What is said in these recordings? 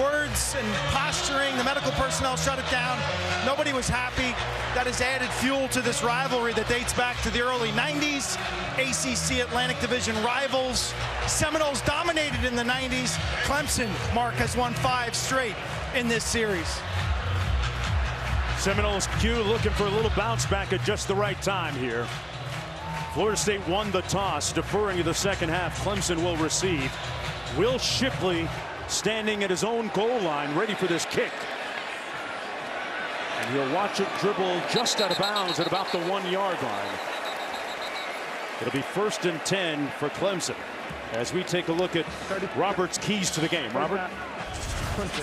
words and posturing. The medical personnel shut it down. Nobody was happy. That has added fuel to this rivalry that dates back to the early 90s. ACC Atlantic Division rivals. Seminoles dominated in the 90s. Clemson, Mark, has won 5 straight in this series. Seminoles Q looking for a little bounce back at just the right time here. Florida State won the toss, deferring to the second half. Clemson will receive. Will Shipley standing at his own goal line, ready for this kick. And he'll watch it dribble just out of bounds at about the 1-yard line. It'll be 1st and 10 for Clemson. As we take a look at Robert's keys to the game. Robert?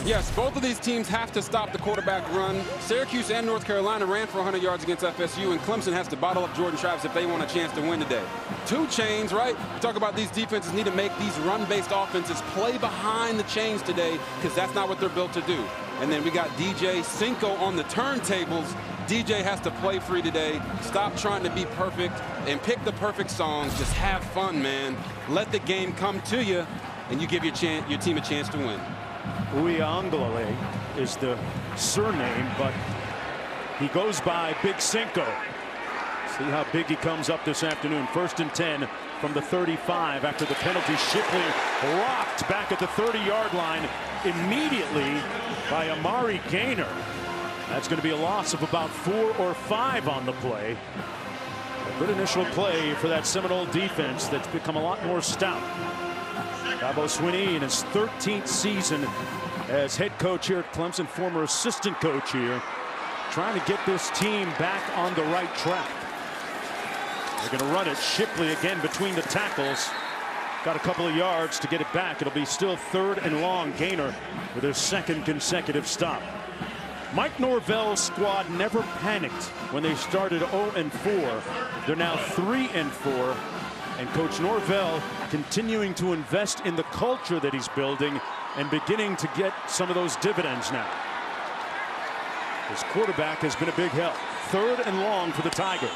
Yes, both of these teams have to stop the quarterback run. Syracuse and North Carolina ran for 100 yards against FSU, and Clemson has to bottle up Jordan Travis if they want a chance to win today. 2 chains, right? We talk about these defenses need to make these run-based offenses play behind the chains today, because that's not what they're built to do. And then we got DJ Cinco on the turntables. DJ has to play free today. Stop trying to be perfect and pick the perfect songs. Just have fun, man. Let the game come to you, and you give your team a chance to win. Uiagalelei is the surname, but he goes by Big Cinco. See how big he comes up this afternoon. 1st and 10 from the 35 after the penalty. Shipley rocked back at the 30-yard line immediately by Amari Gaynor. That's going to be a loss of about 4 or 5 on the play. A good initial play for that Seminole defense that's become a lot more stout. Dabo Swinney in his 13th season as head coach here at Clemson, former assistant coach here, trying to get this team back on the right track. They're going to run it. Shipley again between the tackles. Got a couple of yards to get it back. It'll be still 3rd and long. Gaynor with his 2nd consecutive stop. Mike Norvell's squad never panicked when they started 0-4. They're now 3-4. And Coach Norvell continuing to invest in the culture that he's building and beginning to get some of those dividends now. His quarterback has been a big help. 3rd and long for the Tigers.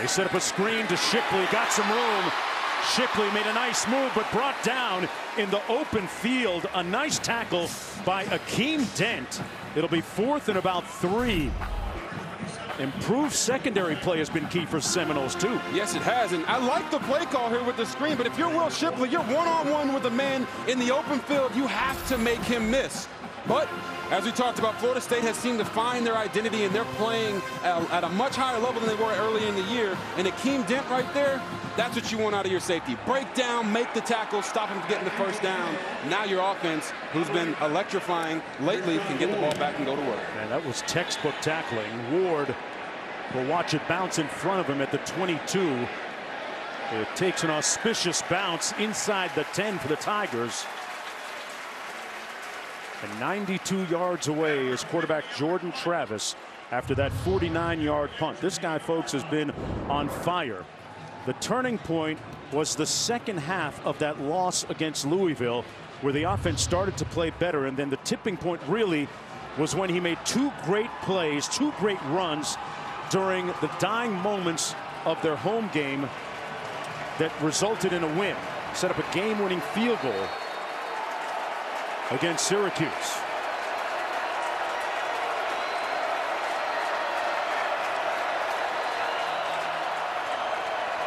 They set up a screen to Shipley, got some room. Shipley made a nice move, but brought down in the open field. A nice tackle by Akeem Dent. It'll be 4th and about 3. Improved secondary play has been key for Seminoles, too. Yes, it has, and I like the play call here with the screen, but if you're Will Shipley, you're one-on-one with a man in the open field. You have to make him miss. But as we talked about, Florida State has seemed to find their identity, and they're playing at a much higher level than they were early in the year. And Akeem Dent right there, that's what you want out of your safety. Break down, make the tackle, stop him from getting the 1st down. Now your offense, who's been electrifying lately, can get the ball back and go to work. Man, that was textbook tackling. Ward will watch it bounce in front of him at the 22. It takes an auspicious bounce inside the 10 for the Tigers. And 92 yards away is quarterback Jordan Travis after that 49-yard punt. This guy, folks, has been on fire. The turning point was the second half of that loss against Louisville, where the offense started to play better. And then the tipping point really was when he made 2 great plays, 2 great runs during the dying moments of their home game that resulted in a win. Set up a game-winning field goal against Syracuse.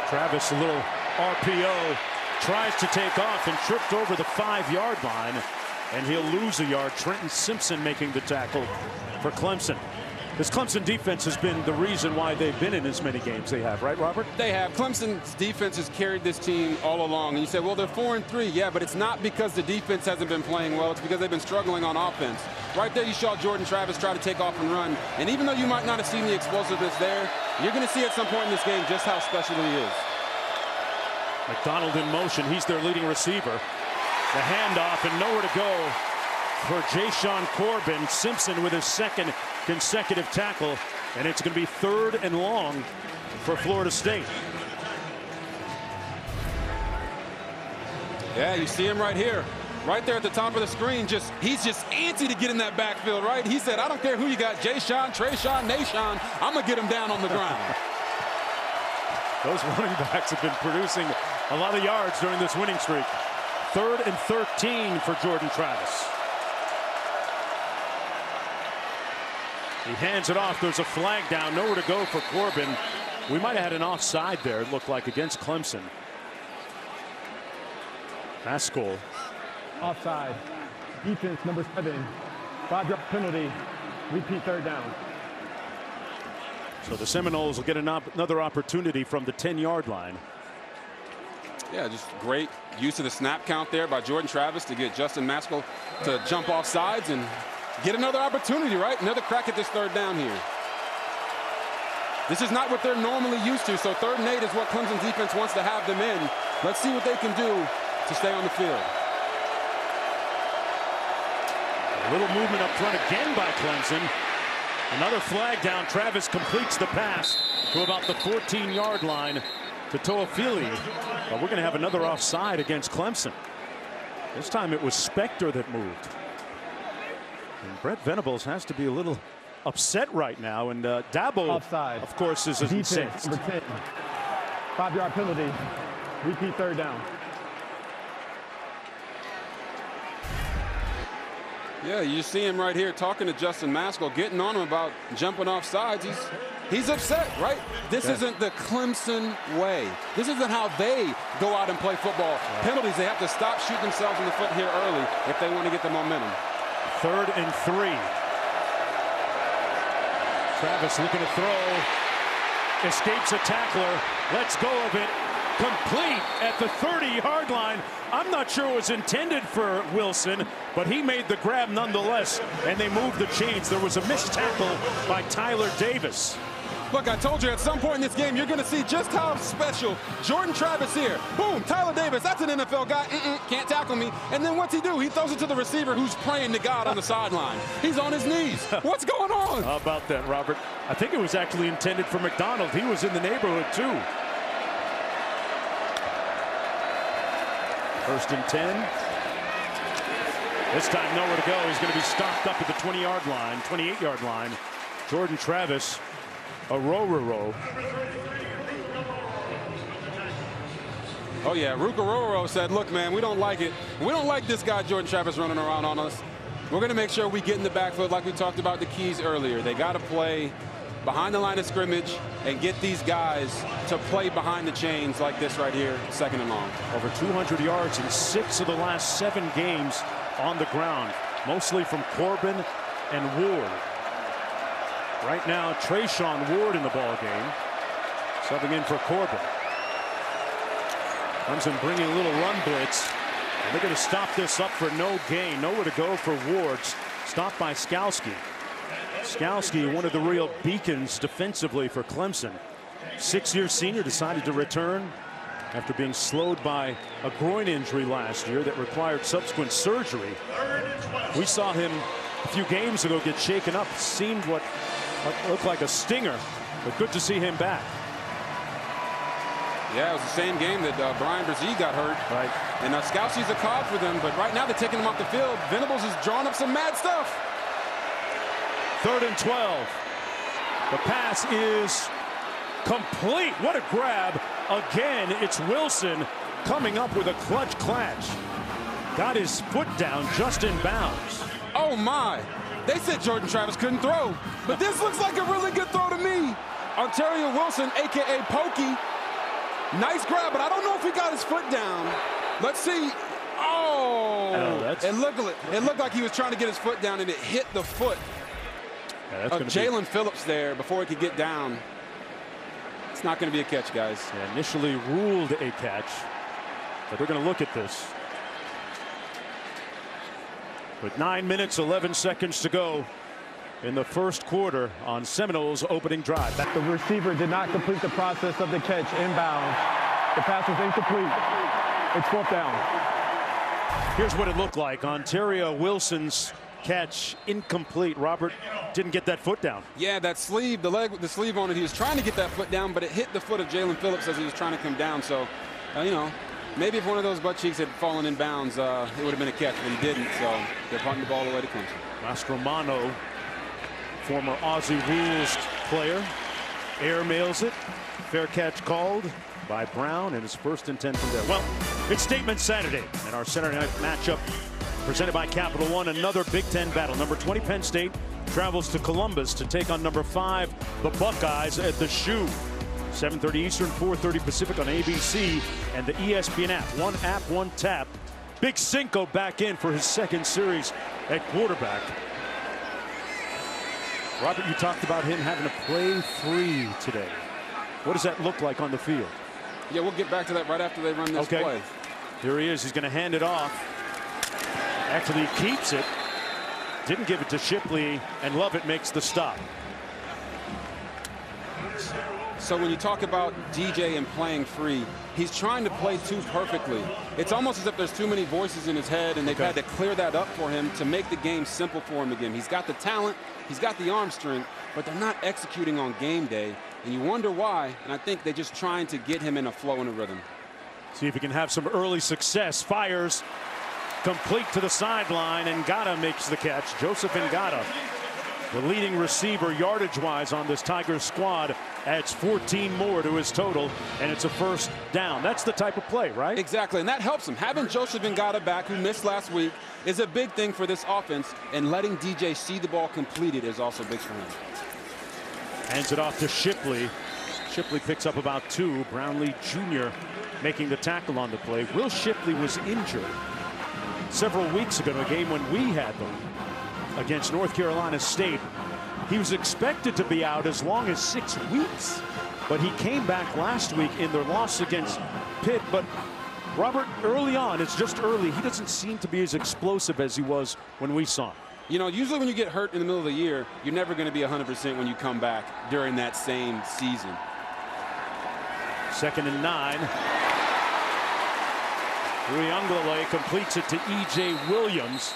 Travis, a little RPO, tries to take off and tripped over the 5-yard line, and he'll lose a yard. Trenton Simpson making the tackle for Clemson. This Clemson defense has been the reason why they've been in as many games they have, right, Robert? They have. Clemson's defense has carried this team all along. And you say, well, they're 4-3. Yeah, but it's not because the defense hasn't been playing well. It's because they've been struggling on offense. Right there, you saw Jordan Travis try to take off and run. And even though you might not have seen the explosiveness there, you're going to see at some point in this game just how special he is. McDonald in motion. He's their leading receiver. The handoff and nowhere to go for Jay Sean Corbin. Simpson with his 2nd consecutive tackle, and it's going to be 3rd and long for Florida State. Yeah, you see him right here, right there at the top of the screen. He's just antsy to get in that backfield, right? He said, I don't care who you got, Jay Sean, Treshawn, Nation, I'm gonna get him down on the ground. Those running backs have been producing a lot of yards during this winning streak. Third and 13 for Jordan Travis. He hands it off. There's a flag down. Nowhere to go for Corbin. We might have had an offside there, it looked like, against Clemson. Haskell. Offside. Defense number 7. 5-yard penalty. Repeat third down. So the Seminoles will get another opportunity from the 10-yard line. Yeah, just great use of the snap count there by Jordan Travis to get Justin Maskell to jump off sides and get another opportunity, right? Another crack at this third down here. This is not what they're normally used to, so 3rd and 8 is what Clemson's defense wants to have them in. Let's see what they can do to stay on the field. A little movement up front again by Clemson. Another flag down. Travis completes the pass to about the 14-yard line to Toafili. But we're going to have another offside against Clemson. This time it was Spector that moved. And Brent Venables has to be a little upset right now, and Dabo, offside. Of course, is a sixth. 5-yard penalty. Repeat third down. Yeah, you see him right here talking to Justin Maskell, getting on him about jumping off sides. He's upset, right? This isn't the Clemson way. This isn't how they go out and play football. Yeah. Penalties, they have to stop, shoot themselves in the foot here early if they want to get the momentum. 3rd and 3. Travis looking to throw, escapes a tackler, lets go of it, complete at the 30-yard line. I'm not sure it was intended for Wilson, but he made the grab nonetheless, and they moved the chains. There was a missed tackle by Tyler Davis. Look, I told you at some point in this game, you're going to see just how special Jordan Travis here. Boom, Tyler Davis, that's an NFL guy. Can't tackle me. And then what's he do? He throws it to the receiver who's praying to God on the sideline. He's on his knees. What's going on? How about that, Robert? I think it was actually intended for McDonald. He was in the neighborhood, too. 1st and 10. This time, nowhere to go. He's going to be stopped up at the 20-yard line, 28-yard line. Jordan Travis. Arororo. Oh, yeah. Ruka Roro said, look, man, we don't like it. We don't like this guy, Jordan Travis, running around on us. We're going to make sure we get in the backfield like we talked about the keys earlier. They got to play behind the line of scrimmage and get these guys to play behind the chains like this right here, 2nd and long. Over 200 yards in 6 of the last 7 games on the ground, mostly from Corbin and Ward. Right now, Treshawn Ward in the ballgame. Subbing in for Corbin. Clemson bringing a little run blitz. And they're going to stop this up for no gain. Nowhere to go for Ward. Stopped by Skalski. Skalski, one of the real beacons defensively for Clemson. 6-year senior, decided to return after being slowed by a groin injury last year that required subsequent surgery. We saw him a few games ago get shaken up. Seemed what looked like a stinger, but good to see him back. Yeah, it was the same game that Brian Brzee got hurt. Right. And Skalski's a cog for them, but right now they're taking him off the field. Venables has drawn up some mad stuff. 3rd and 12. The pass is complete. What a grab. Again, it's Wilson coming up with a clutch clutch. Got his foot down just in bounds. Oh, my. They said Jordan Travis couldn't throw, but this looks like a really good throw to me. Ontario Wilson, a.k.a. Pokey. Nice grab, but I don't know if he got his foot down. Let's see. Oh, it looked like he was trying to get his foot down, and it hit the foot of Jalen Phillips there before it could get down. It's not going to be a catch, guys. Yeah, initially ruled a catch, but they're going to look at this. With 9 minutes, 11 seconds to go in the 1st quarter on Seminoles' opening drive. The receiver did not complete the process of the catch inbound. The pass was incomplete. It's 4th down. Here's what it looked like. Ontario Wilson's catch incomplete. Robert didn't get that foot down. Yeah, that sleeve, the leg with the sleeve on it, he was trying to get that foot down, but it hit the foot of Jalen Phillips as he was trying to come down. So, you know, maybe if one of those butt cheeks had fallen in bounds, it would have been a catch, but he didn't, so they're punting the ball away to Clemson. Mastromano, former Aussie Rules player, Air mails it. Fair catch called by Brown, and it's first and 10 from there. Well, it's Statement Saturday, and our Saturday night matchup presented by Capital One. Another Big Ten battle. Number 20 Penn State travels to Columbus to take on number 5 the Buckeyes at the Shoe. 7:30 Eastern, 4:30 Pacific on ABC and the ESPN app. One app, one tap. Big Cinco back in for his second series at quarterback. Robert, you talked about him having to play three today. What does that look like on the field? Yeah, we'll get back to that right after they run this play. Here he is. He's going to hand it off. Actually keeps it. Didn't give it to Shipley, and Lovett makes the stop. So when you talk about DJ and playing free, he's trying to play two perfectly. It's almost as if there's too many voices in his head, and they've had to clear that up for him to make the game simple for him again. He's got the talent, he's got the arm strength, but they're not executing on game day, and you wonder why, and I think they're just trying to get him in a flow and a rhythm. See if he can have some early success. Fires. Complete to the sideline, and Ngata makes the catch. Joseph Ngata, the leading receiver yardage-wise on this Tigers squad, adds 14 more to his total, and it's a first down. That's the type of play, right? Exactly, and that helps him. Having Joseph Ngata back, who missed last week, is a big thing for this offense, and letting DJ see the ball completed is also big for him. Hands it off to Shipley. Shipley picks up about two. Brownlee Jr. making the tackle on the play. Will Shipley was injured several weeks ago in a game when we had them against North Carolina State. He was expected to be out as long as 6 weeks, but he came back last week in their loss against Pitt. But Robert, early on, it's just early, he doesn't seem to be as explosive as he was when we saw him. You know, usually when you get hurt in the middle of the year, you're never going to be 100% when you come back during that same season. Second and 9. Uiagalelei completes it to E.J. Williams.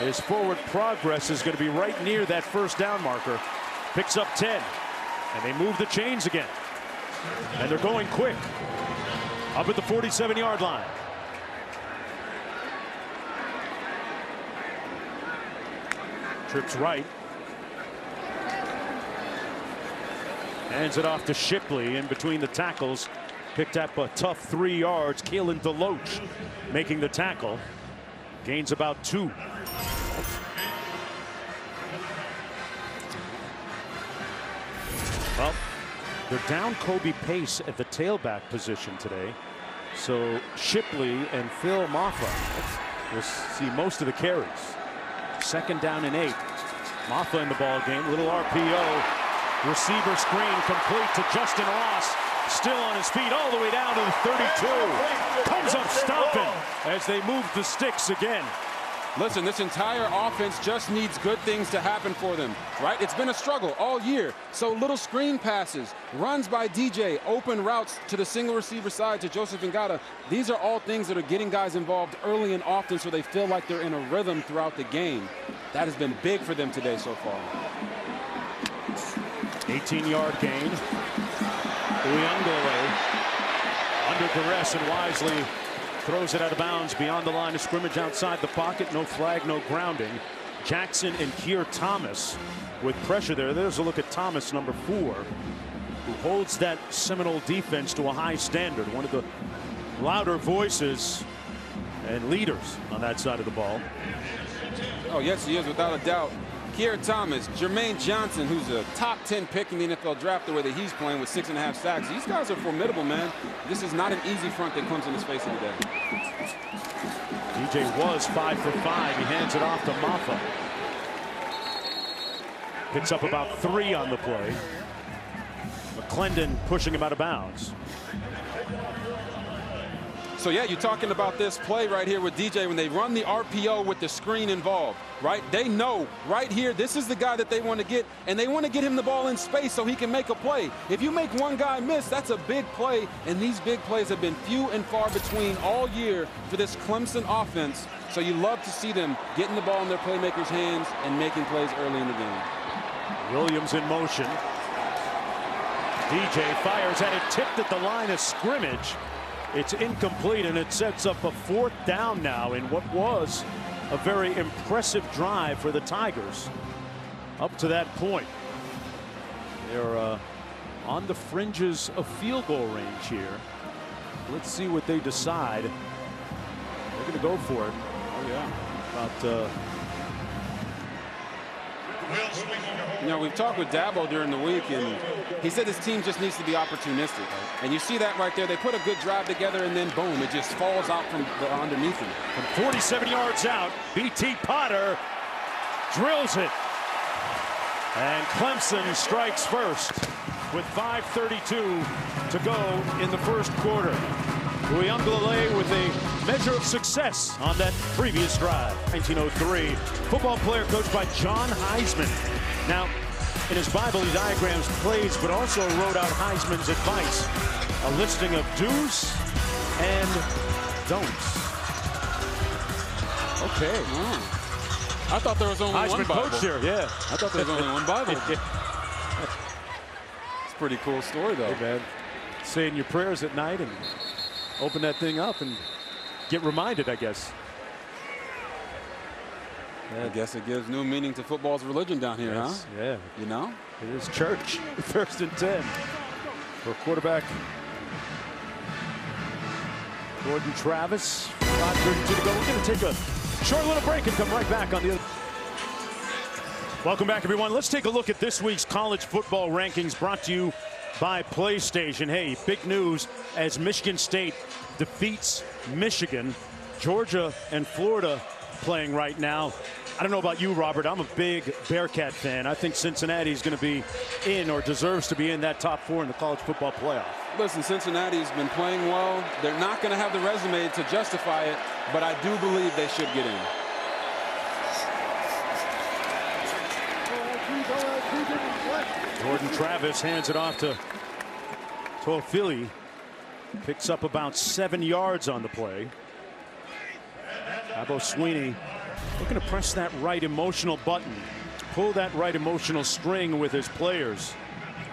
His forward progress is going to be right near that first down marker. Picks up 10, and they move the chains again. And they're going quick. Up at the 47-yard line. Trips right. Hands it off to Shipley in between the tackles. Picked up a tough 3 yards. Kalen DeLoach making the tackle. Gains about 2. Well, they're down Kobe Pace at the tailback position today. So Shipley and Phil Moffa will see most of the carries. Second down and 8. Moffa in the ball game. Little RPO. Receiver screen complete to Justin Ross. Still on his feet all the way down to the 32. Comes up stopping as they move the sticks again. Listen, this entire offense just needs good things to happen for them, right? It's been a struggle all year. So little screen passes, runs by DJ, open routes to the single receiver side to Joseph Ngata. These are all things that are getting guys involved early and often so they feel like they're in a rhythm throughout the game. That has been big for them today so far. 18-yard gain. Uiagalelei under duress and wisely throws it out of bounds beyond the line of scrimmage outside the pocket. No flag, no grounding. Jackson and Kier Thomas with pressure there. There's a look at Thomas, number 4, who holds that Seminole defense to a high standard. One of the louder voices and leaders on that side of the ball. Oh, yes, he is, without a doubt. Kier Thomas, Jermaine Johnson, who's a top 10 pick in the NFL draft, the way that he's playing with 6.5 sacks. These guys are formidable, man. This is not an easy front that comes in the face of the day. DJ was 5 for 5. He hands it off to Moffa. Picks up about 3 on the play. McClendon pushing him out of bounds. So, yeah, you're talking about this play right here with DJ when they run the RPO with the screen involved, right? They know right here this is the guy that they want to get, and they want to get him the ball in space so he can make a play. If you make one guy miss, that's a big play, and these big plays have been few and far between all year for this Clemson offense. So you love to see them getting the ball in their playmakers' hands and making plays early in the game. Williams in motion. DJ fires at it, tipped at the line of scrimmage. It's incomplete, and it sets up a fourth down now in what was a very impressive drive for the Tigers up to that point. They're on the fringes of field goal range here. Let's see what they decide. They're going to go for it. Oh, yeah. You know, we've talked with Dabo during the week, and he said his team just needs to be opportunistic. And you see that right there. They put a good drive together, and then boom, it just falls out from underneath him. From 47 yards out, BT Potter drills it. And Clemson strikes first with 5:32 to go in the first quarter. Uyunglele with a measure of success on that previous drive. 1903, football player coached by John Heisman. Now, in his Bible, he diagrams plays, but also wrote out Heisman's advice, a listing of do's and don'ts. Okay. Ooh. I thought there was only one Bible. Coach here. Yeah. I thought there was only one Bible. It's a pretty cool story, though, man. Saying your prayers at night and open that thing up and get reminded, I guess. Yeah, I guess it gives new meaning to football's religion down here, yes, huh? Yeah. You know? It is church. 1st and 10 for quarterback Jordan Travis. 5:32 to go. We're going to take a short little break and come right back on the other. Welcome back, everyone. Let's take a look at this week's college football rankings brought to you by PlayStation. Hey, big news as Michigan State defeats Michigan. Georgia and Florida playing right now. I don't know about you, Robert. I'm a big Bearcat fan. I think Cincinnati is going to be in, or deserves to be in, that top 4 in the college football playoff. Listen, Cincinnati's been playing well. They're not going to have the resume to justify it, but I do believe they should get in. Jordan Travis hands it off to Toafili. Picks up about 7 yards on the play. Dabo Swinney looking to press that right emotional button. Pull that right emotional string with his players.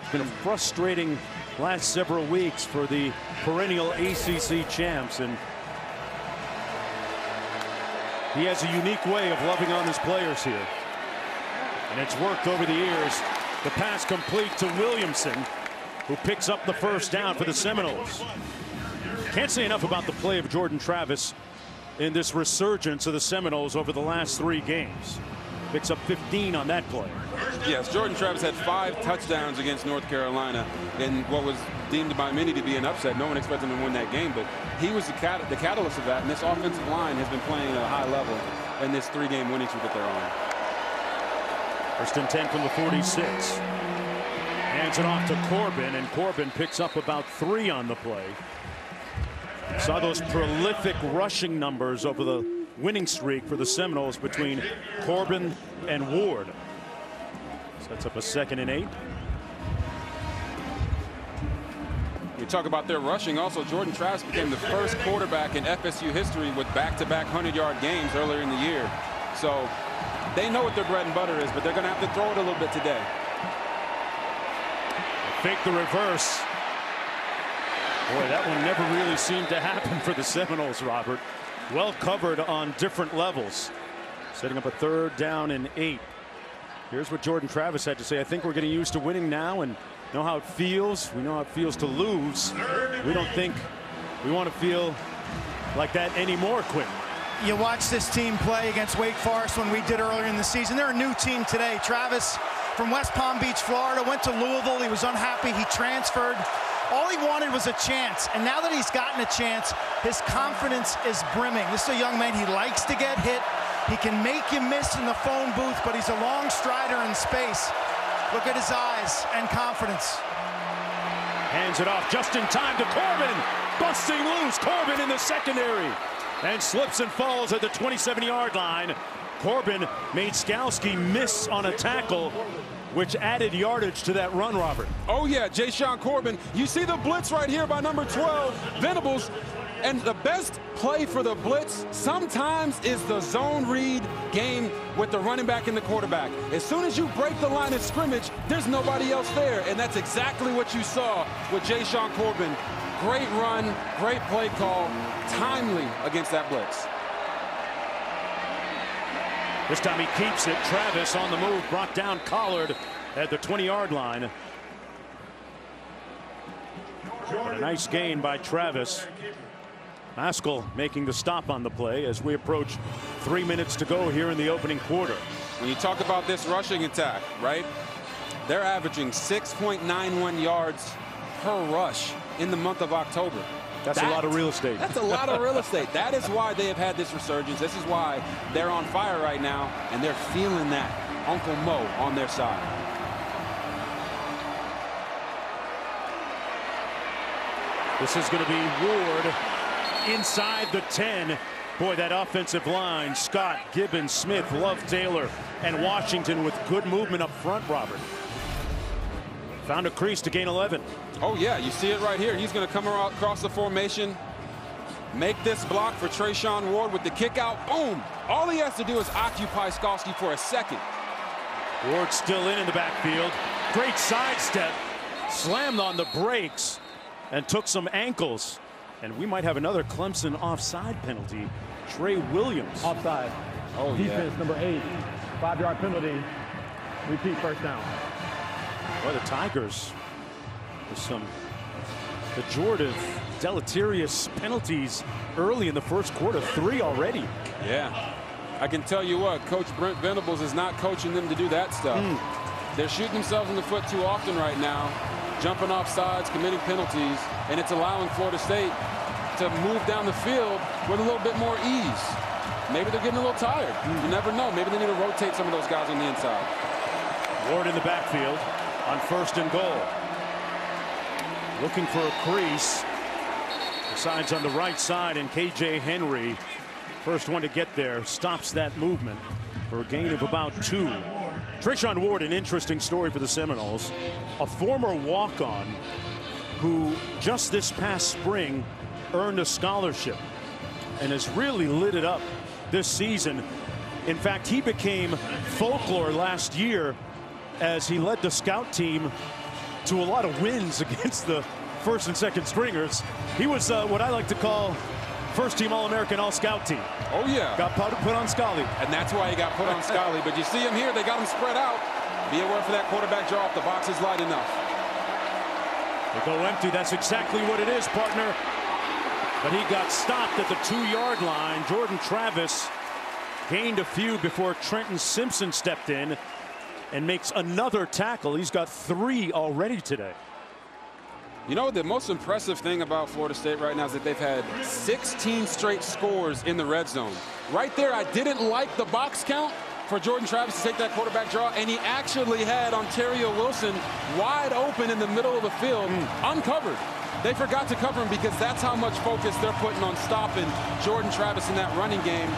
It's been a frustrating last several weeks for the perennial ACC champs, and he has a unique way of loving on his players here. And it's worked over the years. The pass complete to Williamson, who picks up the 1st down for the Seminoles. Can't say enough about the play of Jordan Travis in this resurgence of the Seminoles over the last 3 games. Picks up 15 on that play. Yes, Jordan Travis had 5 touchdowns against North Carolina in what was deemed by many to be an upset. No one expected him to win that game, but he was the catalyst of that, and this offensive line has been playing at a high level in this 3-game winning streak that they're on. 1st and 10 from the 46. Hands it off to Corbin, and Corbin picks up about 3 on the play. Saw those prolific rushing numbers over the winning streak for the Seminoles between Corbin and Ward. Sets up a 2nd and 8. You talk about their rushing. Also, Jordan Travis became the 1st quarterback in FSU history with back-to-back 100-yard games earlier in the year. So they know what their bread and butter is, but they're going to have to throw it a little bit today. Fake the reverse. Boy, that one never really seemed to happen for the Seminoles, Robert. Well covered on different levels. Setting up a 3rd down and 8. Here's what Jordan Travis had to say. I think we're getting used to winning now and know how it feels. We know how it feels to lose. We don't think we want to feel like that anymore, Quinn. You watch this team play against Wake Forest when we did earlier in the season. They're a new team today. Travis from West Palm Beach, Florida, went to Louisville. He was unhappy. He transferred. All he wanted was a chance, and now that he's gotten a chance, his confidence is brimming. This is a young man. He likes to get hit. He can make you miss in the phone booth, but he's a long strider in space. Look at his eyes and confidence. Hands it off just in time to Corbin. Busting loose. Corbin in the secondary. And slips and falls at the 27-yard line. Corbin made Skalski miss on a tackle, which added yardage to that run, Robert. Oh, yeah, Jay Sean Corbin. You see the blitz right here by number 12, Venables. And the best play for the blitz sometimes is the zone read game with the running back and the quarterback. As soon as you break the line of scrimmage, there's nobody else there. And that's exactly what you saw with Jay Sean Corbin. Great run, great play call, timely against that blitz. This time he keeps it. Travis on the move, brought down Collard at the 20-yard line. But a nice gain by Travis. Maskell making the stop on the play as we approach 3 minutes to go here in the opening quarter. When you talk about this rushing attack, right? They're averaging 6.91 yards per rush in the month of October. That's a lot of real estate. That's a lot of real estate. That is why they have had this resurgence. This is why they're on fire right now, and they're feeling that Uncle Mo on their side. This is going to be Ward inside the 10. Boy, that offensive line, Scott, Gibbons, Smith, Love, Taylor, and Washington with good movement up front, Robert. Found a crease to gain 11. Oh, yeah, you see it right here. He's going to come around, across the formation, make this block for Treshawn Ward with the kick out. Boom! All he has to do is occupy Skalski for a second. Ward still in the backfield. Great sidestep. Slammed on the brakes and took some ankles. And we might have another Clemson offside penalty. Trey Williams. Offside. Oh, yeah. Defense number 8. 5-yard penalty. Repeat first down. Well, the Tigers. Some pejorative, deleterious penalties early in the first quarter, 3 already. Yeah, I can tell you what, Coach Brent Venables is not coaching them to do that stuff. They're shooting themselves in the foot too often right now, jumping off sides, committing penalties, and it's allowing Florida State to move down the field with a little bit more ease. Maybe they're getting a little tired. You never know. Maybe they need to rotate some of those guys on the inside. Ward in the backfield on 1st and goal. Looking for a crease. Decides on the right side, and KJ Henry, first one to get there, stops that movement for a gain of about 2. Treshawn Ward, an interesting story for the Seminoles. A former walk-on who just this past spring earned a scholarship and has really lit it up this season. In fact, he became folklore last year as he led the scout team to a lot of wins against the 1st and 2nd stringers. He was what I like to call first-team All-American, All-Scout team. Oh, yeah. Got put on Scully. And that's why he got put on Scully. But you see him here. They got him spread out. Be aware for that quarterback draw if the box is light enough. They go empty. That's exactly what it is, partner. But he got stopped at the 2-yard line. Jordan Travis gained a few before Trenton Simpson stepped in and makes another tackle. He's got 3 already today. You know, the most impressive thing about Florida State right now is that they've had 16 straight scores in the red zone. Right there, I didn't like the box count for Jordan Travis to take that quarterback draw, and he actually had Ontario Wilson wide open in the middle of the field, uncovered. They forgot to cover him because that's how much focus they're putting on stopping Jordan Travis in that running game.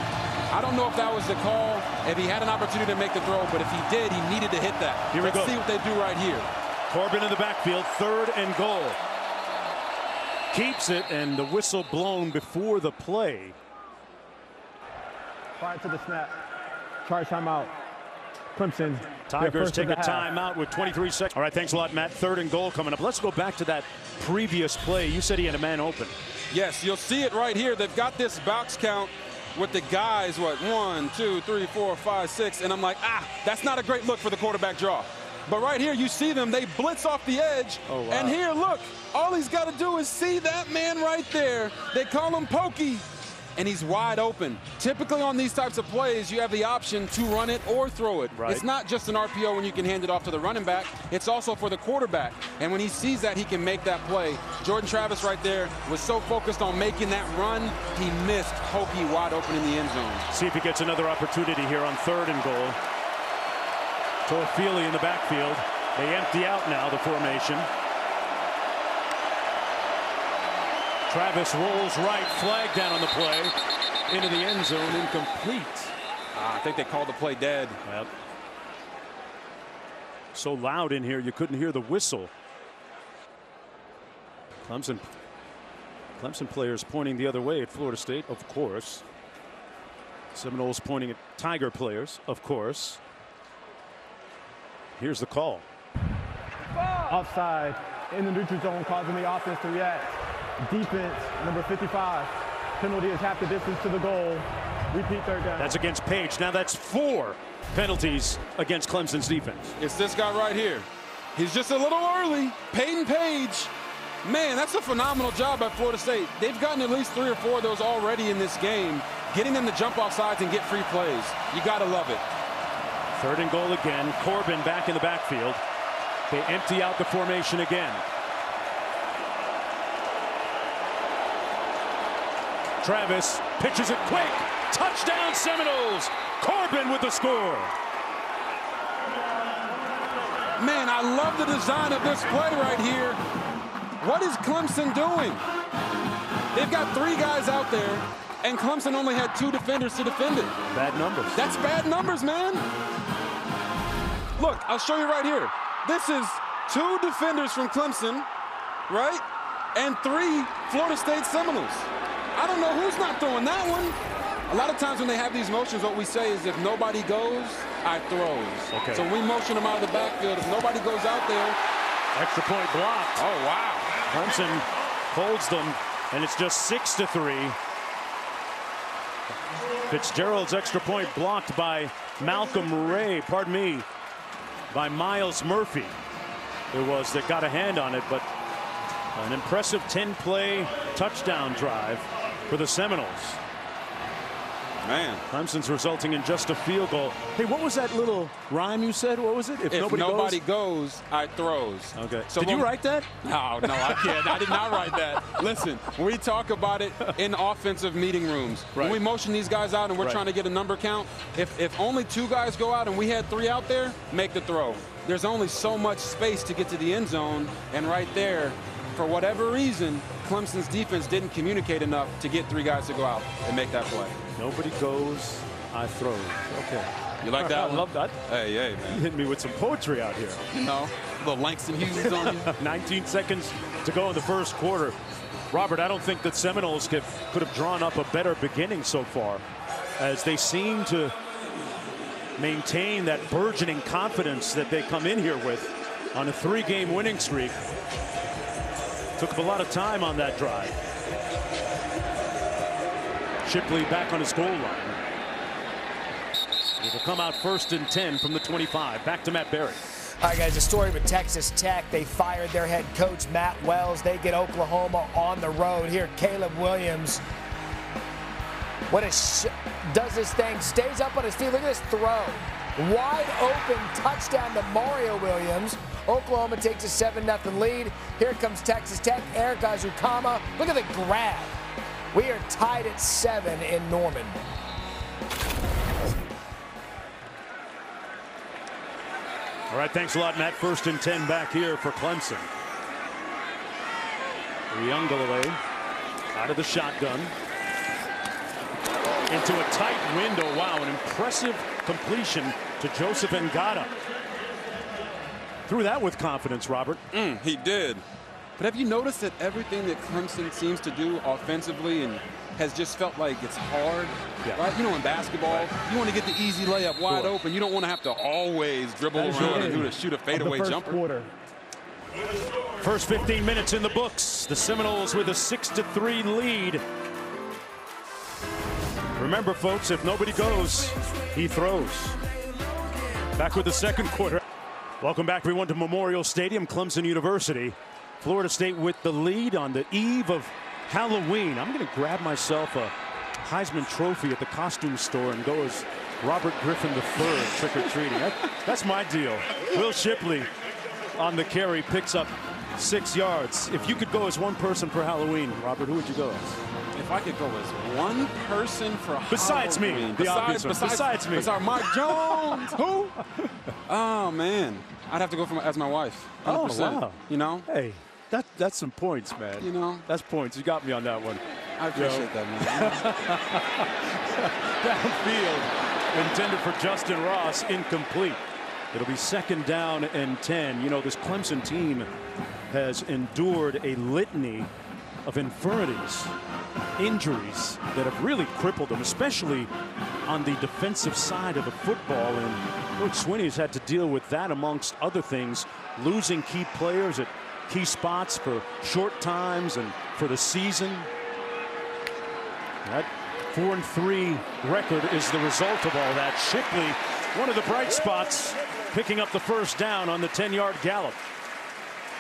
I don't know if that was the call, if he had an opportunity to make the throw, but if he did, he needed to hit that. Here we go. Let's see what they do right here. Corbin in the backfield, 3rd and goal. Keeps it, and the whistle blown before the play. Prior to the snap, charge timeout. Clemson. Tigers take a timeout with 23 seconds. All right, thanks a lot, Matt. 3rd and goal coming up. Let's go back to that previous play. You said he had a man open. Yes, you'll see it right here. They've got this box count with the guys, what, 1, 2, 3, 4, 5, 6, and I'm like, that's not a great look for the quarterback draw. But right here, you see them, they blitz off the edge, and here, look, all he's got to do is see that man right there. They call him Pokey, and he's wide open. Typically on these types of plays, you have the option to run it or throw it. Right. It's not just an RPO when you can hand it off to the running back. It's also for the quarterback. And when he sees that, he can make that play. Jordan Travis right there was so focused on making that run, he missed Hokie wide open in the end zone. See if he gets another opportunity here on 3rd and goal. Toafili in the backfield. They empty out now the formation. Travis rolls right, flag down on the play, into the end zone, incomplete. I think they called the play dead. Yep. So loud in here, you couldn't hear the whistle. Clemson players pointing the other way at Florida State, of course. Seminoles pointing at Tiger players, of course. Here's the call. Offside in the neutral zone, causing the offense to react. Defense number 55. Penalty is half the distance to the goal. Repeat 3rd down. That's against Page. Now that's 4 penalties against Clemson's defense. It's this guy right here. He's just a little early. Peyton Page Man, that's a phenomenal job by Florida State. They've gotten at least 3 or 4 of those already in this game, getting them to jump off sides and get free plays. You got to love it. 3rd and goal again. Corbin back in the backfield. They empty out the formation again. Travis pitches it quick. Touchdown Seminoles. Corbin with the score. Man, I love the design of this play right here. What is Clemson doing? They've got 3 guys out there, and Clemson only had 2 defenders to defend it. Bad numbers. That's bad numbers, man. Look, I'll show you right here. This is 2 defenders from Clemson, right? And 3 Florida State Seminoles. I don't know who's not throwing that one. A lot of times when they have these motions, what we say is if nobody goes, I throws. Okay. So we motion them out of the backfield. If nobody goes out there. Extra point blocked. Oh, wow. Clemson holds them, and it's just 6-3. Fitzgerald's extra point blocked by Malcolm Ray. Pardon me, by Miles Murphy. It was that got a hand on it, but an impressive 10-play touchdown drive for the Seminoles. Man, Clemson's resulting in just a field goal. Hey, what was that little rhyme you said? What was it? If nobody goes, I throws. Okay. So did you write that? No, I can't. I did not write that. Listen, we talk about it in offensive meeting rooms. Right. When we motion these guys out and we're trying to get a number count, if only 2 guys go out and we had 3 out there, make the throw. There's only so much space to get to the end zone, and right there, for whatever reason, Clemson's defense didn't communicate enough to get 3 guys to go out and make that play. Nobody goes, I throw. Okay. You like that? I love that. Hey, man. You hit me with some poetry out here. No, the Langston Hughes on you. 19 seconds to go in the 1st quarter. Robert, I don't think that Seminoles could have drawn up a better beginning so far, as they seem to maintain that burgeoning confidence that they come in here with on a 3-game winning streak. Took up a lot of time on that drive. Shipley back on his goal line. It will come out 1st and 10 from the 25. Back to Matt Berry. All right, guys, a story with Texas Tech. They fired their head coach, Matt Wells. They get Oklahoma on the road. Here, Caleb Williams. What a does this thing. Stays up on his feet. Look at this throw. Wide open touchdown to Mario Williams. Oklahoma takes a 7-0 lead. Here comes Texas Tech. Eric Azukama. Look at the grab. We are tied at 7 in Norman. All right, thanks a lot, Matt. 1st and 10 back here for Clemson. Riungale out of the shotgun. Into a tight window. Wow, an impressive completion to Joseph Ngata. Threw that with confidence, Robert. He did. But have you noticed that everything that Clemson seems to do offensively and has just felt like it's hard? Yeah. Right? You know, in basketball, you want to get the easy layup wide open. You don't want to have to always dribble around and shoot a fadeaway jumper. First 15 minutes in the books. The Seminoles with a 6-3 lead. Remember, folks, if nobody goes, he throws. Back with the 2nd quarter. Welcome back, everyone, to Memorial Stadium, Clemson University. Florida State with the lead on the eve of Halloween. I'm going to grab myself a Heisman Trophy at the costume store and go as Robert Griffin III trick-or-treating. That's my deal. Will Shipley on the carry picks up 6 yards. If you could go as one person for Halloween, Robert, who would you go as? If I could go as one person for Halloween. Besides me. Besides our Mike Jones. Who? Oh, man. I'd have to go as my wife. 100%, oh, wow. You know? Hey, that's some points, man. You know? That's points. You got me on that one. I appreciate that, man. Downfield intended for Justin Ross. Incomplete. It'll be 2nd down and 10. You know, this Clemson team has endured a litany of infirmities, injuries that have really crippled them, especially on the defensive side of the football. And Coach Swinney has had to deal with that, amongst other things, losing key players at key spots for short times and for the season. That 4-3 record is the result of all that. Shipley, one of the bright spots, picking up the 1st down on the 10-yard gallop.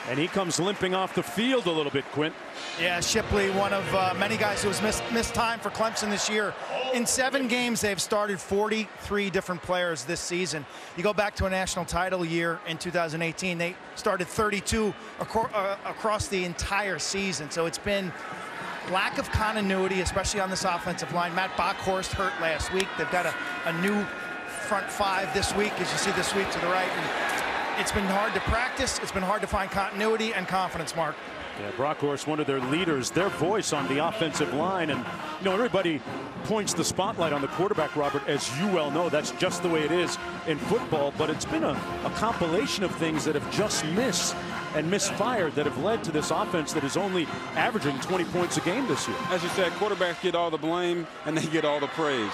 And he comes limping off the field a little bit, Quint. Yeah, Shipley, one of many guys who has missed time for Clemson this year. In 7 games, they've started 43 different players this season. You go back to a national title year in 2018, they started 32 across the entire season. So it's been lack of continuity, especially on this offensive line. Matt Brockhurst hurt last week. They've got a new front five this week, as you see the sweep to the right. And it's been hard to practice. It's been hard to find continuity and confidence, Mark. Yeah, Brockhurst, one of their leaders, their voice on the offensive line. And, you know, everybody points the spotlight on the quarterback, Robert, as you well know. That's just the way it is in football. But it's been a compilation of things that have just missed and misfired that have led to this offense that is only averaging 20 points a game this year. As you said, quarterbacks get all the blame and they get all the praise.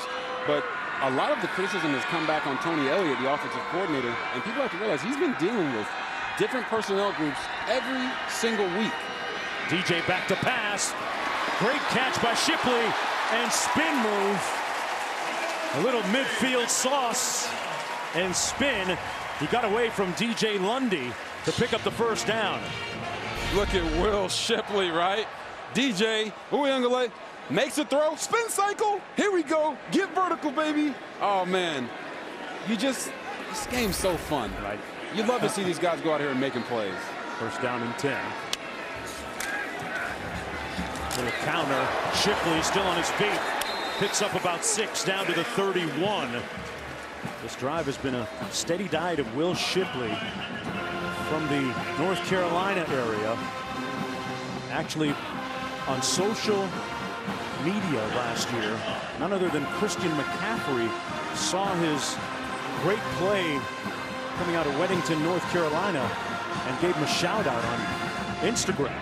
But a lot of the criticism has come back on Tony Elliott, the offensive coordinator, and people have to realize he's been dealing with different personnel groups every single week. DJ back to pass. Great catch by Shipley and spin move. A little midfield sauce and spin. He got away from DJ Lundy to pick up the first down. Look at Will Shipley, right? DJ Uyunglele makes a throw, spin cycle, here we go, get vertical, baby. Oh man, you just, this game's so fun, right? You'd love to see these guys go out here and making plays. First down and 10. Little counter, Shipley still on his feet, picks up about 6, down to the 31. This drive has been a steady diet of Will Shipley from the North Carolina area. Actually, on social media last year, none other than Christian McCaffrey saw his great play coming out of Weddington, North Carolina, and gave him a shout out on Instagram.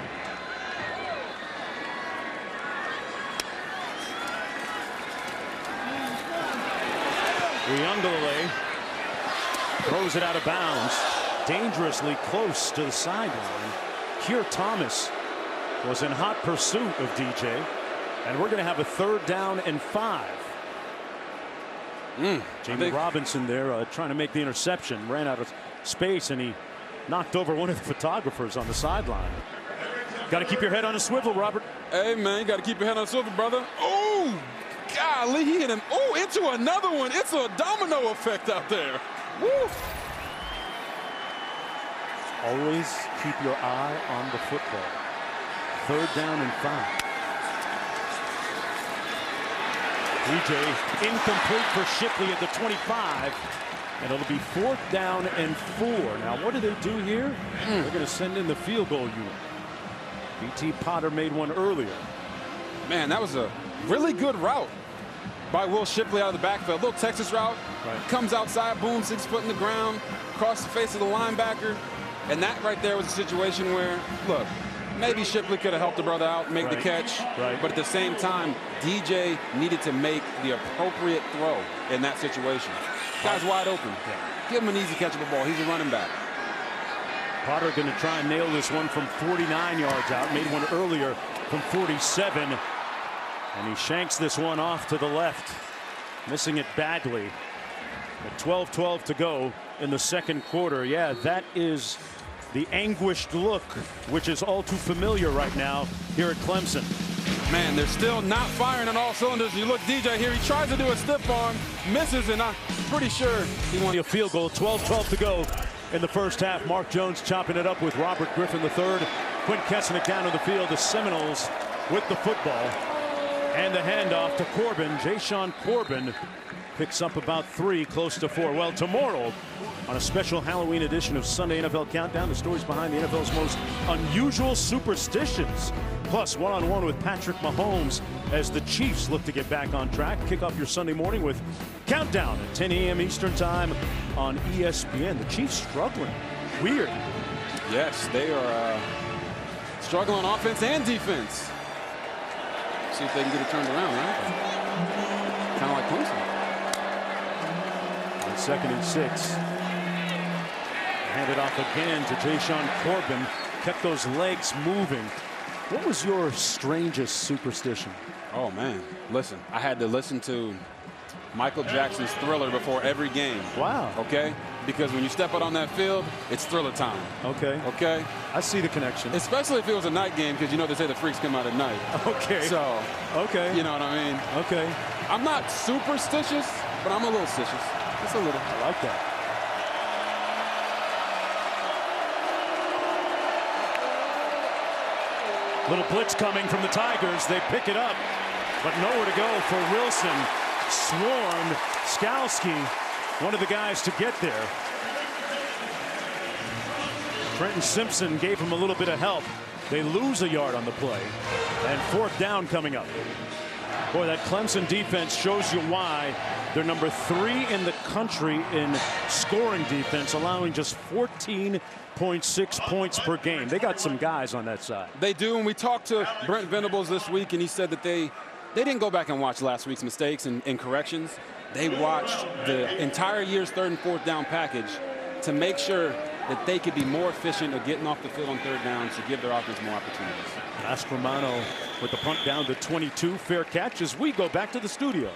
Uyunglele throws it out of bounds, dangerously close to the sideline. Kier Thomas was in hot pursuit of DJ. And we're going to have a 3rd down and 5. Jamie Robinson there trying to make the interception, ran out of space, and he knocked over one of the photographers on the sideline. Got to keep your head on a swivel, Robert. Hey, man, you got to keep your head on a swivel, brother. Oh, golly, he hit him. Oh, into another one. It's a domino effect out there. Woo. Always keep your eye on the football. 3rd down and 5. DJ incomplete for Shipley at the 25, and it'll be 4th down and 4. Now what do they do here? They're going to send in the field goal unit. BT Potter made one earlier. Man, that was a really good route by Will Shipley out of the backfield. A little Texas route, right. Comes outside, boom, 6 foot in the ground, across the face of the linebacker, and that right there was a situation where, look, maybe Shipley could have helped the brother out, make the catch, but at the same time, DJ needed to make the appropriate throw in that situation. Guy's wide open. Give him an easy catchable ball. He's a running back. Potter going to try and nail this one from 49 yards out. Made one earlier from 47. And he shanks this one off to the left. Missing it badly. At 12:12 to go in the second quarter. Yeah, that is the anguished look, which is all too familiar right now here at Clemson. Man, they're still not firing on all cylinders. You look, DJ here, he tries to do a stiff arm, misses, and I'm pretty sure he won a field goal. 12:12 to go in the first half. Mark Jones chopping it up with Robert Griffin III. Quint Kesnick down on the field. The Seminoles with the football. And the handoff to Corbin. Jay Sean Corbin picks up about 3, close to 4. Well, tomorrow, on a special Halloween edition of Sunday NFL Countdown, the stories behind the NFL's most unusual superstitions. Plus, one-on-one with Patrick Mahomes as the Chiefs look to get back on track. Kick off your Sunday morning with Countdown at 10 a.m. Eastern Time on ESPN. The Chiefs struggling. Weird. Yes, they are struggling on offense and defense. See if they can get it turned around, right? Kind of like Clemson. On 2nd and 6. Handed off again to Jay Sean Corbin. Kept those legs moving. What was your strangest superstition? Oh, man. Listen, I had to listen to Michael Jackson's Thriller before every game. Wow. Okay? Because when you step out on that field, it's Thriller time. Okay. Okay? I see the connection. Especially if it was a night game, because you know they say the freaks come out at night. Okay. So. Okay. You know what I mean? Okay. I'm not superstitious, but I'm a little stitious. Just a little. I like that. Little blitz coming from the Tigers. They pick it up, but nowhere to go for Wilson. Swarmed Skalski, one of the guys to get there. Trenton Simpson gave him a little bit of help. They lose a yard on the play, and fourth down coming up. Boy, that Clemson defense shows you why they're number 3 in the country in scoring defense, allowing just 14.6 points per game. They got some guys on that side. They do, and we talked to Brent Venables this week, and he said that they didn't go back and watch last week's mistakes and corrections. They watched the entire year's third and fourth down package to make sure that they could be more efficient at getting off the field on third down to give their offense more opportunities. Mastromano with the punt down to 22. Fair catch as we go back to the studio.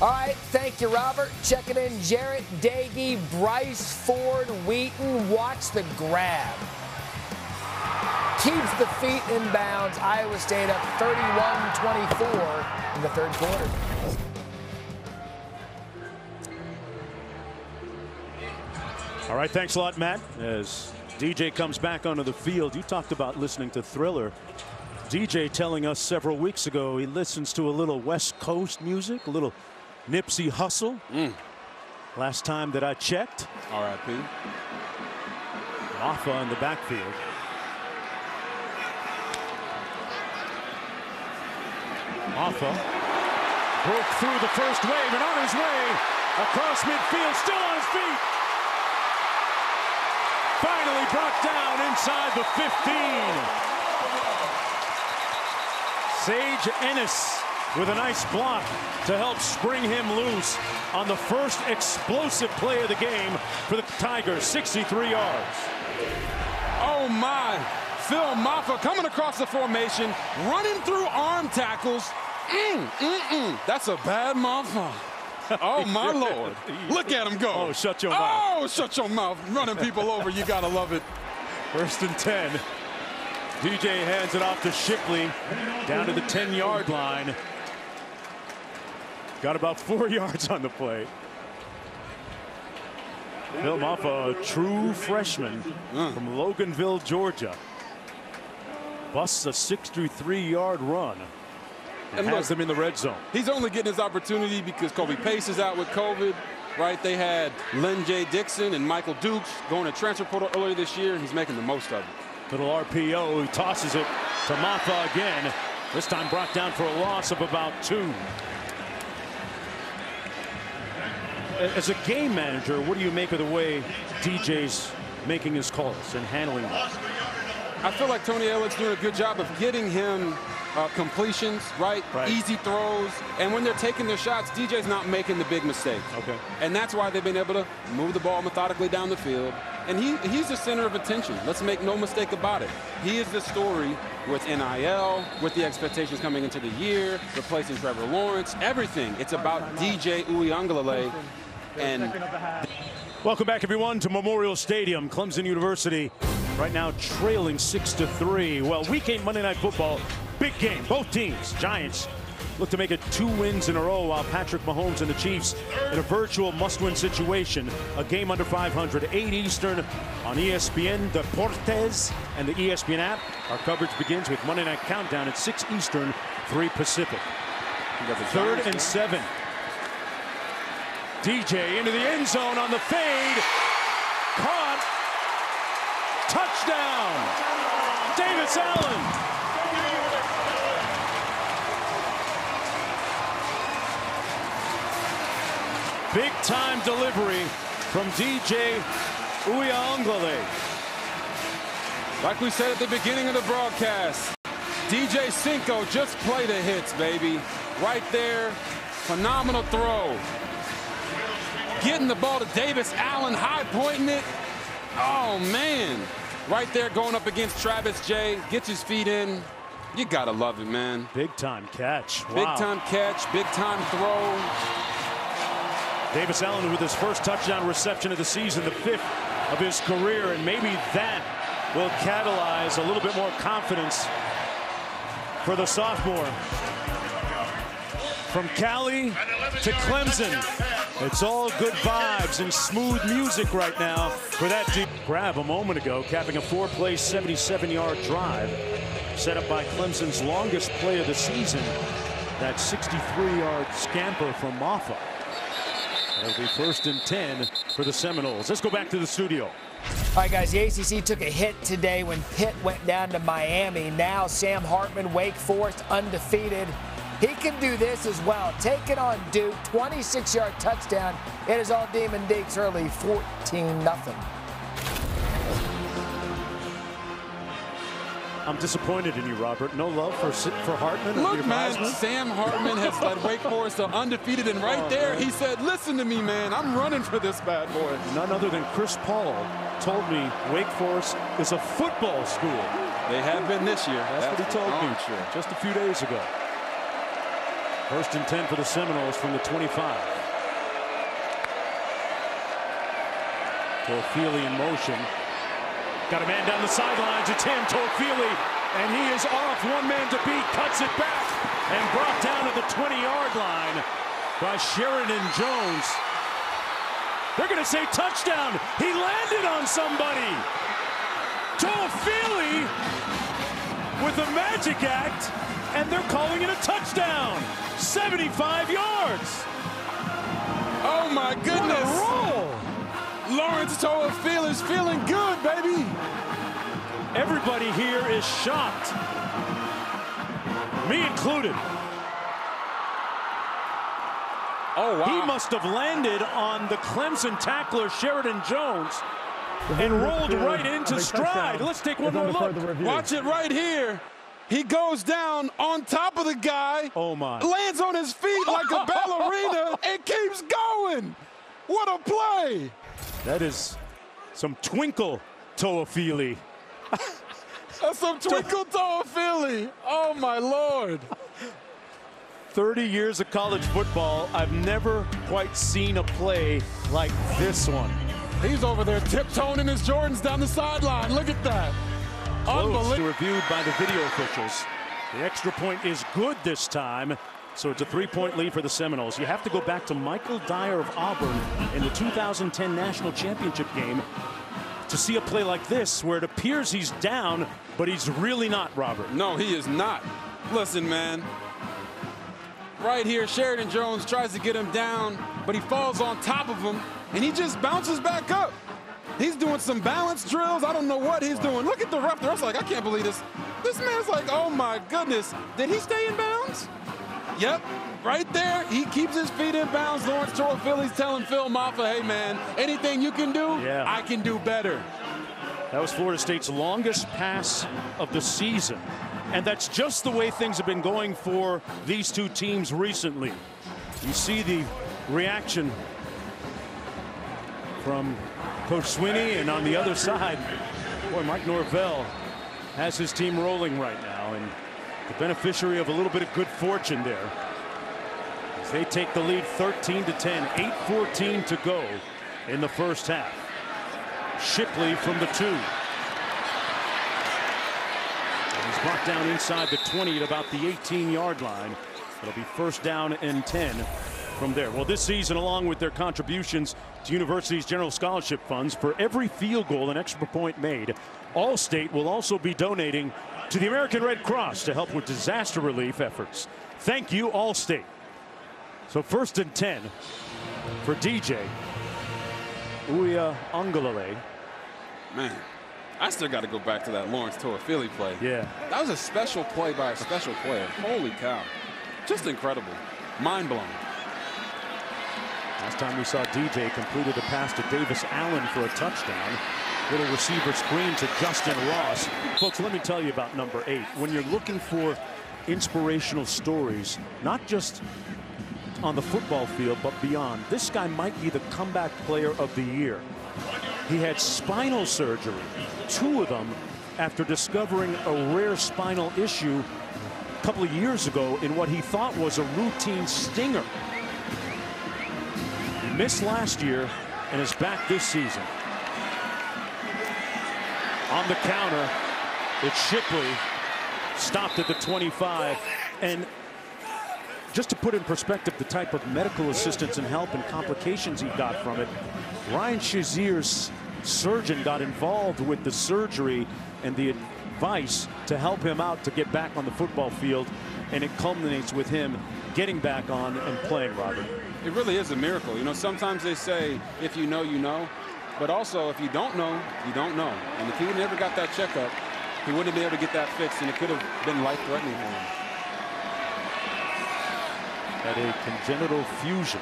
All right, thank you, Robert. Checking in, Jarrett, Dagey, Bryce, Ford, Wheaton. Watch the grab. Keeps the feet in bounds. Iowa State up 31-24 in the third quarter. All right, thanks a lot, Matt. As DJ comes back onto the field, you talked about listening to Thriller. DJ telling us several weeks ago he listens to a little West Coast music, a little Nipsey Hussle. Last time that I checked. R.I.P. Moffa in the backfield. Moffa broke through the first wave and on his way across midfield, still on his feet. Finally brought down inside the 15. Sage Ennis with a nice block to help spring him loose on the first explosive play of the game for the Tigers. 63 yards. Oh my. Phil Moffa coming across the formation, running through arm tackles. That's a bad Moffa. Oh my Lord. Look at him go. Oh, shut your mouth. Oh, shut your mouth. Running people over. You gotta love it. First and 10. DJ hands it off to Shipley down to the 10-yard line. Got about 4 yards on the play. Phil Moffa, a true freshman from Loganville, Georgia. Busts a 63-yard run and has them in the red zone. He's only getting his opportunity because Kobe Pace is out with COVID. Right, they had Lynn J. Dixon and Michael Dukes going to transfer portal earlier this year. He's making the most of it. Little RPO, he tosses it to Moffa again. This time brought down for a loss of about 2. As a game manager, what do you make of the way DJ's making his calls and handling them? I feel like Tony Elliott's doing a good job of getting him completions, right? Easy throws. And when they're taking their shots, DJ's not making the big mistakes. Okay. And that's why they've been able to move the ball methodically down the field. And he's the center of attention. Let's make no mistake about it. He is the story with NIL, with the expectations coming into the year, replacing Trevor Lawrence, everything. It's about DJ Uiagalelei. And welcome back, everyone, to Memorial Stadium, Clemson University. Right now trailing 6-3. Well, weekend Monday Night Football, big game. Both teams, Giants, look to make it 2 wins in a row, while Patrick Mahomes and the Chiefs in a virtual must-win situation. A game under 500, 8 Eastern on ESPN Deportes and the ESPN app. Our coverage begins with Monday Night Countdown at 6 Eastern, 3 Pacific. 3rd and 7. DJ into the end zone on the fade. Caught. Touchdown. Davis Allen. Big time delivery from DJ Uiagalelei. Like we said at the beginning of the broadcast, DJ Cinco just play the hits, baby. Right there, phenomenal throw. Getting the ball to Davis Allen, high pointing it. Oh man. Right there going up against Travis J. Gets his feet in. You got to love it, man. Big time catch. Wow. Big time catch, big time throw. Davis Allen with his first touchdown reception of the season, the fifth of his career, and maybe that will catalyze a little bit more confidence for the sophomore. From Cali to Clemson, it's all good vibes and smooth music right now for that deep grab a moment ago, capping a four-play, 77-yard drive set up by Clemson's longest play of the season. That 63-yard scamper from Moffa. That'll be first and 10 for the Seminoles. Let's go back to the studio. All right, guys, the ACC took a hit today when Pitt went down to Miami. Now Sam Hartman, Wake Forest, undefeated. He can do this as well. Taking on Duke, 26-yard touchdown. It is all Demon Deeks early, 14-0. I'm disappointed in you, Robert. No love for Hartman. Look, man, Sam Hartman has led Wake Forest to undefeated, and right there he said, listen to me, man, I'm running for this bad boy. None other than Chris Paul told me Wake Forest is a football school. They have been this year. That's what he told me just a few days ago. First and 10 for the Seminoles from the 25. Toafili in motion. Got a man down the sidelines. It's him, Toafili, and he is off. One man to beat. Cuts it back and brought down to the 20-yard line by Sheridan Jones. They're going to say touchdown. He landed on somebody. Toafili with the magic act. And they're calling it a touchdown. 75 yards. Oh, my goodness. What a roll. Lawrence Toafili is feeling good, baby. Everybody here is shocked. Me included. Oh, wow. He must have landed on the Clemson tackler, Sheridan Jones, and rolled right into stride. Let's take one more look. Watch it right here. He goes down on top of the guy. Oh my. Lands on his feet like a ballerina and keeps going. What a play. That is some twinkle Toafili. That's some twinkle Toafili. Oh my Lord. 30 years of college football. I've never quite seen a play like this one. He's over there tiptoeing in his Jordans down the sideline. Look at that. Close to reviewed by the video officials. The extra point is good this time, so it's a three-point lead for the Seminoles. You have to go back to Michael Dyer of Auburn in the 2010 national championship game to see a play like this where it appears he's down, but he's really not, Robert. No, he is not. Listen, man. Right here, Sheridan Jones tries to get him down, but he falls on top of him, and he just bounces back up. He's doing some balance drills. I don't know what he's doing. Look at the ref. The ref's like, I can't believe this. This man's like, oh, my goodness. Did he stay in bounds? Yep. Right there, he keeps his feet in bounds. Lawrence Toafili's telling Phil Moffa, hey, man, anything you can do, I can do better. That was Florida State's longest pass of the season. And that's just the way things have been going for these two teams recently. You see the reaction from Coach Swinney, and on the other side, boy, Mike Norvell has his team rolling right now, and the beneficiary of a little bit of good fortune there. As they take the lead 13-10, 8:14 to go in the first half. Shipley from the 2. And he's brought down inside the 20 at about the 18-yard line. It'll be first down and 10. From there. Well, this season, along with their contributions to universities' general scholarship funds, for every field goal and extra point made, Allstate will also be donating to the American Red Cross to help with disaster relief efforts. Thank you, Allstate. So first and 10 for DJ Uia Ongalale. Man, I still got to go back to that Lawrence Toafili play. Yeah, that was a special play by a special player. Holy cow, just incredible, mind blowing. Last time we saw DJ completed a pass to Davis Allen for a touchdown. Little receiver screen to Justin Ross. Folks, let me tell you about number 8. When you're looking for inspirational stories, not just on the football field, but beyond, this guy might be the comeback player of the year. He had spinal surgery, 2 of them after discovering a rare spinal issue a couple of years ago in what he thought was a routine stinger. He missed last year and is back this season. On the counter, it's Shipley, stopped at the 25. And just to put in perspective the type of medical assistance and help and complications he got from it, Ryan Shazier's surgeon got involved with the surgery and the advice to help him out to get back on the football field, and it culminates with him getting back on and playing, Robert. It really is a miracle. You know, sometimes they say, if you know, you know. But also, if you don't know, you don't know. And if he never got that checkup, he wouldn't have been able to get that fixed, and it could have been life-threatening for him. Had a congenital fusion,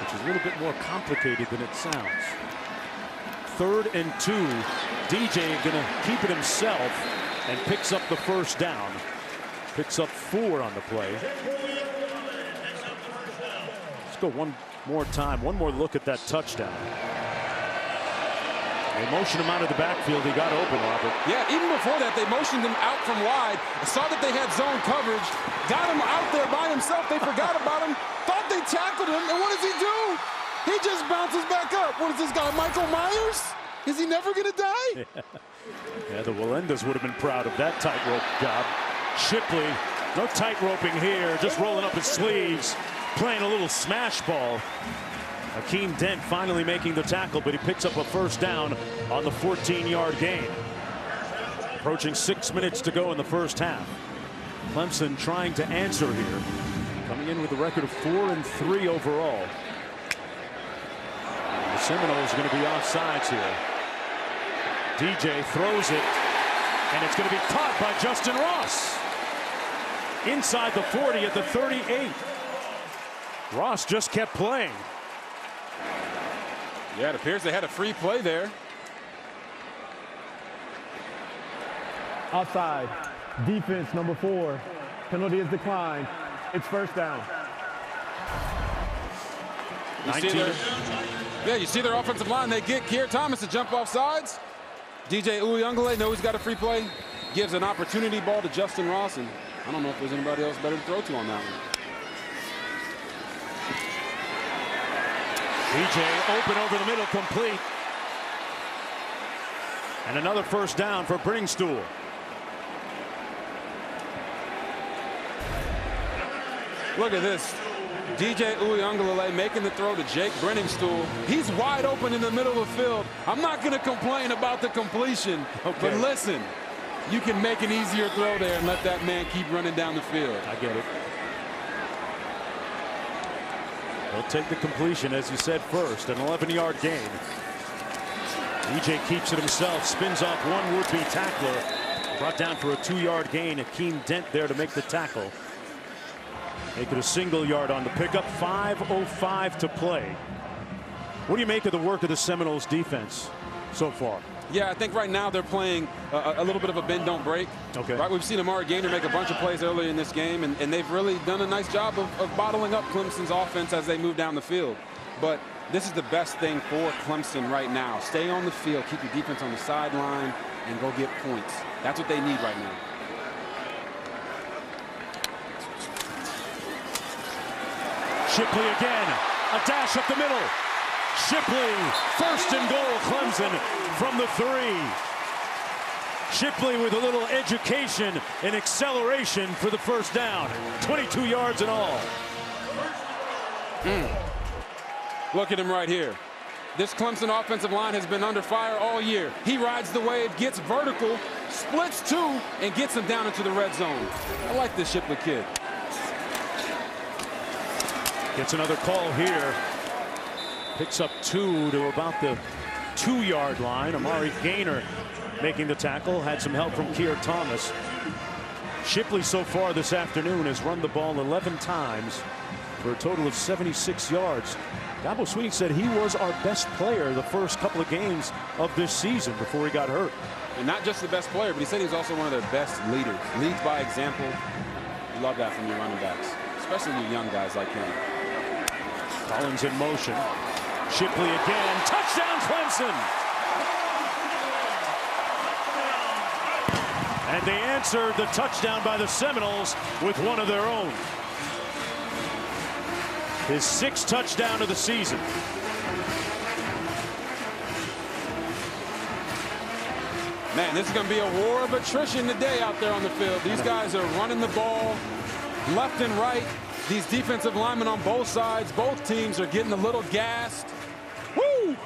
which is a little bit more complicated than it sounds. 3rd and 2. DJ gonna keep it himself and picks up the first down. Picks up 4 on the play. Let's go one more time, one more look at that touchdown. They motioned him out of the backfield. He got open, Robert. Yeah, even before that, they motioned him out from wide. Saw that they had zone coverage. Got him out there by himself. They forgot about him. Thought they tackled him. And what does he do? He just bounces back up. What is this guy, Michael Myers? Is he never going to die? Yeah, the Willendas would have been proud of that tightrope job. Shipley, no tightroping here. Just rolling up his sleeves. Playing a little smash ball. Akeem Dent finally making the tackle, but he picks up a first down on the 14-yard gain. Approaching 6 minutes to go in the first half. Clemson trying to answer here. Coming in with a record of 4-3 overall. The Seminoles are going to be offsides here. DJ throws it, and it's going to be caught by Justin Ross. Inside the 40 at the 38. Ross just kept playing. Yeah, it appears they had a free play there. Offside. Defense number 4. Penalty is declined. It's first down. You see their offensive line. They get Kier Thomas to jump off sides. DJ Uyunglele knows he's got a free play. Gives an opportunity ball to Justin Ross. And I don't know if there's anybody else better to throw to on that one. DJ open over the middle, complete. And another first down for Bringstool. Look at this. DJ Uyunglele making the throw to Jake Brenningstool. He's wide open in the middle of the field. I'm not going to complain about the completion, but listen, you can make an easier throw there and let that man keep running down the field. I get it. He'll take the completion, as you said, first. An 11-yard gain. DJ keeps it himself. Spins off one would-be tackler. Brought down for a 2-yard gain. Akeem Dent there to make the tackle. Make it a single yard on the pickup. 5:05 to play. What do you make of the work of the Seminoles defense so far? Yeah, I think right now they're playing a little bit of a bend don't break. Okay. Right, we've seen Amari Gaynor make a bunch of plays earlier in this game, and they've really done a nice job of bottling up Clemson's offense as they move down the field. But this is the best thing for Clemson right now. Stay on the field, keep your defense on the sideline, and go get points. That's what they need right now. Shipley again, a dash up the middle. Shipley, first and goal, Clemson from the 3. Shipley with a little education and acceleration for the first down. 22 yards in all. Look at him right here. This Clemson offensive line has been under fire all year. He rides the wave, gets vertical, splits two, and gets him down into the red zone. I like this Shipley kid. Gets another call here. Picks up 2 to about the 2-yard line. Amari Gaynor making the tackle. Had some help from Kier Thomas. Shipley so far this afternoon has run the ball 11 times for a total of 76 yards. Dabo Swinney said he was our best player the first couple of games of this season before he got hurt. And not just the best player, but he said he was also one of their best leaders. Leads by example. You love that from your running backs, especially your young guys like him. Collins in motion. Shipley again. Touchdown, Clemson. And they answered the touchdown by the Seminoles with one of their own. His sixth touchdown of the season. Man, this is going to be a war of attrition today out there on the field. These guys are running the ball left and right. These defensive linemen on both sides, both teams are getting a little gassed. Woo!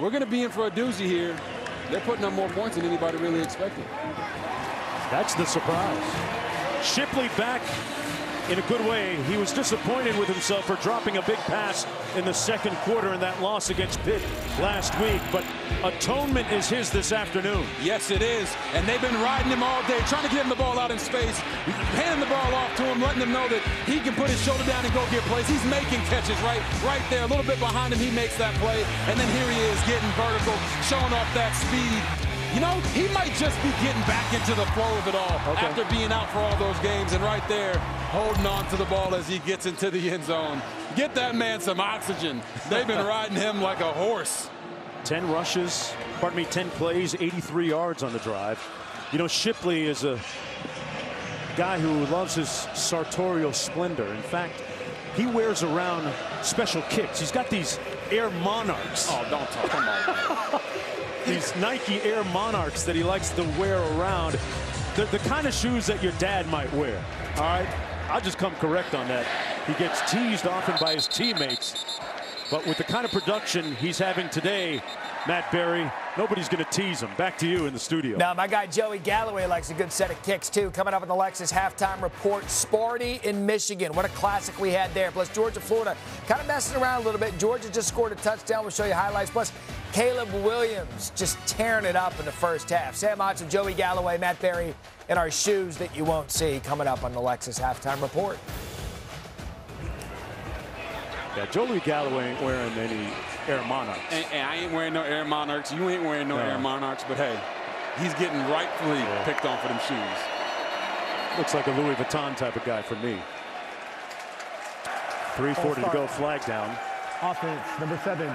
We're going to be in for a doozy here. They're putting up more points than anybody really expected. That's the surprise. Shipley back in a good way. He was disappointed with himself for dropping a big pass in the second quarter in that loss against Pitt last week. But atonement is his this afternoon. Yes, it is. And they've been riding him all day, trying to get him the ball out in space, handing the ball off to him, letting him know that he can put his shoulder down and go get plays. He's making catches right there. A little bit behind him, he makes that play. And then here he is getting vertical, showing off that speed. You know, he might just be getting back into the flow of it all after being out for all those games. And right there, holding on to the ball as he gets into the end zone. Get that man some oxygen. They've been riding him like a horse. 10 rushes, pardon me, 10 plays, 83 yards on the drive. You know, Shipley is a guy who loves his sartorial splendor. In fact, he wears around special kicks. He's got these Air Monarchs. Oh, don't talk about that. These Nike Air Monarchs that he likes to wear around. They're the kind of shoes that your dad might wear. All right, I'll just come correct on that. He gets teased often by his teammates. But with the kind of production he's having today, Matt Berry, nobody's going to tease him. Back to you in the studio. Now, my guy Joey Galloway likes a good set of kicks, too. Coming up in the Lexus halftime report, Sparty in Michigan. What a classic we had there. Plus, Georgia, Florida, kind of messing around a little bit. Georgia just scored a touchdown. We'll show you highlights. Plus, Caleb Williams just tearing it up in the first half. Sam Hodgson, Joey Galloway, Matt Berry, and our shoes that you won't see coming up on the Lexus halftime report. Yeah, Joey Galloway ain't wearing any Air Monarchs. And I ain't wearing no Air Monarchs. You ain't wearing no Air Monarchs. But, hey, he's getting rightfully picked on for them shoes. Looks like a Louis Vuitton type of guy for me. 3:40 to go, flag down. Offense, number 7,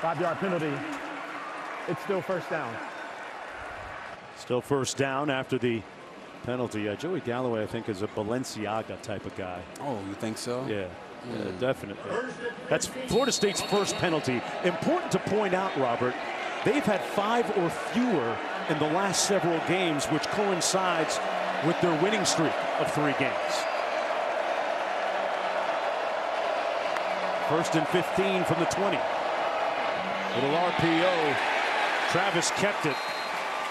5-yard penalty. It's still first down. Still first down after the penalty. Yeah, Joey Galloway, I think, is a Balenciaga type of guy. Oh, you think so? Yeah. Yeah, definitely. That's Florida State's first penalty. Important to point out, Robert, they've had 5 or fewer in the last several games, which coincides with their winning streak of 3 games. First and 15 from the 20. Little RPO. Travis kept it.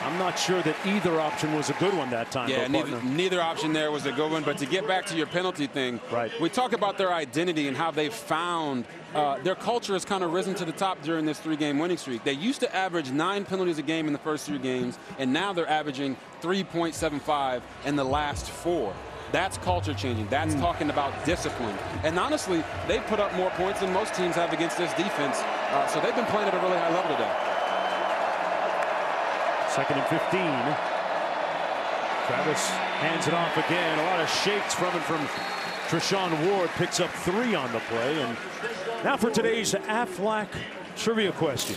I'm not sure that either option was a good one that time. Yeah, neither option there was a good one. But to get back to your penalty thing, we talk about their identity and how they've found their culture has kind of risen to the top during this 3-game winning streak. They used to average 9 penalties a game in the first 3 games, and now they're averaging 3.75 in the last 4. That's culture changing. That's talking about discipline. And honestly, they put up more points than most teams have against this defense. So they've been playing at a really high level today. Second and 15. Travis hands it off again. A lot of shakes from and from Treshawn Ward. Picks up 3 on the play. And now for today's Aflac trivia question.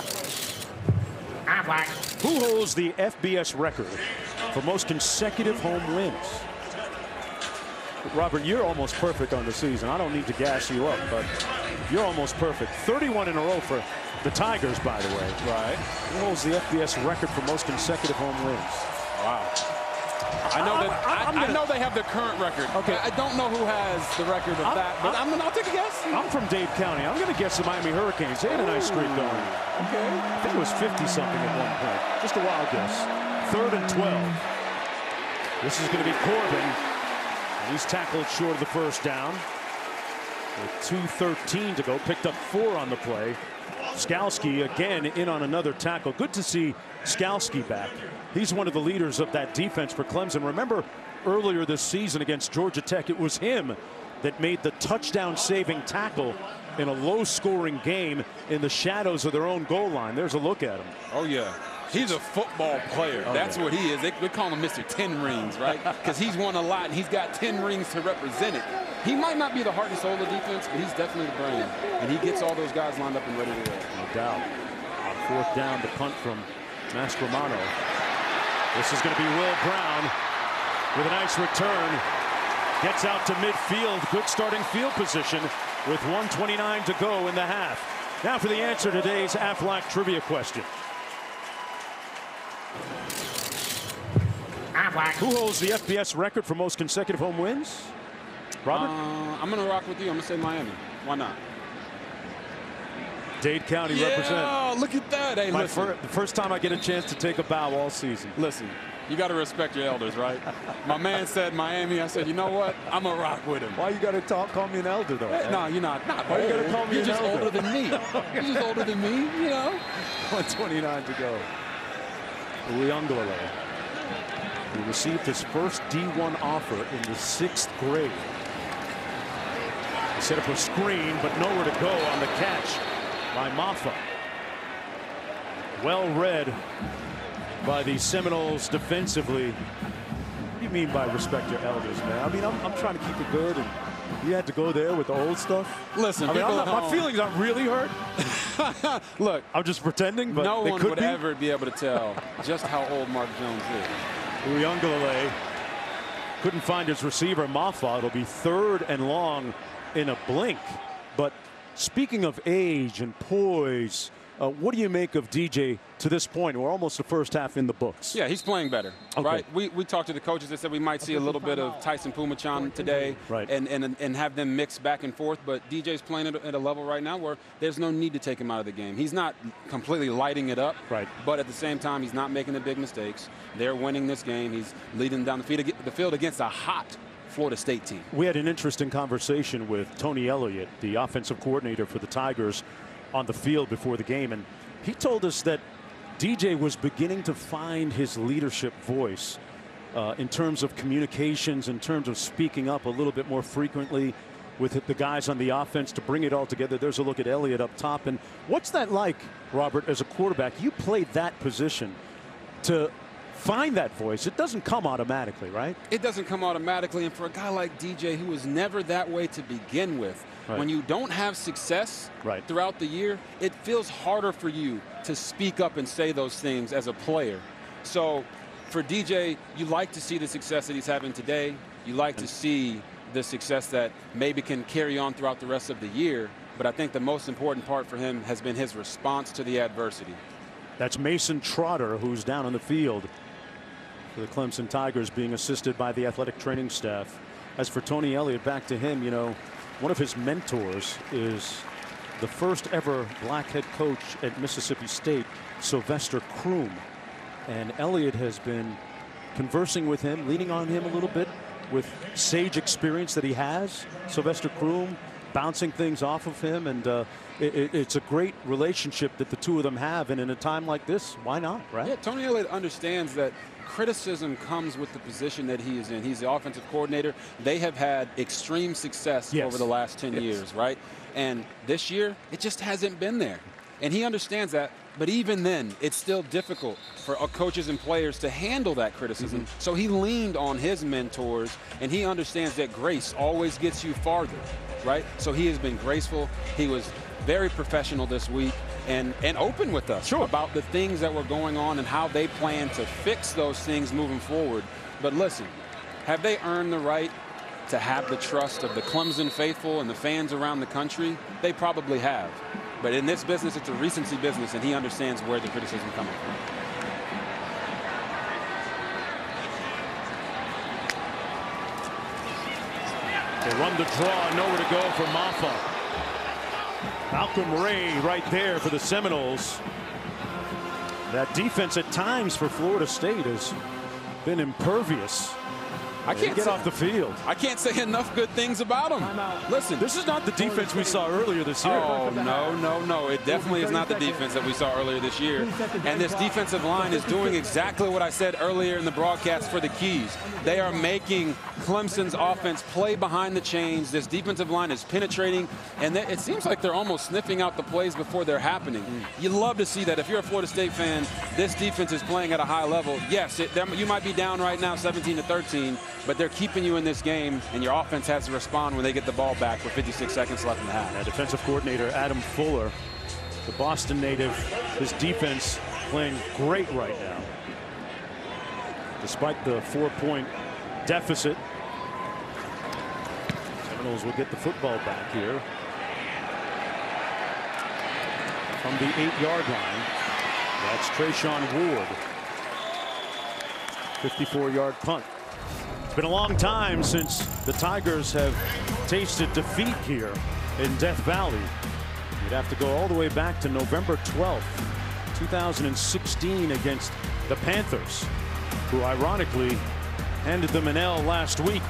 Aflac. Who holds the FBS record for most consecutive home wins? Robert, you're almost perfect on the season. I don't need to gas you up, but you're almost perfect. 31 in a row for the Tigers, by the way. Right. Who holds the FBS record for most consecutive home wins? Wow. I know that. I know they have the current record. Okay. I don't know who has the record of that, but I'll take a guess. I'm from Dade County. I'm going to guess the Miami Hurricanes. They had a nice streak going. Okay. I think it was 50-something at one point. Just a wild guess. Third and 12. This is going to be Corbin. He's tackled short of the first down. With 2:13 to go, picked up 4 on the play. Skalski again in on another tackle. Good to see Skalski back. He's one of the leaders of that defense for Clemson. Remember earlier this season against Georgia Tech, it was him that made the touchdown saving tackle in a low scoring game in the shadows of their own goal line. There's a look at him. Oh yeah, he's a football player. That's what he is. They call him Mr. 10 Rings, right? Because he's won a lot and he's got 10 rings to represent it. He might not be the heart and soul of the defense, but he's definitely the brain. And he gets all those guys lined up and ready to roll. No doubt. On fourth down, the punt from Mastromano. This is going to be Will Brown. with a nice return. Gets out to midfield. Good starting field position with 1:29 to go in the half. Now for the answer to today's Aflac trivia question. Aflac. Who holds the FBS record for most consecutive home wins? Robert? I'm going to rock with you. I'm going to say Miami. Why not? Dade County represent. Yeah, look at that. Hey, the first time I get a chance to take a bow all season. Listen, you got to respect your elders, right? My man said Miami. I said, you know what? I'm going to rock with him. Why you got to call me an elder, though? Hey, no, you're not. Why you got to call me an elder? You're just older than me. You're just older than me, you know? 1:29 to go. Uyunglele, who received his first D1 offer in the 6th grade. He set up a screen, but nowhere to go on the catch by Moffa. Well read by the Seminoles defensively. What do you mean by respect your elders, man? I mean, I'm trying to keep it good, and you had to go there with the old stuff. Listen, I mean, my feelings aren't really hurt. Look, I'm just pretending, but no one would ever be able to tell just how old Mark Jones is. Uyunglele couldn't find his receiver, Moffa. It'll be third and long in a blink. But speaking of age and poise, what do you make of DJ to this point? We're almost the first half in the books. Yeah, he's playing better, okay. Right? We talked to the coaches. They said we might see a little bit of Tyson Pumachan today, right, and have them mix back and forth. But DJ's playing at a level right now where there's no need to take him out of the game. He's not completely lighting it up, right, but at the same time, he's not making the big mistakes. They're winning this game. He's leading down the field against a hot Florida State team. We had an interesting conversation with Tony Elliott, the offensive coordinator for the Tigers, on the field before the game, and he told us that DJ was beginning to find his leadership voice in terms of communications, in terms of speaking up a little bit more frequently with the guys on the offense to bring it all together. There's a look at Elliott up top. And what's that like, Robert, as a quarterback? You played that position to find that voice. It doesn't come automatically, right? It doesn't come automatically. And for a guy like DJ, who was never that way to begin with, right, when you don't have success, right, throughout the year, it feels harder for you to speak up and say those things as a player. So for DJ, you like to see the success that he's having today. You like to see the success that maybe can carry on throughout the rest of the year. But I think the most important part for him has been his response to the adversity. That's Mason Trotter, who's down on the field for the Clemson Tigers, being assisted by the athletic training staff. As for Tony Elliott, back to him, you know, one of his mentors is the first ever black head coach at Mississippi State, Sylvester Croom. And Elliott has been conversing with him, leaning on him a little bit with sage experience that he has. Sylvester Croom bouncing things off of him, and it's a great relationship that the two of them have. And in a time like this, why not, right? Yeah, Tony Elliott understands that criticism comes with the position that he is in. He's the offensive coordinator. They have had extreme success, yes, over the last 10 yes. years, right? And this year, it just hasn't been there. And he understands that. But even then, it's still difficult for coaches and players to handle that criticism. Mm-hmm. So he leaned on his mentors, and he understands that grace always gets you farther, right? So he has been graceful. He was very professional this week, and open with us, sure, about the things that were going on and how they plan to fix those things moving forward. But listen, have they earned the right to have the trust of the Clemson faithful and the fans around the country? They probably have. But in this business, it's a recency business, and he understands where the criticism comes from. They run the draw, nowhere to go for Moffa. Malcolm Ray right there for the Seminoles. That defense at times for Florida State has been impervious. I can't get off the field. I can't say enough good things about him. Listen, this is not the defense we saw earlier this year. Oh, no. It definitely is not the defense that we saw earlier this year. And this defensive line is doing exactly what I said earlier in the broadcast for the Keys. They are making Clemson's offense play behind the chains. This defensive line is penetrating, and it seems like they're almost sniffing out the plays before they're happening. You love to see that. If you're a Florida State fan, this defense is playing at a high level. Yes, you might be down right now 17-13. But they're keeping you in this game, and your offense has to respond when they get the ball back with 56 seconds left in the half. Defensive coordinator Adam Fuller, the Boston native, his defense playing great right now. Despite the 4-point deficit. Seminoles will get the football back here from the 8-yard line. That's Treshawn Ward. 54-yard punt. It's been a long time since the Tigers have tasted defeat here in Death Valley. You'd have to go all the way back to November 12th, 2016 against the Panthers, who ironically handed them an L last week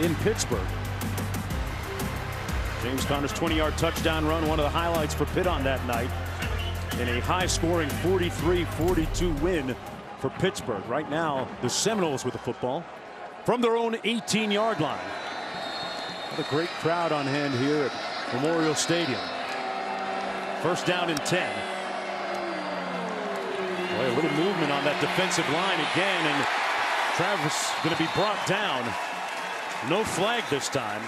in Pittsburgh. James Conner's 20-yard touchdown run, one of the highlights for Pitt on that night, in a high-scoring 43-42 win for Pittsburgh. Right now, the Seminoles with the football from their own 18-yard line. What a great crowd on hand here at Memorial Stadium. First down and 10. Boy, a little movement on that defensive line again, and Travis going to be brought down. No flag this time.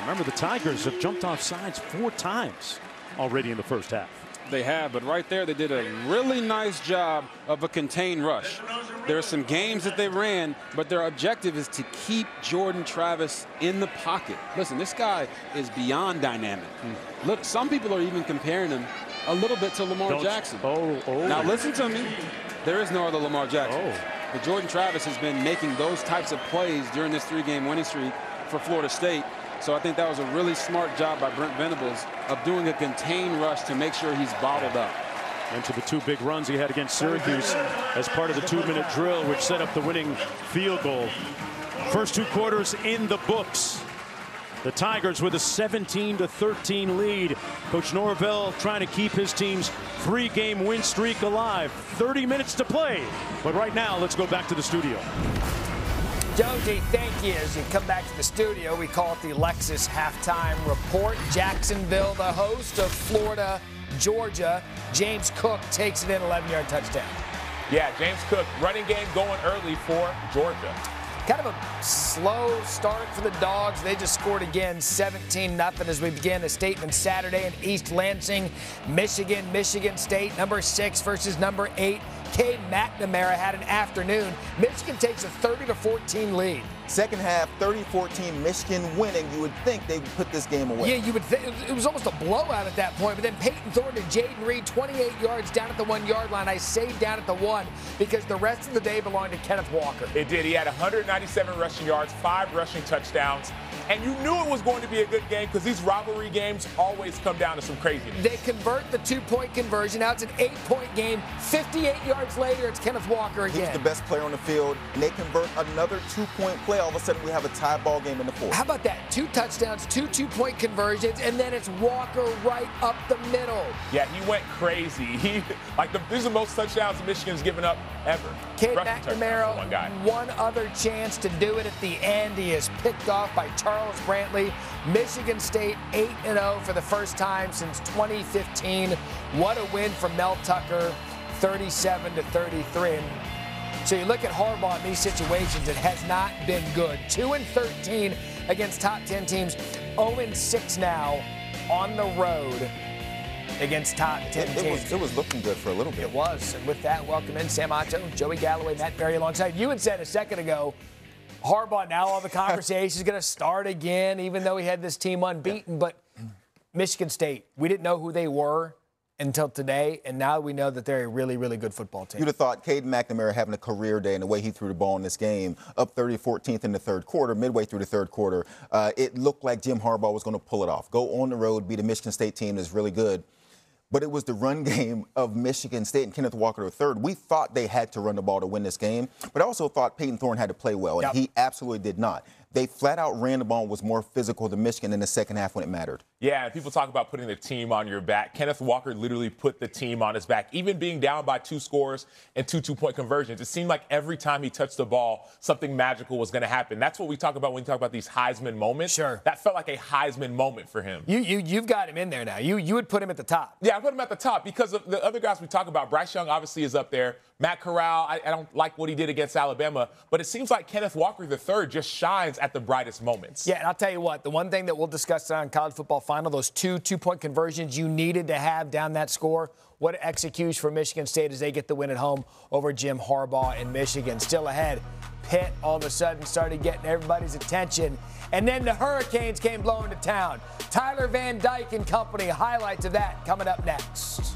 Remember, the Tigers have jumped off sides 4 times already in the first half. They have, but right there they did a really nice job of a contained rush. There are some games that they ran, but their objective is to keep Jordan Travis in the pocket. Listen, this guy is beyond dynamic. Look, some people are even comparing him a little bit to Lamar Jackson. Now listen to me. There is no other Lamar Jackson. But Jordan Travis has been making those types of plays during this 3-game winning streak for Florida State. So I think that was a really smart job by Brent Venables of doing a contained rush to make sure he's bottled up. And to the 2 big runs he had against Syracuse as part of the 2-minute drill, which set up the winning field goal. First 2 quarters in the books. The Tigers with a 17-13 lead. Coach Norvell trying to keep his team's 3-game win streak alive. 30 minutes to play. But right now, let's go back to the studio. Joji, thank you. As you come back to the studio, we call it the Lexus Halftime Report. Jacksonville, the host of Florida, Georgia. James Cook takes it in, 11-yard touchdown. Yeah, James Cook, running game going early for Georgia. Kind of a slow start for the Dogs. They just scored again, 17-0, as we begin the statement Saturday in East Lansing, Michigan. Michigan State, number 6 versus number 8. Cade McNamara had an afternoon. Michigan takes a 30-14 lead. Second half, 30-14, Michigan winning. You would think they would put this game away. Yeah, you would think. It was almost a blowout at that point, but then Peyton Thorne to Jaden Reed, 28 yards down at the 1-yard line. I saved down at the 1 because the rest of the day belonged to Kenneth Walker. It did. He had 197 rushing yards, 5 rushing touchdowns. And you knew it was going to be a good game because these rivalry games always come down to some craziness. They convert the 2-point conversion. Now it's an 8-point game. 58 yards later, it's Kenneth Walker again. He's the best player on the field, and they convert another 2-point play. All of a sudden, we have a tie ball game in the 4th. How about that? 2 touchdowns, 2 2-point conversions, and then it's Walker right up the middle. Yeah, he went crazy. He these are the most touchdowns Michigan's given up ever. Cade McNamara, one other chance to do it at the end. He is picked off by Charles Brantley. Michigan State 8-0 for the first time since 2015. What a win for Mel Tucker, 37-33. And so you look at Harbaugh in these situations, it has not been good. 2-13 against top 10 teams, 0-6 now on the road against top 10 teams. It was looking good for a little bit. It was. And with that, welcome in Sam Otto, Joey Galloway, Matt Berry alongside. You had said a second ago, Harbaugh, now all the conversation is going to start again, even though he had this team unbeaten. But Michigan State, we didn't know who they were until today, and now we know that they're a really, really good football team. You'd have thought Cade McNamara having a career day and the way he threw the ball in this game, up 30-14 in the 3rd quarter, midway through the 3rd quarter, it looked like Jim Harbaugh was going to pull it off. Go on the road, beat a Michigan State team that's really good. But it was the run game of Michigan State and Kenneth Walker III. We thought they had to run the ball to win this game, but I also thought Peyton Thorne had to play well, and he absolutely did not. They flat out ran the ball and was more physical than Michigan in the second half when it mattered. Yeah, and people talk about putting the team on your back. Kenneth Walker literally put the team on his back. Even being down by 2 scores and 2 2-point conversions, it seemed like every time he touched the ball, something magical was going to happen. That's what we talk about when we talk about these Heisman moments. Sure. That felt like a Heisman moment for him. You've got him in there now. You would put him at the top. Yeah, I put him at the top because of the other guys we talk about. Bryce Young obviously is up there. Matt Corral, I don't like what he did against Alabama, but it seems like Kenneth Walker III just shines at the brightest moments. Yeah, and I'll tell you what, the one thing that we'll discuss on College Football Final, those 2 2-point conversions you needed to have down that score, what execution for Michigan State as they get the win at home over Jim Harbaugh in Michigan. Still ahead, Pitt all of a sudden started getting everybody's attention. And then the Hurricanes came blowing to town. Tyler Van Dyke and company, highlights of that coming up next.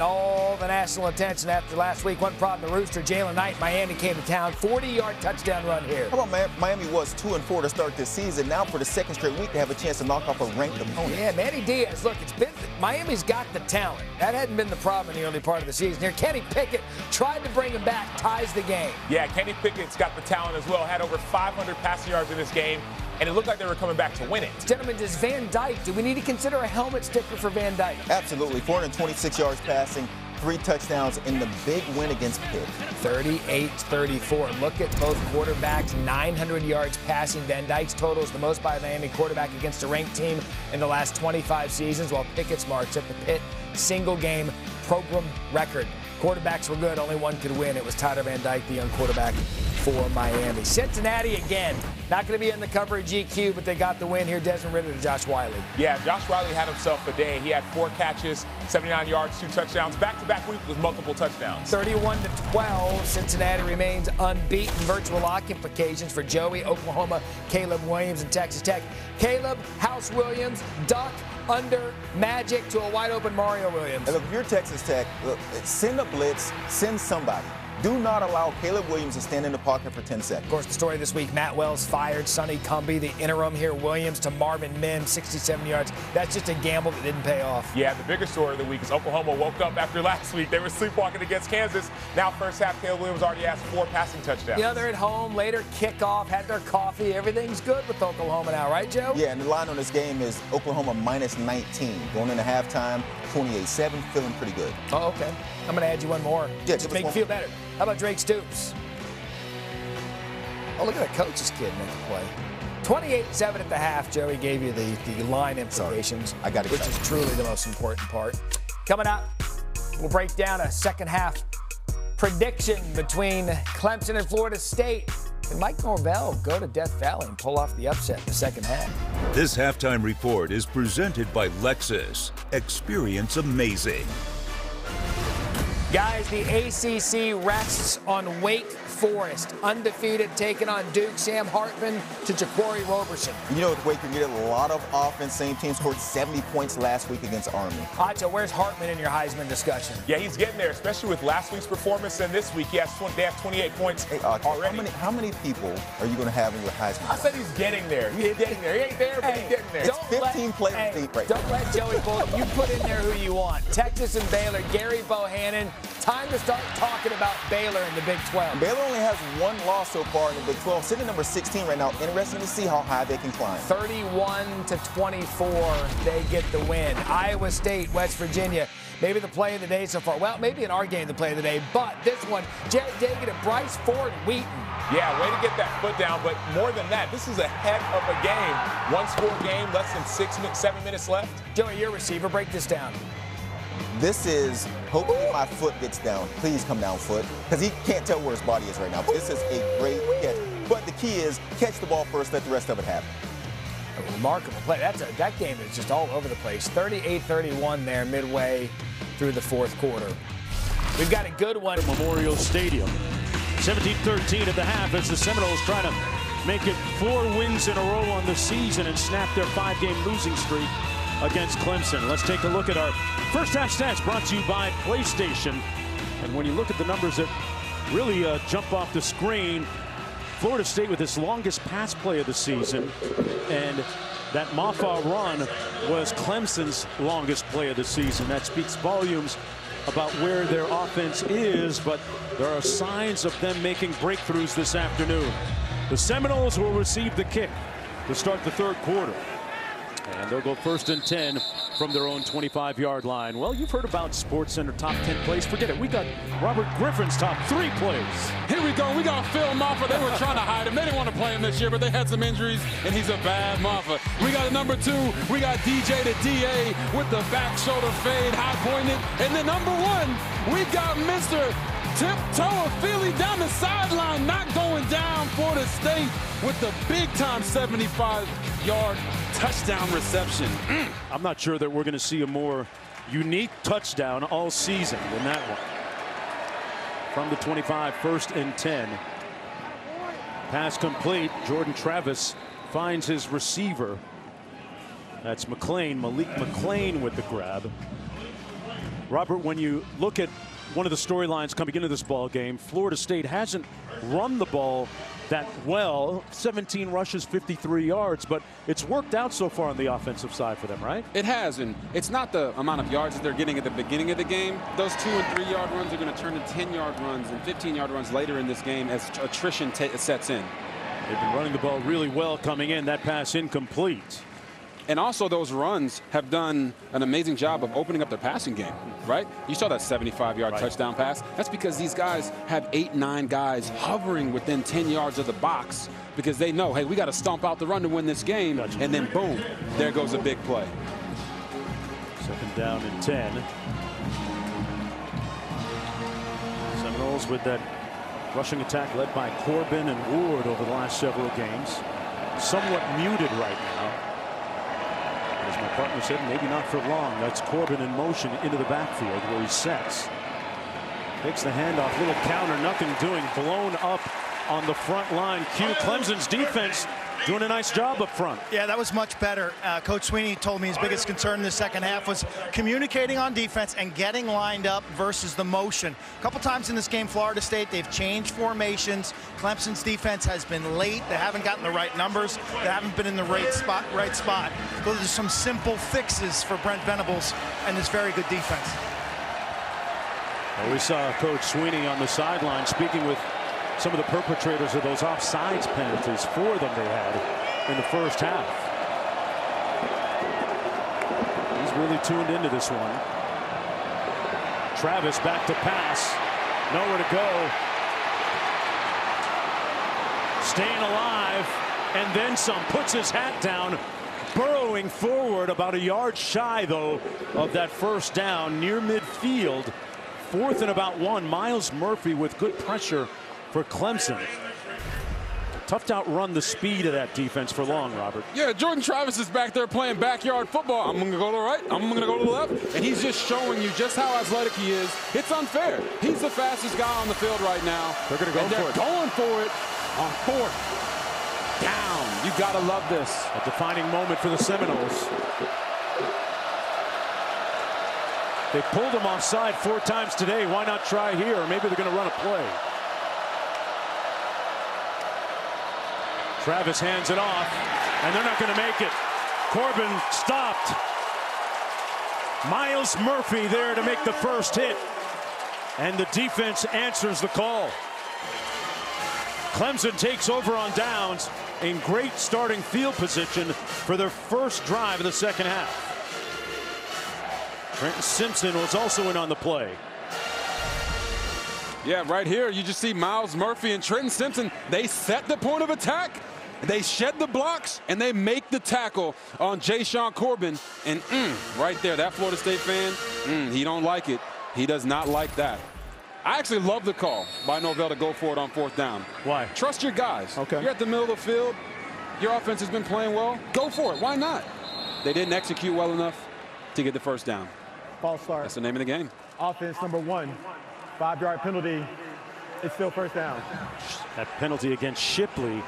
All the national attention after last week. One problem, the Rooster, Jalen Knight, Miami came to town. 40-yard touchdown run here. How about Miami was 2-4 to start this season. Now for the second straight week, they have a chance to knock off a ranked opponent. Yeah, Manny Diaz, look, it's been, Miami's got the talent. That hadn't been the problem in the early part of the season. Here, Kenny Pickett tried to bring him back, ties the game. Yeah, Kenny Pickett's got the talent as well. Had over 500 passing yards in this game, and it looked like they were coming back to win it. Gentlemen, does Van Dyke, do we need to consider a helmet sticker for Van Dyke? Absolutely. 426 yards passing, 3 touchdowns in the big win against Pitt. 38-34. Look at both quarterbacks, 900 yards passing. Van Dyke's total is the most by a Miami quarterback against a ranked team in the last 25 seasons, while Pickett's marks at the Pitt single-game program record. Quarterbacks were good. Only one could win. It was Tyler Van Dyke, the young quarterback for Miami. Cincinnati again. Not going to be in the cover of GQ, but they got the win here. Desmond Ridder to Josh Wiley. Yeah, Josh Wiley had himself a day. He had 4 catches, 79 yards, 2 touchdowns. Back-to-back week with multiple touchdowns. 31-12. Cincinnati remains unbeaten. Virtual lock implications for Joey, Oklahoma, Caleb Williams, and Texas Tech. Caleb, House Williams, duck under magic to a wide-open Mario Williams. And look, if you're Texas Tech, look, send a blitz, send somebody. Do not allow Caleb Williams to stand in the pocket for 10 seconds. Of course, the story this week, Matt Wells fired, Sonny Cumbie, the interim here, Williams to Marvin Mims, 67 yards. That's just a gamble that didn't pay off. Yeah, the bigger story of the week is Oklahoma woke up after last week. They were sleepwalking against Kansas. Now first half, Caleb Williams already has 4 passing touchdowns. Yeah, they're at home, later kickoff, had their coffee. Everything's good with Oklahoma now, right, Joe? Yeah, and the line on this game is Oklahoma -19. Going into halftime, 28-7, feeling pretty good. Oh, okay. I'm going to add you one more. Yeah, to make you feel better. How about Drake Stoops? Oh, look at that coach's kid make the play. 28-7 at the half. Joey gave you the line implications, sorry, I got it, which is truly the most important part. Coming up, we'll break down a second half prediction between Clemson and Florida State. Can Mike Norvell go to Death Valley and pull off the upset in the second half? This halftime report is presented by Lexus. Experience amazing. Guys, the ACC rests on Wake Forest. Undefeated, taking on Duke. Sam Hartman to Jaquari Roberson. You know, Wake can get a lot of offense. Same team scored 70 points last week against Army. Acho, where's Hartman in your Heisman discussion? Yeah, he's getting there, especially with last week's performance and this week. He has they have 28 points already. How many people are you going to have in your Heisman? I said he's getting there. He's getting there. He ain't there, but he's getting there. It's 15 players deep right now. Don't let Joey Bull. You put in there who you want. Texas and Baylor. Gary Bohannon. Time to start talking about Baylor in the Big 12. Baylor only has 1 loss so far in the Big 12, sitting number 16 right now. Interesting to see how high they can climb. 31-24, they get the win. Iowa State, West Virginia, maybe the play of the day so far. Well, maybe in our game the play of the day, but this one, Jared Dagan and Bryce Ford Wheaton. Yeah, way to get that foot down, but more than that, this is a heck of a game. 1-score game, less than 7 minutes left. Joey, your receiver, break this down. This is, hopefully my foot gets down. Please come down, foot, because he can't tell where his body is right now. This is a great catch. But the key is catch the ball first, let the rest of it happen. A remarkable play. That game is just all over the place. 38-31 there midway through the fourth quarter. We've got a good one. Memorial Stadium. 17-13 at the half as the Seminoles try to make it 4 wins in a row on the season and snap their 5-game losing streak against Clemson. Let's take a look at our first half stats brought to you by PlayStation. And when you look at the numbers that really jump off the screen, Florida State with its longest pass play of the season, and that Moffa run was Clemson's longest play of the season. That speaks volumes about where their offense is, but there are signs of them making breakthroughs this afternoon. The Seminoles will receive the kick to start the third quarter. And they'll go 1st and 10 from their own 25-yard line. Well, you've heard about SportsCenter top 10 plays. Forget it. We got Robert Griffin's top 3 plays. Here we go. We got Phil Moffa. They were trying to hide him. They didn't want to play him this year, but they had some injuries, and he's a bad Moffa. We got number 2. We got DJ to DA with the back shoulder fade, high pointed. And then number 1, we got Mr. Toafili down the sideline, not going down for the State with the big-time 75-yard touchdown reception. I'm not sure that we're going to see a more unique touchdown all season than that one. From the 25, 1st and 10. Pass complete. Jordan Travis finds his receiver. That's McLean, Malik McLean with the grab. Robert, when you look at one of the storylines coming into this ball game, Florida State hasn't run the ball that well. 17 rushes, 53 yards, but it's worked out so far on the offensive side for them, right? It has, and it's not the amount of yards that they're getting at the beginning of the game. Those 2- and 3-yard runs are going to turn to 10-yard runs and 15-yard runs later in this game as attrition sets in. They've been running the ball really well coming in. That pass incomplete. And also those runs have done an amazing job of opening up their passing game, right? You saw that 75-yard touchdown pass. That's because these guys have 8, 9 guys hovering within 10 yards of the box because they know, hey, we got to stomp out the run to win this game. Gotcha. And then boom, there goes a big play. 2nd down and 10. Seminoles with that rushing attack led by Corbin and Ward over the last several games. Somewhat muted right now. As my partner said, maybe not for long. That's Corbin in motion into the backfield where he sets. Takes the handoff, little counter, nothing doing. Blown up on the front line. Q. Clemson's defense doing a nice job up front. Yeah, that was much better. Coach Swinney told me his biggest concern in the second half was communicating on defense and getting lined up versus the motion. A couple times in this game, Florida State, they've changed formations. Clemson's defense has been late. They haven't gotten the right numbers. They haven't been in the right spot. Those are some simple fixes for Brent Venables and this very good defense. Well, we saw Coach Swinney on the sideline speaking with some of the perpetrators of those offsides penalties. 4 of them they had in the first half. He's really tuned into this one. Travis back to pass. Nowhere to go. Staying alive. And then some, puts his hat down. Burrowing forward about a yard shy, though, of that first down near midfield. 4th and about 1. Miles Murphy with good pressure for Clemson. Tough to outrun the speed of that defense for long, Robert. Yeah, Jordan Travis is back there playing backyard football. I'm going to go to the right. I'm going to go to the left. And he's just showing you just how athletic he is. It's unfair. He's the fastest guy on the field right now. They're going to go for it. They're going for it on 4th down. You got to love this. A defining moment for the Seminoles. They pulled him offside 4 times today. Why not try here? Or maybe they're going to run a play. Travis hands it off, and they're not going to make it. Corbin stopped. Miles Murphy there to make the first hit. And the defense answers the call. Clemson takes over on downs in great starting field position for their first drive of the second half. Trenton Simpson was also in on the play. Yeah, right here, you just see Miles Murphy and Trenton Simpson. They set the point of attack. They shed the blocks, and they make the tackle on Jay Sean Corbin. And right there, that Florida State fan, he don't like it. He does not like that. I actually love the call by Norvell to go for it on 4th down. Why? Trust your guys. Okay. You're at the middle of the field. Your offense has been playing well. Go for it. Why not? They didn't execute well enough to get the first down. False start. That's the name of the game. Offense number 1. 5-yard penalty. It's still first down. That penalty against Shipley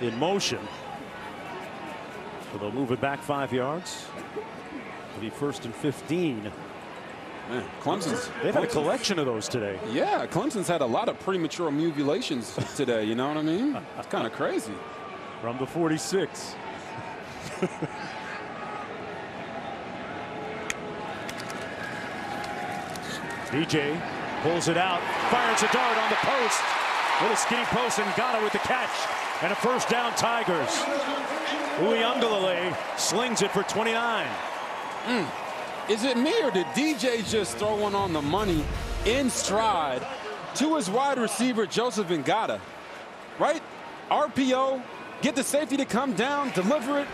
in motion. So they'll move it back 5 yards. It'll be 1st and 15. Man, Clemson's—they've had a collection of those today. Yeah, Clemson's had a lot of premature mutilations today. You know what I mean? It's kind of crazy. From the 46. DJ pulls it out, fires a dart on the post. Little skinny post, and Ngata with the catch. And a first down, Tigers. Uyunglele slings it for 29. Is it me, or did DJ just throw one on the money in stride to his wide receiver, Joseph Ngata? Right? RPO, get the safety to come down, deliver it,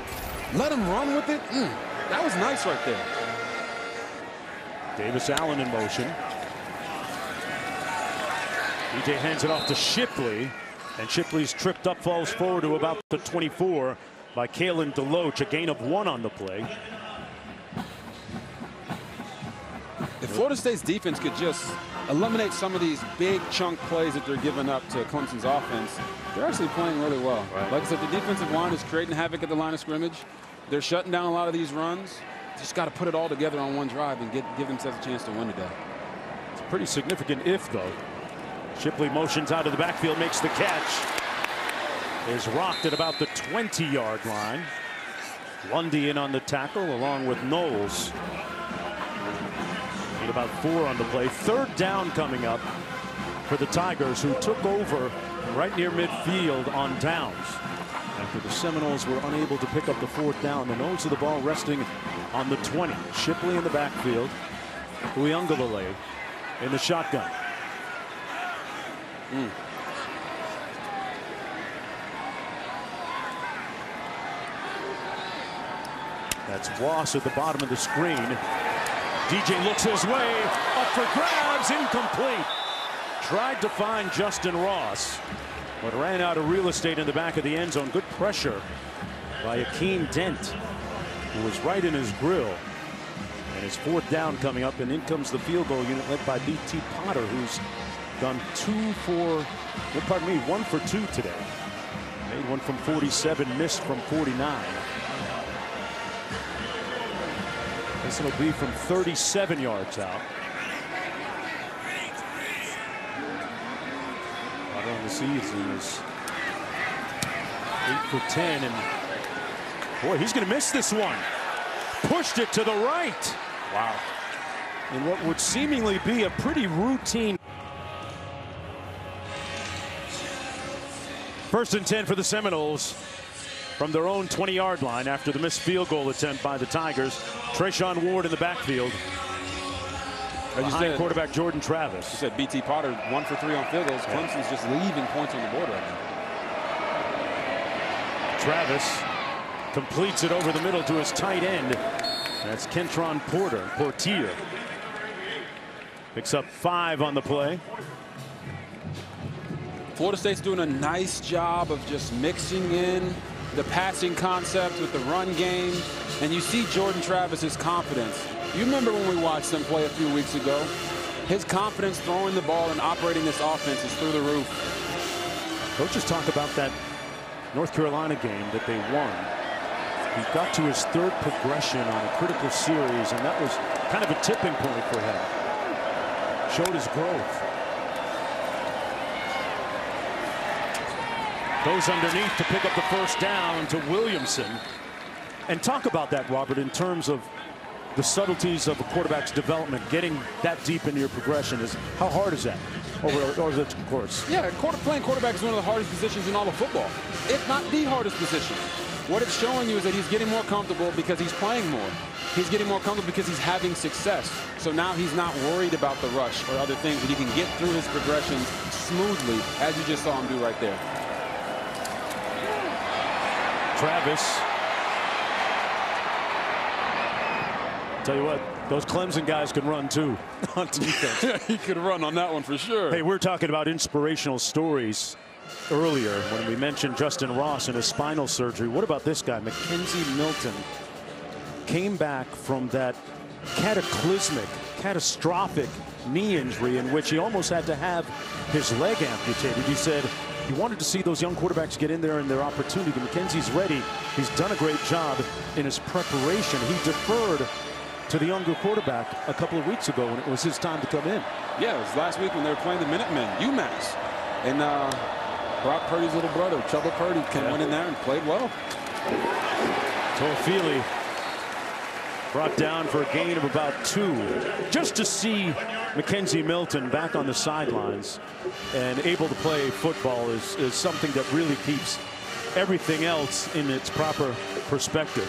let him run with it. That was nice right there. Davis Allen in motion. DJ hands it off to Shipley, and Shipley's tripped up, falls forward to about the 24 by Kalen DeLoach. A gain of 1 on the play. If Florida State's defense could just eliminate some of these big chunk plays that they're giving up to Clemson's offense, they're actually playing really well. Right. Like I said, the defensive line is creating havoc at the line of scrimmage. They're shutting down a lot of these runs. Just got to put it all together on one drive and give themselves a chance to win today. It's a pretty significant if, though. Shipley motions out of the backfield, makes the catch. Is rocked at about the 20-yard line. Lundy in on the tackle, along with Knowles. Need about four on the play. Third down coming up for the Tigers, who took over right near midfield on downs. After the Seminoles were unable to pick up the fourth down, the nose of the ball resting on the 20. Shipley in the backfield. Uiagalelei in the shotgun. That's Ross at the bottom of the screen. DJ looks his way, up for grabs, incomplete. Tried to find Justin Ross, but ran out of real estate in the back of the end zone. Good pressure by Akeem Dent, who was right in his grill. And his fourth down coming up, and in comes the field goal unit led by BT Potter, who's done 1 for 2 today. Made one from 47, missed from 49. This will be from 37 yards out. Out on the season is 8 for 10, and boy, he's going to miss this one. Pushed it to the right. Wow. In what would seemingly be a pretty routine. First and 10 for the Seminoles from their own 20-yard line after the missed field goal attempt by the Tigers. Treshawn Ward in the backfield. Behind quarterback Jordan Travis. You said BT Potter 1 for 3 on field goals. Yeah. Clemson's just leaving points on the board right now. Travis completes it over the middle to his tight end. That's Kentron Portier. Picks up 5 on the play. Florida State's doing a nice job of just mixing in the passing concept with the run game, and you see Jordan Travis's confidence. You remember when we watched him play a few weeks ago, his confidence throwing the ball and operating this offense is through the roof. Coaches talk about that North Carolina game that they won. He got to his third progression on a critical series, and that was kind of a tipping point for him. Showed his growth. Goes underneath to pick up the first down to Williamson. And talk about that, Robert, in terms of the subtleties of a quarterback's development. Getting that deep into your progression is how hard is that over the course? Yeah, playing quarterback is one of the hardest positions in all of football, if not the hardest position. What it's showing you is that he's getting more comfortable because he's playing more. He's getting more comfortable because he's having success. So now he's not worried about the rush or other things, that he can get through his progressions smoothly, as you just saw him do right there. Travis. Tell you what, those Clemson guys can run too on defense. He could run on that one for sure. Hey, we're talking about inspirational stories earlier when we mentioned Justin Ross and his spinal surgery. What about this guy, Mackenzie Milton? Came back from that catastrophic knee injury in which he almost had to have his leg amputated. He said, you wanted to see those young quarterbacks get in there and their opportunity. McKenzie's ready. He's done a great job in his preparation. He deferred to the younger quarterback a couple of weeks ago when it was his time to come in. Yeah, it was last week when they were playing the Minutemen, UMass. And Brock Purdy's little brother, Chuba Purdy, went in there and played well. Toafili brought down for a gain of about 2. Just to see Mackenzie Milton back on the sidelines and able to play football is something that really keeps everything else in its proper perspective.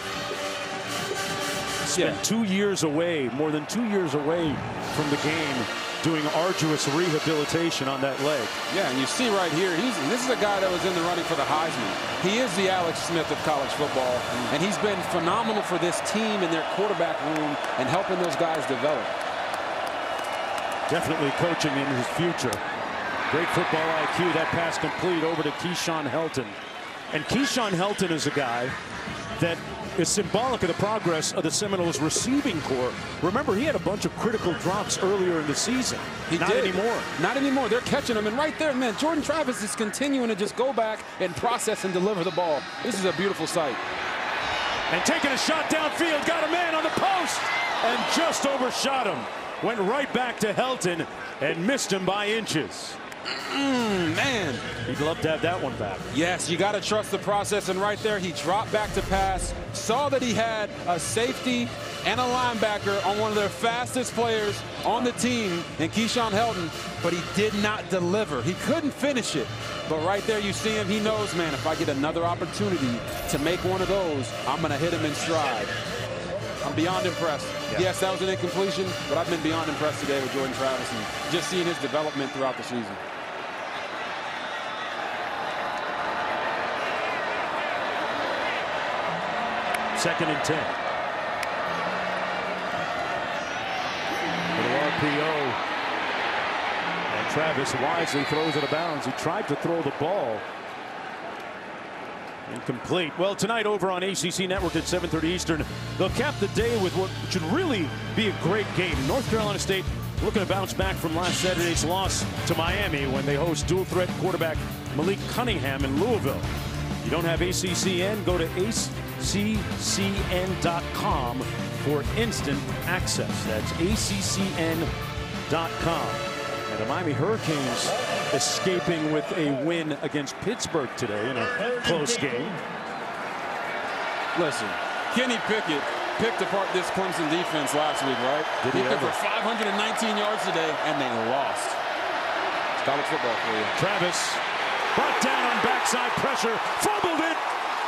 Spent 2 years away, more than 2 years away from the game, doing arduous rehabilitation on that leg. Yeah, and you see right here, this is a guy that was in the running for the Heisman. He is the Alex Smith of college football, and he's been phenomenal for this team in their quarterback room and helping those guys develop. Definitely coaching in his future. Great football IQ. That pass complete over to Keyshawn Helton. And Keyshawn Helton is a guy that is symbolic of the progress of the Seminoles receiving corps. Remember, he had a bunch of critical drops earlier in the season. Not anymore. They're catching him. And right there, man, Jordan Travis is continuing to just go back and process and deliver the ball. This is a beautiful sight. And taking a shot downfield, got a man on the post and just overshot him. Went right back to Helton and missed him by inches. Man, he'd love to have that one back. Yes, you got to trust the process, and right there he dropped back to pass, saw that he had a safety and a linebacker on one of their fastest players on the team in Keyshawn Helton, but he did not deliver. He couldn't finish it, but right there you see him. He knows, man, if I get another opportunity to make one of those, I'm going to hit him in stride. I'm beyond impressed. Yeah. Yes, that was an incompletion, but I've been beyond impressed today with Jordan Travis and just seeing his development throughout the season. Second and 10. Little RPO. And Travis wisely throws it out of bounds. He tried to throw the ball. Incomplete. Well, tonight over on ACC Network at 7:30 Eastern, they'll cap the day with what should really be a great game. North Carolina State looking to bounce back from last Saturday's loss to Miami when they host dual-threat quarterback Malik Cunningham in Louisville. If you don't have ACCN, go to ACCN.com for instant access. That's ACCN.com. And the Miami Hurricanes escaping with a win against Pittsburgh today in a close game. Listen, Kenny Pickett picked apart this Clemson defense last week, right? He picked for 519 yards today, and they lost. It's college football for you. Travis brought down on backside pressure, fumbled it,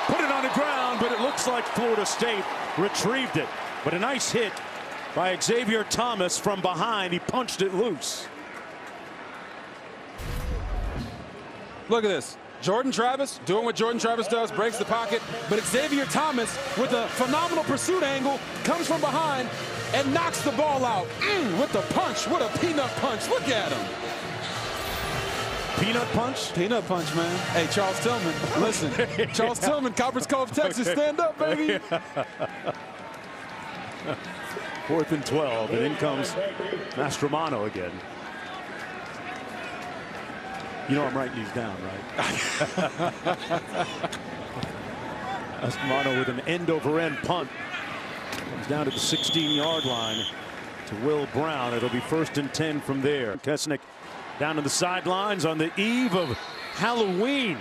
put it on the ground, but it looks like Florida State retrieved it. But a nice hit by Xavier Thomas from behind. He punched it loose. Look at this. Jordan Travis doing what Jordan Travis does, breaks the pocket, but Xavier Thomas with a phenomenal pursuit angle comes from behind and knocks the ball out with the punch. What a peanut punch. Look at him. Peanut punch? Peanut punch, man. Hey, Charles Tillman, listen. Charles Tillman, Copper's Cove, Texas, stand up, baby. 4th and 12, and in comes Mastromano again. You know I'm writing these down, right? Mastromano with an end-over-end punt. Comes down to the 16-yard line to Will Brown. It'll be 1st and 10 from there. Kesnick down to the sidelines on the eve of Halloween.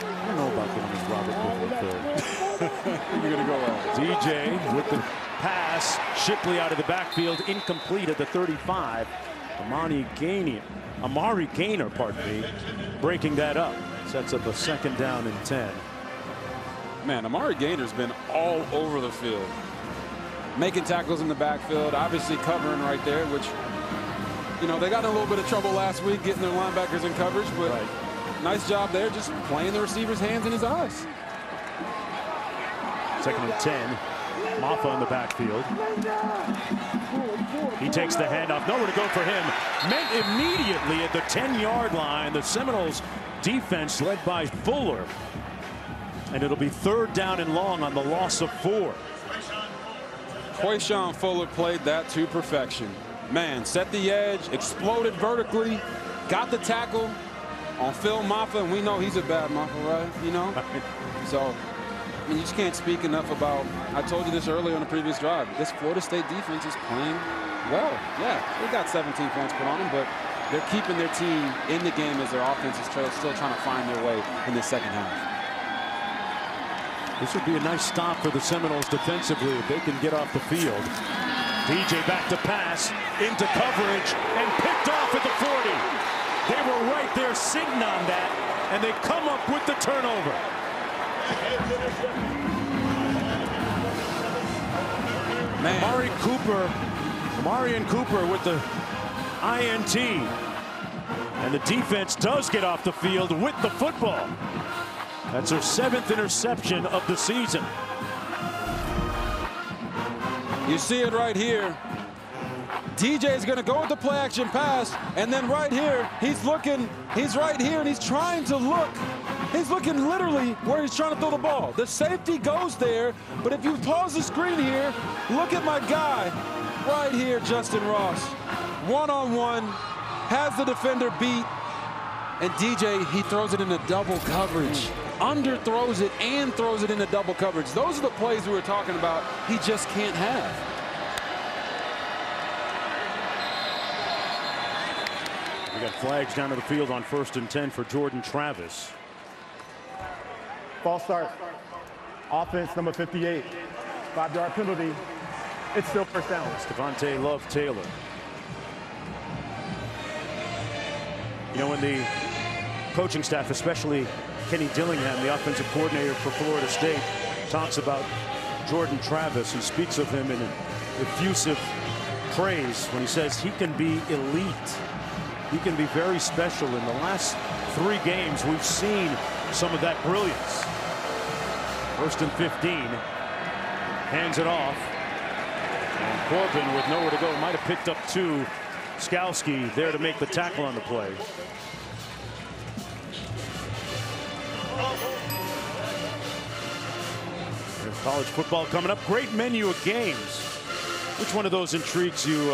I don't know about giving this Robert Griffin. You're gonna go out. DJ with the pass. Shipley out of the backfield, incomplete at the 35. Amari Gaynor, pardon me, breaking that up. Sets up a 2nd down and 10. Man, Amari Gaynor's been all over the field, making tackles in the backfield, obviously covering right there, which, you know, they got in a little bit of trouble last week getting their linebackers in coverage, but nice job there, just playing the receiver's hands in his eyes. 2nd and 10. Moffa in the backfield. He takes the handoff. Nowhere to go for him. Met immediately at the 10-yard line. The Seminoles defense led by Fuller. And it'll be 3rd down and long on the loss of 4. Keyshawn Fuller played that to perfection. Man, set the edge, exploded vertically, got the tackle on Phil Moffa, and we know he's a bad Moffa, right? You know? So, I mean, you just can't speak enough about, I told you this earlier on the previous drive, this Florida State defense is playing well. Yeah, they got 17 points put on them, but they're keeping their team in the game as their offense is still trying to find their way in the 2nd half. This would be a nice stop for the Seminoles defensively if they can get off the field. DJ back to pass, into coverage, and picked off at the 40. They were right there sitting on that, and they come up with the turnover. Man. Amarian Cooper with the INT. And the defense does get off the field with the football. That's her 7th interception of the season. You see it right here. DJ's going to go with the play action pass, and then right here, he's looking, he's right here, and he's trying to look. He's looking literally where he's trying to throw the ball. The safety goes there, but if you pause the screen here, look at my guy right here, Justin Ross. One-on-one, has the defender beat, and DJ, he throws it into double coverage. Underthrows it and throws it into double coverage. Those are the plays we were talking about he just can't have. We got flags down to the field on 1st and 10 for Jordan Travis. False start. Offense number 58. 5-yard penalty. It's still first down. Devontae Love Taylor. You know, when the coaching staff, especially Kenny Dillingham, the offensive coordinator for Florida State, talks about Jordan Travis and speaks of him in effusive praise when he says he can be elite. He can be very special. In the last 3 games, we've seen some of that brilliance. 1st and 15. Hands it off. And Corbin, with nowhere to go, might have picked up 2. Skowski there to make the tackle on the play. There's college football coming up. Great menu of games. Which one of those intrigues you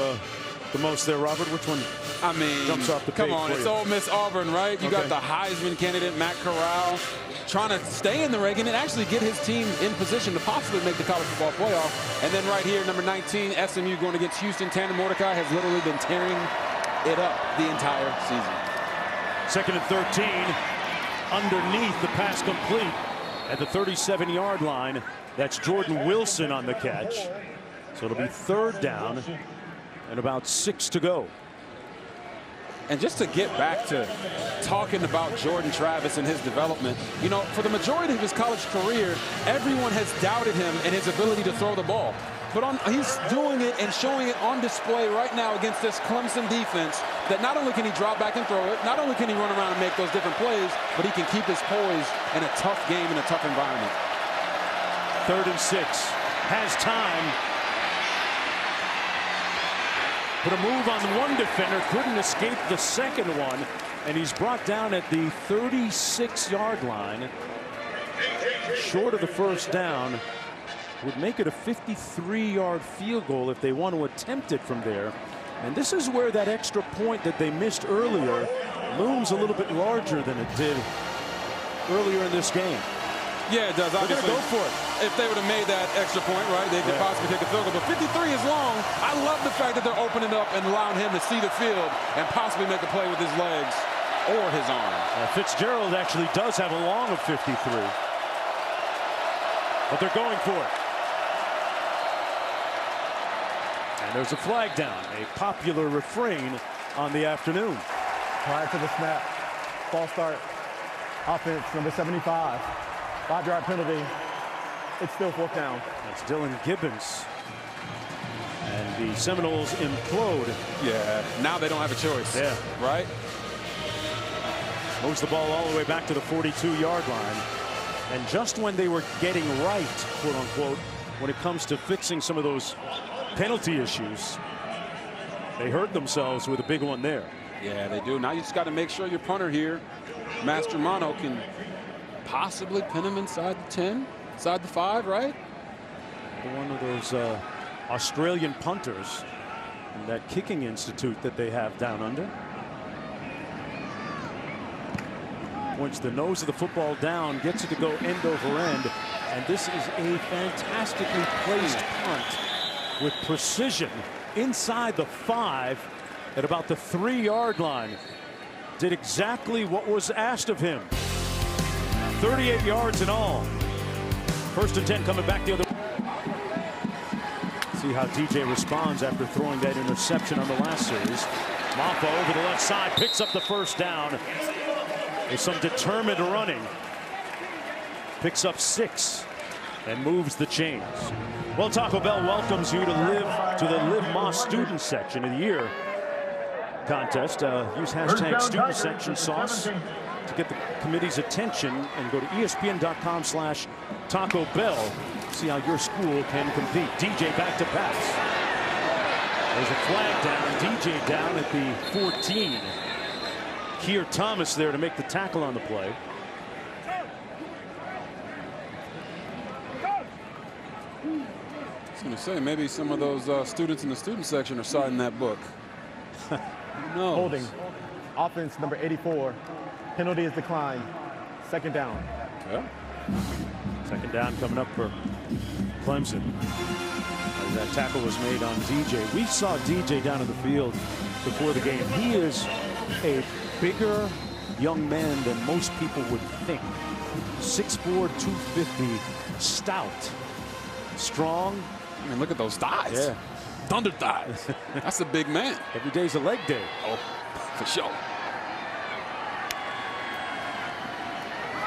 the most there, Robert? Which one? I mean, jumps off the page? Come on, it's Ole Miss Auburn, right? You got the Heisman candidate, Matt Corral, trying to stay in the ring and actually get his team in position to possibly make the college football playoff. And then right here, number 19, SMU going against Houston. Tanner Mordecai has literally been tearing it up the entire season. 2nd and 13. Underneath, the pass complete at the 37-yard line. That's Jordan Wilson on the catch. So it'll be 3rd down and about 6 to go. And just to get back to talking about Jordan Travis and his development, you know, for the majority of his college career, everyone has doubted him and his ability to throw the ball. But he's doing it and showing it on display right now against this Clemson defense, that not only can he drop back and throw it, not only can he run around and make those different plays, but he can keep his poise in a tough game, in a tough environment. 3rd and 6. Has time. But a move on one defender, couldn't escape the second one, and he's brought down at the 36-yard line. Short of the first down, would make it a 53-yard field goal if they want to attempt it from there. And this is where that extra point that they missed earlier looms a little bit larger than it did earlier in this game. Yeah, it does. Obviously, go for it. If they would have made that extra point, right, they could possibly take a field goal. But 53 is long. I love the fact that they're opening up and allowing him to see the field and possibly make a play with his legs or his arms. Fitzgerald actually does have a long of 53. But they're going for it. And there's a flag down, a popular refrain on the afternoon. Prior to the snap, false start. Offense number 75. 5-yard penalty. It's still 4th down. That's Dylan Gibbons. And the Seminoles implode. Yeah, now they don't have a choice. Yeah. Right? Moves the ball all the way back to the 42-yard line. And just when they were getting right, quote unquote, when it comes to fixing some of those penalty issues, they hurt themselves with a big one there. Yeah, they do. Now you just got to make sure your punter here, Mastromano, can possibly pin him inside the 10, inside the 5, right? One of those Australian punters in that kicking institute that they have down under. Points the nose of the football down, gets it to go end over end, and this is a fantastically placed punt with precision inside the 5 at about the 3-yard line. Did exactly what was asked of him. 38 yards in all. 1st and 10 coming back the other way. See how DJ responds after throwing that interception on the last series. Moffa over the left side, picks up the first down. There's some determined running. Picks up 6 and moves the chains. Well, Taco Bell welcomes you to the Live Moss Student Section of the Year contest. Use hashtag student section sauce to get the committee's attention, and go to ESPN.com/Taco Bell. See how your school can compete. DJ back to pass. There's a flag down. DJ down at the 14. Kier Thomas there to make the tackle on the play. I was going to say, maybe some of those students in the student section are signing that book. Who knows? Holding. Offense number 84. Penalty is declined. Second down. Yeah. Second down coming up for Clemson. That tackle was made on DJ. We saw DJ down in the field before the game. He is a bigger young man than most people would think. 6'4", 250, stout, strong. I mean, look at those thighs. Yeah. Thunder thighs. That's a big man. Every day's a leg day. Oh, for sure.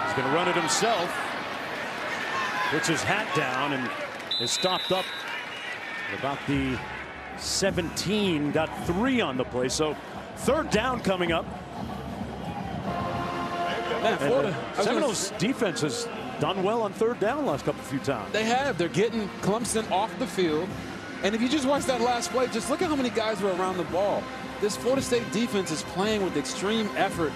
He's going to run it himself. Puts his hat down and is stopped up about the 17. Got 3 on the play, so third down coming up. Man, Florida, Seminoles defense has done well on third down last couple few times. They have. They're getting Clemson off the field. And if you just watch that last play, just look at how many guys were around the ball. This Florida State defense is playing with extreme effort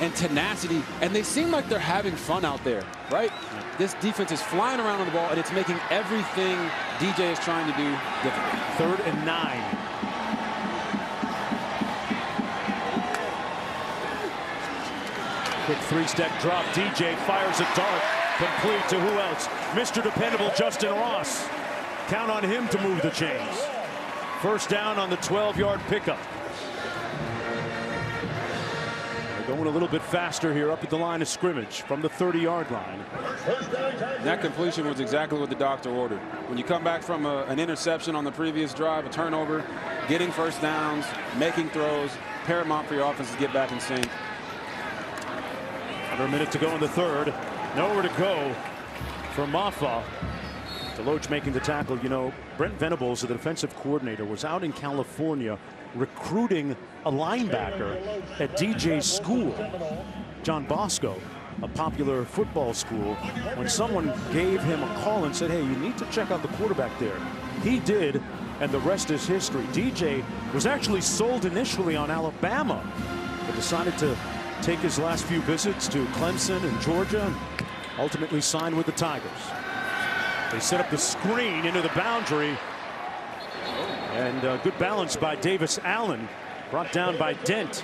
and tenacity, and they seem like they're having fun out there, right? Yeah. This defense is flying around on the ball, and it's making everything DJ is trying to do difficult. Third and 9. Quick three-step drop. DJ fires a dart, complete to who else? Mr. Dependable Justin Ross. Count on him to move the chains. First down on the 12-yard pickup. Going a little bit faster here up at the line of scrimmage from the 30-yard line. That completion was exactly what the doctor ordered. When you come back from an interception on the previous drive, a turnover, getting first downs, making throws, paramount for your offense to get back in sync. Under a minute to go in the third. Nowhere to go for Moffa. Deloach making the tackle. You know, Brent Venables, the defensive coordinator, was out in California recruiting a linebacker at DJ's school, John Bosco, a popular football school. When someone gave him a call and said, hey, you need to check out the quarterback there, he did, and the rest is history. DJ was actually sold initially on Alabama, but decided to take his last few visits to Clemson and Georgia, and ultimately signed with the Tigers. They set up the screen into the boundary. And good balance by Davis Allen, brought down by Dent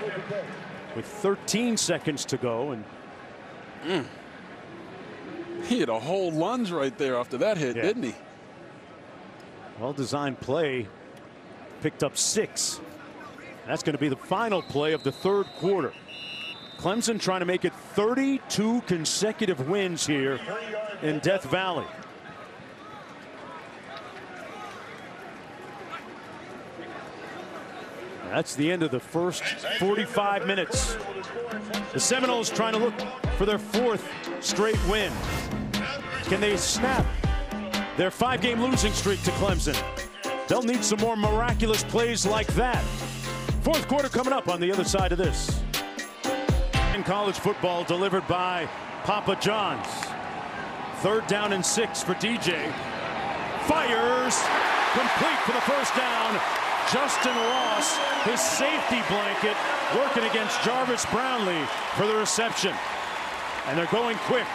with 13 seconds to go. And he had a whole lunge right there after that hit, didn't he? Well designed play. Picked up 6. That's going to be the final play of the third quarter. Clemson trying to make it 32 consecutive wins here in Death Valley. That's the end of the first 45 minutes. The Seminoles trying to look for their 4th straight win. Can they snap their 5-game losing streak to Clemson? They'll need some more miraculous plays like that. Fourth quarter coming up on the other side of this. In college football delivered by Papa John's. Third down and 6 for DJ. Fires. Complete for the first down. Justin Ross, his safety blanket, working against Jarvis Brownlee for the reception. And they're going quick.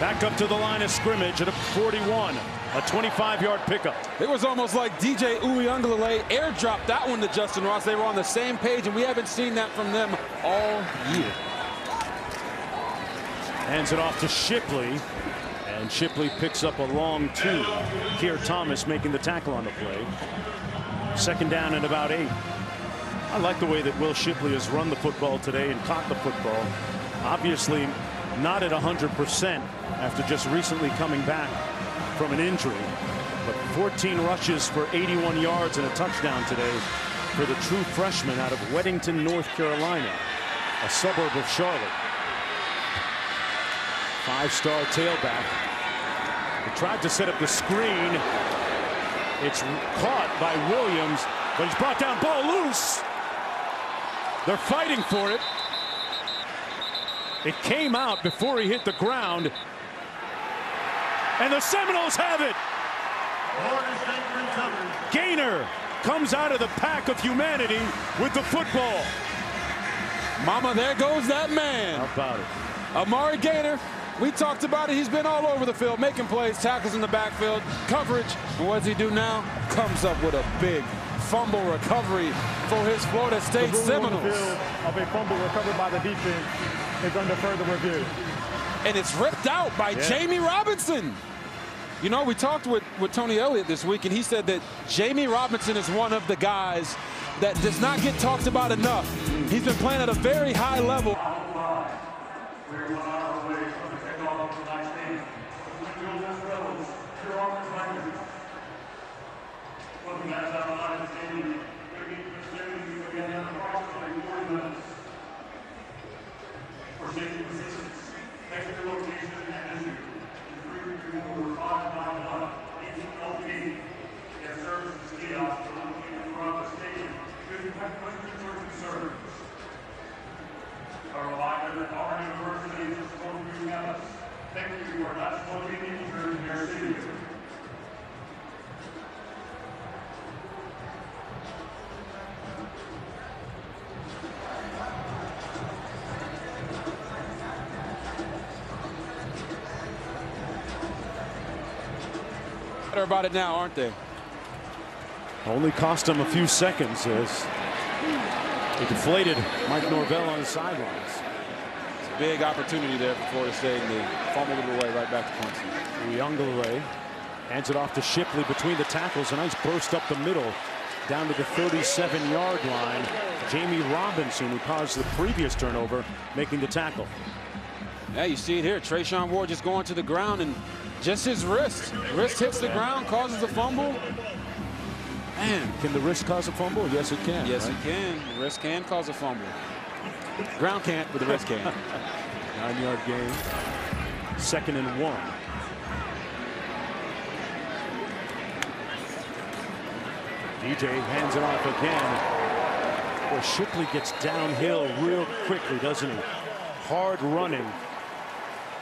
Back up to the line of scrimmage at a 41, a 25-yard pickup. It was almost like DJ Uyunglele airdropped that one to Justin Ross. They were on the same page, and we haven't seen that from them all year. Hands it off to Shipley. And Shipley picks up a long 2. Kier Thomas making the tackle on the play. Second down and about 8. I like the way that Will Shipley has run the football today and caught the football. Obviously not at 100% after just recently coming back from an injury. But 14 rushes for 81 yards and a touchdown today for the true freshman out of Weddington, North Carolina, a suburb of Charlotte. 5-star tailback. They tried to set up the screen. It's caught by Williams, but he's brought down. Ball loose. They're fighting for it. It came out before he hit the ground. And the Seminoles have it. Gaynor comes out of the pack of humanity with the football. Mama, there goes that man. How about it? Amari Gaynor We talked about it. He's been all over the field, making plays, tackles in the backfield, coverage. And what does he do now? Comes up with a big fumble recovery for his Florida State Seminoles. The rule of a fumble recovered by the defense is under further review. And it's ripped out by Jamie Robinson. You know, we talked with Tony Elliott this week, and he said that Jamie Robinson is one of the guys that does not get talked about enough. He's been playing at a very high level. About it now, aren't they? Only cost him a few seconds as he deflated Mike Norvell on the sidelines. It's a big opportunity there for Florida State, and they fumbled it away right back to Clemson. Uyunglele hands it off to Shipley between the tackles. A nice burst up the middle down to the 37-yard line. Jamie Robinson, who caused the previous turnover, making the tackle. Yeah, you see it here. Treshawn Ward just going to the ground, and just his wrist. Wrist hits the ground, causes a fumble. Man, can the wrist cause a fumble? Yes, it can. Yes, right? It can. The wrist can cause a fumble. Ground can't, but the wrist can. 9-yard gain. 2nd and 1. DJ hands it off again. Well, Shipley gets downhill real quickly, doesn't he? Hard running.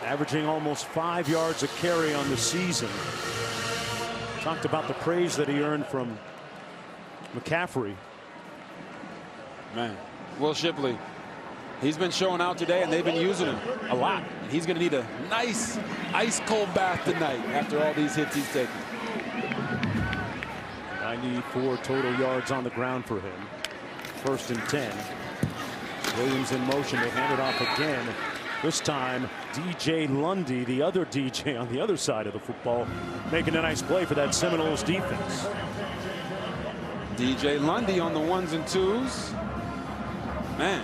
Averaging almost 5 yards a carry on the season. Talked about the praise that he earned from McCaffrey. Man, Will Shipley, he's been showing out today, and they've been using him a lot. And he's going to need a nice ice-cold bath tonight after all these hits he's taken. 94 total yards on the ground for him. 1st and 10. Williams in motion. They hand it off again. This time, DJ Lundy, the other DJ on the other side of the football, making a nice play for that Seminoles defense. DJ Lundy on the 1s and 2s. Man.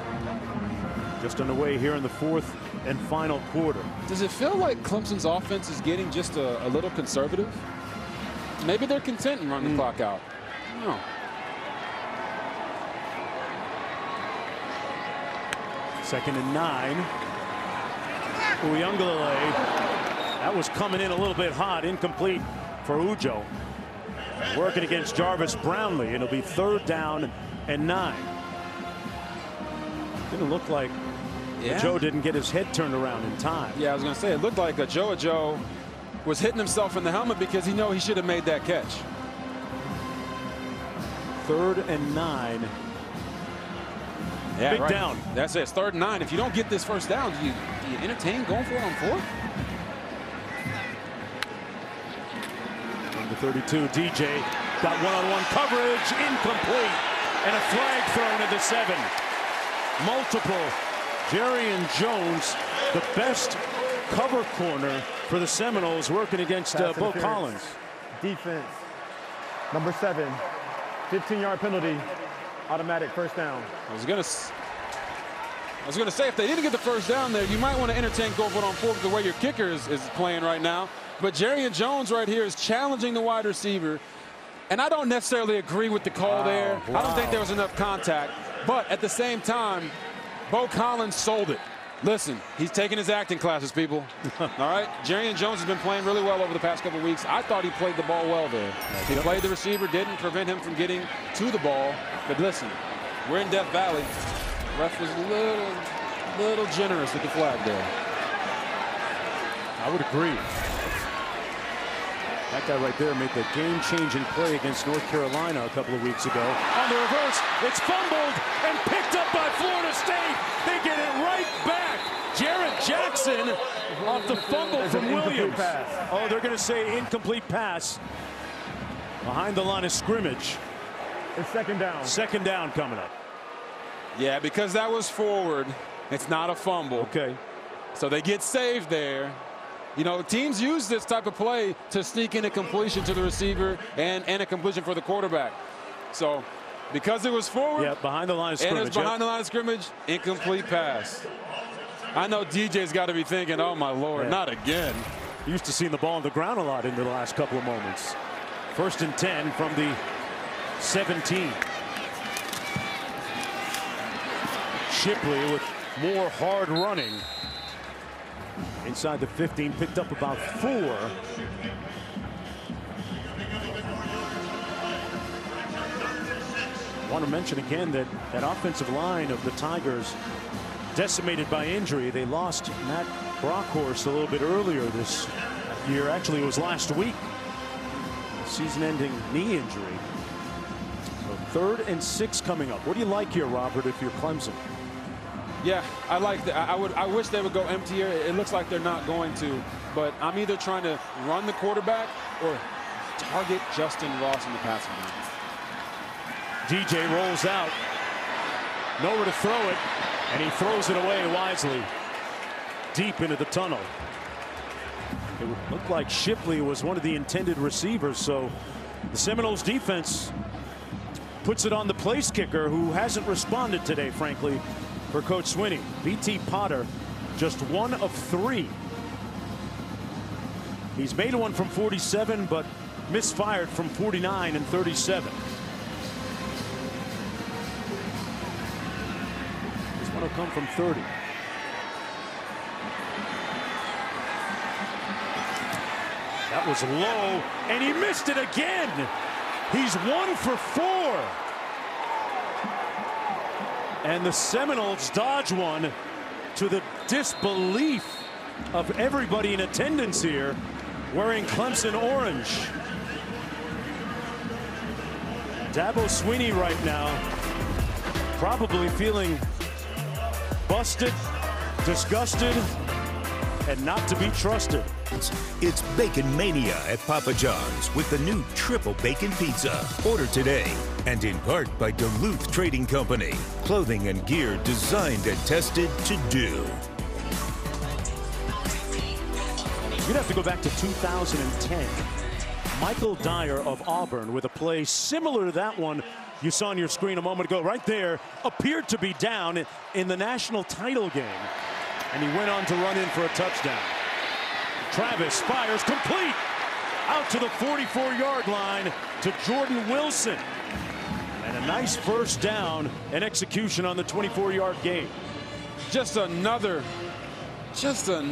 Just underway here in the 4th and final quarter. Does it feel like Clemson's offense is getting just a little conservative? Maybe they're content in running the clock out. No. Oh. 2nd and 9. Uyunglele, that was coming in a little bit hot, incomplete for Ujo. Working against Jarvis Brownlee, and it'll be 3rd down and 9. Didn't look like Joe didn't get his head turned around in time. Yeah, I was going to say, it looked like Joe was hitting himself in the helmet because he knew he should have made that catch. 3rd and 9. Yeah, big right. Down. That's it. 3rd and 9. If you don't get this 1st down, do you entertain going for it on 4th? Number 32, DJ, got one-on-one coverage, incomplete, and a flag thrown at the 7. Multiple. Jerrion Jones, the best cover corner for the Seminoles, working against Bo Collins. Defense. Number 7, 15-yard penalty. Automatic 1st down. I was gonna say, if they didn't get the 1st down there, you might want to entertain going for it on 4th the way your kicker is playing right now. But Jerrion Jones right here is challenging the wide receiver, and I don't necessarily agree with the call there. Wow. I don't think there was enough contact, but at the same time, Bo Collins sold it. Listen, he's taking his acting classes, people. All right, Jerrion Jones has been playing really well over the past couple of weeks. I thought he played the ball well there. He played the receiver, didn't prevent him from getting to the ball. But listen, we're in Death Valley. Ref was a little generous with the flag there. I would agree. That guy right there made the game-changing play against North Carolina a couple of weeks ago. On the reverse, it's fumbled and picked up by Florida State. They get it right back. Jerrion Jackson off the fumble from Williams. Oh, they're going to say incomplete pass. Behind the line of scrimmage. It's second down. Second down coming up. Yeah, because that was forward. It's not a fumble. Okay. So they get saved there. You know, teams use this type of play to sneak in a completion to the receiver and a completion for the quarterback. So because it was forward. Yeah, behind the line of scrimmage. And it's behind the line of scrimmage. Incomplete pass. I know DJ's got to be thinking, oh, my Lord, yeah, not again. Used to seeing the ball on the ground a lot in the last couple of moments. First and 10 from the 17. Shipley with more hard running. Inside the 15, picked up about 4. I want to mention again that that offensive line of the Tigers decimated by injury. They lost Matt Brockhurst a little bit earlier this year. Actually, it was last week. Season-ending knee injury. So 3rd and 6 coming up. What do you like here, Robert, if you're Clemson? Yeah, I like that. I wish they would go emptier. It looks like they're not going to, but I'm either trying to run the quarterback or target Justin Ross in the passing game. DJ rolls out. Nowhere to throw it, and he throws it away wisely. Deep into the tunnel. It looked like Shipley was one of the intended receivers, so the Seminoles defense puts it on the place kicker, who hasn't responded today, frankly, for Coach Swinney. BT Potter, just 1 of 3. He's made one from 47, but misfired from 49 and 37. This one will come from 30. That was low, and he missed it again. He's 1 for 4. And the Seminoles dodge one to the disbelief of everybody in attendance here wearing Clemson orange. Dabo Swinney right now probably feeling busted, disgusted, and not to be trusted. It's Bacon Mania at Papa John's with the new Triple Bacon Pizza. Order today, and in part by Duluth Trading Company. Clothing and gear designed and tested to do. You'd have to go back to 2010. Michael Dyer of Auburn with a play similar to that one you saw on your screen a moment ago. Right there, appeared to be down in the national title game. And he went on to run in for a touchdown. Travis fires complete out to the 44-yard line to Jordan Wilson. And a nice first down and execution on the 24-yard gain. Just another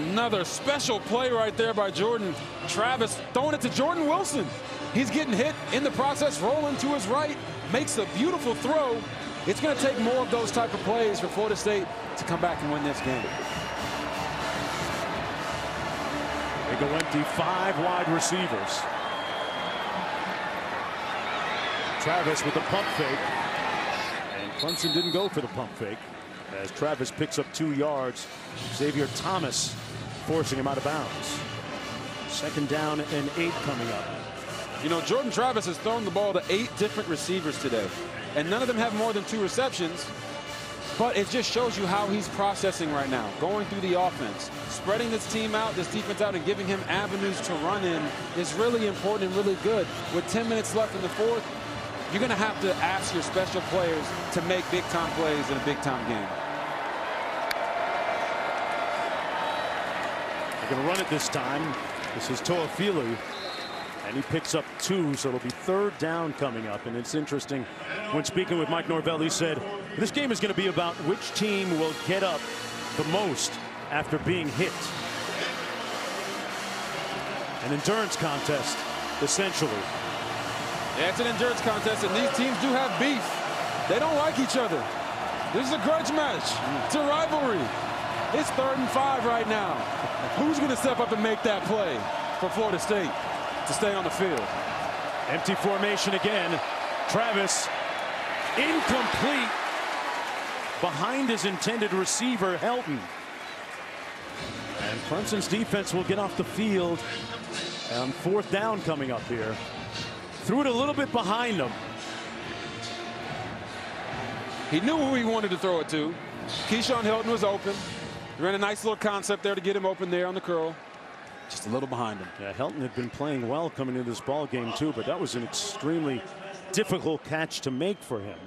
special play right there by Jordan Travis, throwing it to Jordan Wilson. He's getting hit in the process, rolling to his right, makes a beautiful throw. It's going to take more of those type of plays for Florida State to come back and win this game. They go empty 5 wide receivers. Travis with the pump fake. And Clemson didn't go for the pump fake. As Travis picks up 2 yards, Xavier Thomas forcing him out of bounds. 2nd down and 8 coming up. You know, Jordan Travis has thrown the ball to 8 different receivers today, and none of them have more than 2 receptions. But it just shows you how he's processing right now, going through the offense, spreading this team out, this defense out, and giving him avenues to run in is really important and really good. With 10 minutes left in the 4th, you're going to have to ask your special players to make big-time plays in a big-time game. They're going to run it this time. This is Toafili, and he picks up 2, so it'll be 3rd down coming up. And it's interesting, when speaking with Mike Norvell, he said, this game is going to be about which team will get up the most after being hit. An endurance contest, essentially. Yeah, it's an endurance contest, and these teams do have beef. They don't like each other. This is a grudge match. It's a rivalry. It's 3rd and 5 right now. Who's going to step up and make that play for Florida State to stay on the field? Empty formation again. Travis, incomplete. Behind his intended receiver, Helton. Clemson's defense will get off the field on fourth down coming up here. Threw it a little bit behind him. He knew who he wanted to throw it to. Keyshawn Helton was open. Ran a nice little concept there to get him open there on the curl. Just a little behind him. Yeah, Helton had been playing well coming into this ball game too, but that was an extremely difficult catch to make for him.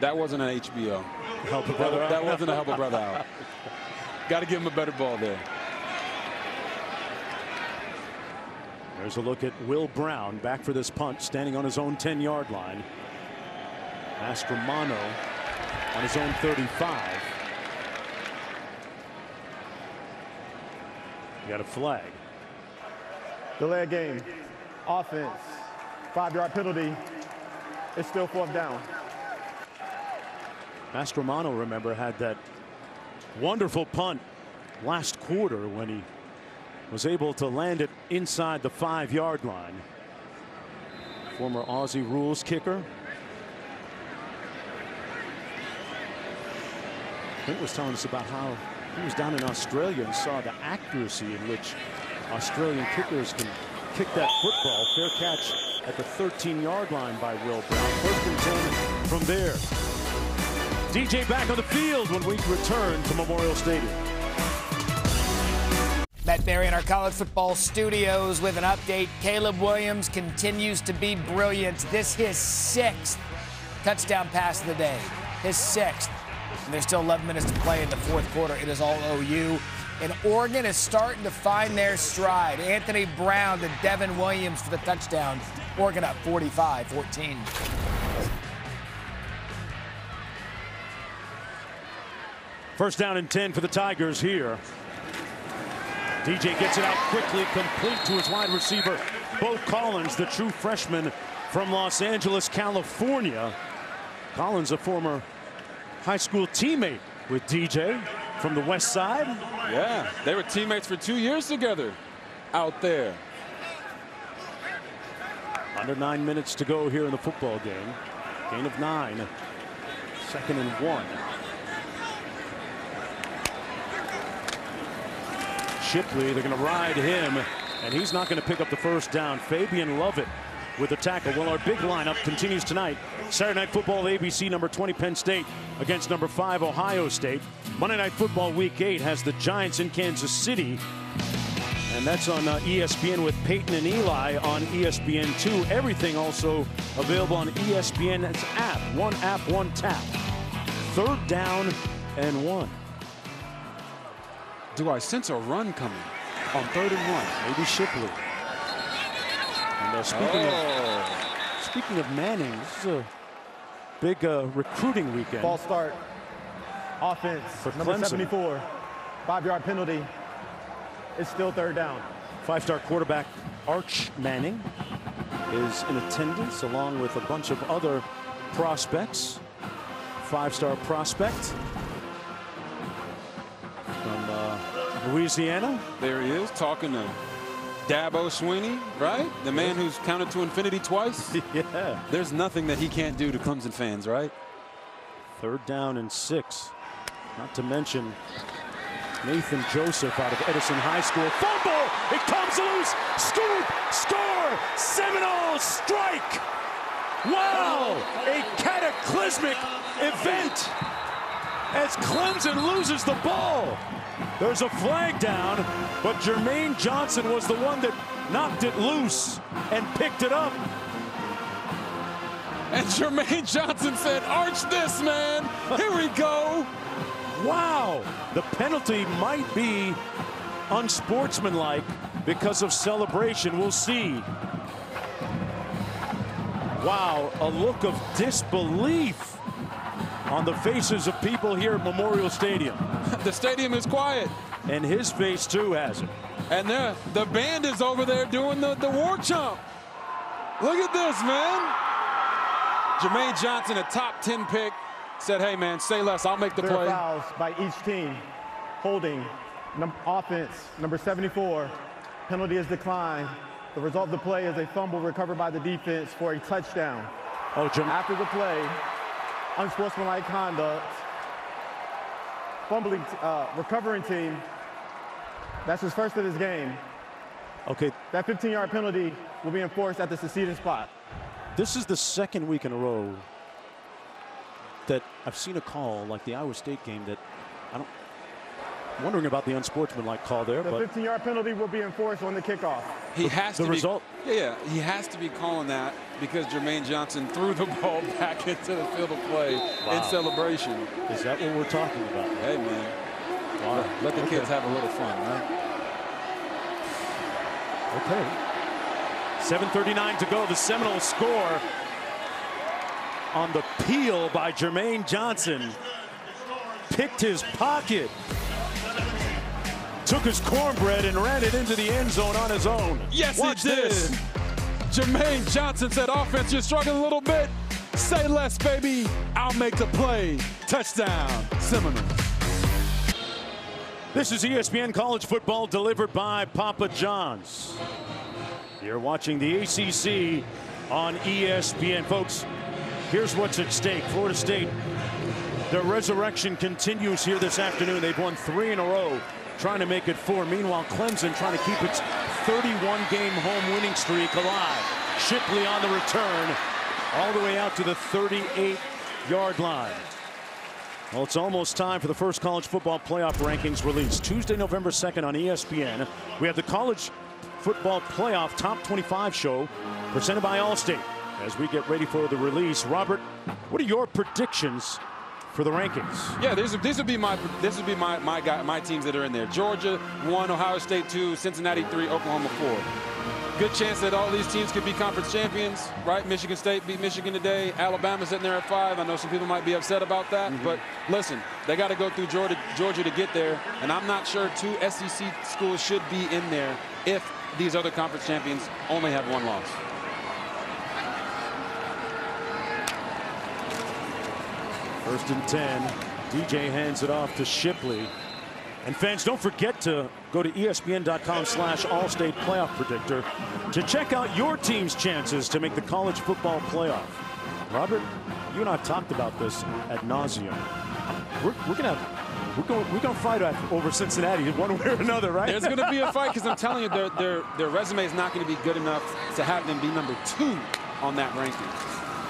That wasn't an HBO. Help a brother out. That wasn't a help a brother out. Got to give him a better ball there. There's a look at Will Brown back for this punt, standing on his own 10-yard line. Mastromano on his own 35. Got a flag. Delay of game. Offense. 5-yard penalty. It's still fourth down. Mastromano, remember, had that wonderful punt last quarter when he was able to land it inside the 5-yard line. Former Aussie rules kicker. Clint was telling us about how he was down in Australia and saw the accuracy in which Australian kickers can kick that football. Fair catch at the 13-yard line by Will Brown. First and 10 from there. DJ back on the field when we return to Memorial Stadium. Matt Berry in our college football studios with an update. Caleb Williams continues to be brilliant. This his sixth touchdown pass of the day. His sixth. And there's still 11 minutes to play in the fourth quarter. It is all OU. And Oregon is starting to find their stride. Anthony Brown to Devin Williams for the touchdown. Oregon up 45-14. First down and 10 for the Tigers here. DJ gets it out quickly, complete to his wide receiver, Bo Collins, the true freshman from Los Angeles, California. Collins, a former high school teammate with DJ from the West Side. Yeah, they were teammates for 2 years together out there. Under 9 minutes to go here in the football game. Gain of 9. Second and 1. Shipley, they're going to ride him, and he's not going to pick up the first down. Fabian Lovett with the tackle. Well, our big lineup continues tonight. Saturday Night Football, ABC, number 20, Penn State against number 5, Ohio State. Monday Night Football, Week 8, has the Giants in Kansas City, and that's on ESPN with Peyton and Eli on ESPN2. Everything also available on ESPN's app, one tap. Third down and 1. Do I sense a run coming on 3rd and 1? Maybe Shipley. And speaking of Manning, this is a big recruiting weekend. False start. Offense for number Clemson. 74. 5-yard penalty. It's still third down. 5-star quarterback Arch Manning is in attendance along with a bunch of other prospects. 5-star prospect. Louisiana. There he is talking to Dabo Swinney, right? The man who's counted to infinity twice. Yeah. There's nothing that he can't do to Clemson fans, right? Third down and 6. Not to mention Nathan Joseph out of Edison High School. Fumble! It comes loose. Scoop! Score! Seminole strike! Wow! A cataclysmic event as Clemson loses the ball. There's a flag down, but Jermaine Johnson was the one that knocked it loose and picked it up. And Jermaine Johnson said, "Arch this, man. Here we go." Wow. The penalty might be unsportsmanlike because of celebration. We'll see. Wow, a look of disbelief on the faces of people here at Memorial Stadium. The stadium is quiet. And his face, too, has it. And the band is over there doing the war chomp. Look at this, man. Jermaine Johnson, a top 10 pick, said, "Hey, man, say less. I'll make the play." Fouls by each team. Holding. Offense, number 74. Penalty is declined. The result of the play is a fumble recovered by the defense for a touchdown. Oh, after the play, unsportsmanlike conduct, fumbling, recovering team That's his first of this game. Okay. That 15-yard penalty will be enforced at the seceding spot. This is the second week in a row that I've seen a call like the Iowa State game that I don't. Wondering about the unsportsmanlike call there. The 15-yard penalty will be enforced on the kickoff. He has to. The result. Yeah, he has to be calling that because Jermaine Johnson threw the ball back into the field of play in celebration. Is that what we're talking about? Hey man, let the kids have a little fun, right? Okay. 7:39 to go. The Seminoles score on the peel by Jermaine Johnson. Picked his pocket. Took his cornbread and ran it into the end zone on his own. Yes, watch this. Jermaine Johnson said, offense, you're struggling a little bit. Say less, baby. I'll make the play. Touchdown, Seminoles. This is ESPN College Football delivered by Papa John's. You're watching the ACC on ESPN. Folks, here's what's at stake. Florida State, their resurrection continues here this afternoon. They've won 3 in a row, trying to make it 4. Meanwhile, Clemson trying to keep its 31-game home winning streak alive. Shipley on the return, all the way out to the 38-yard line. Well, it's almost time for the first college football playoff rankings released Tuesday, November 2nd on ESPN. We have the college football playoff top 25 show presented by Allstate. As we get ready for the release, Robert, what are your predictions for the rankings? Yeah, this would be my teams that are in there. Georgia 1, Ohio State 2, Cincinnati 3, Oklahoma 4. Good chance that all these teams could be conference champions, right? Michigan State beat Michigan today. Alabama's sitting there at 5. I know some people might be upset about that, but listen, they got to go through Georgia to get there, and I'm not sure 2 SEC schools should be in there if these other conference champions only have 1 loss. First and 10. DJ hands it off to Shipley. And fans, don't forget to go to ESPN.com/Allstate Playoff Predictor to check out your team's chances to make the college football playoff. Robert, you and I have talked about this ad nauseum. We're gonna fight over Cincinnati one way or another, right? There's gonna be a fight because I'm telling you, their resume is not gonna be good enough to have them be number 2 on that ranking.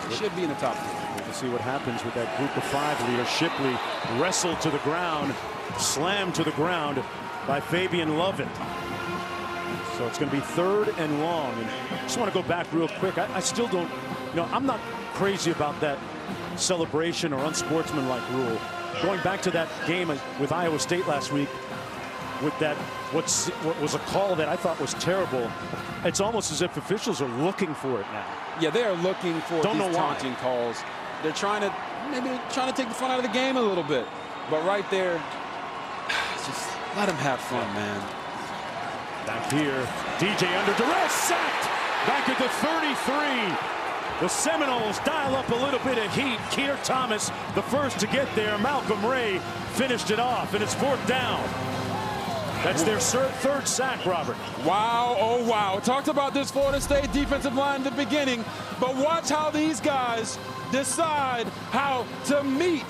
They should be in the top 3. To see what happens with that group of 5 leader. Shipley wrestled to the ground, slammed to the ground by Fabian Lovett. So it's going to be 3rd and long. And I just want to go back real quick. I still don't, you know, I'm not crazy about that celebration or unsportsmanlike rule. Going back to that game with Iowa State last week, with that what was a call that I thought was terrible. It's almost as if officials are looking for it now. Yeah, they are looking for these taunting calls. They're maybe trying to take the fun out of the game a little bit, but right there, just let them have fun, man. Back here, DJ under duress, sacked back at the 33. The Seminoles dial up a little bit of heat. Kier Thomas, the first to get there. Malcolm Ray finished it off, and it's 4th down. That's their 3rd sack, Robert. Wow, oh wow. Talked about this Florida State defensive line at the beginning, but watch how these guys decide how to meet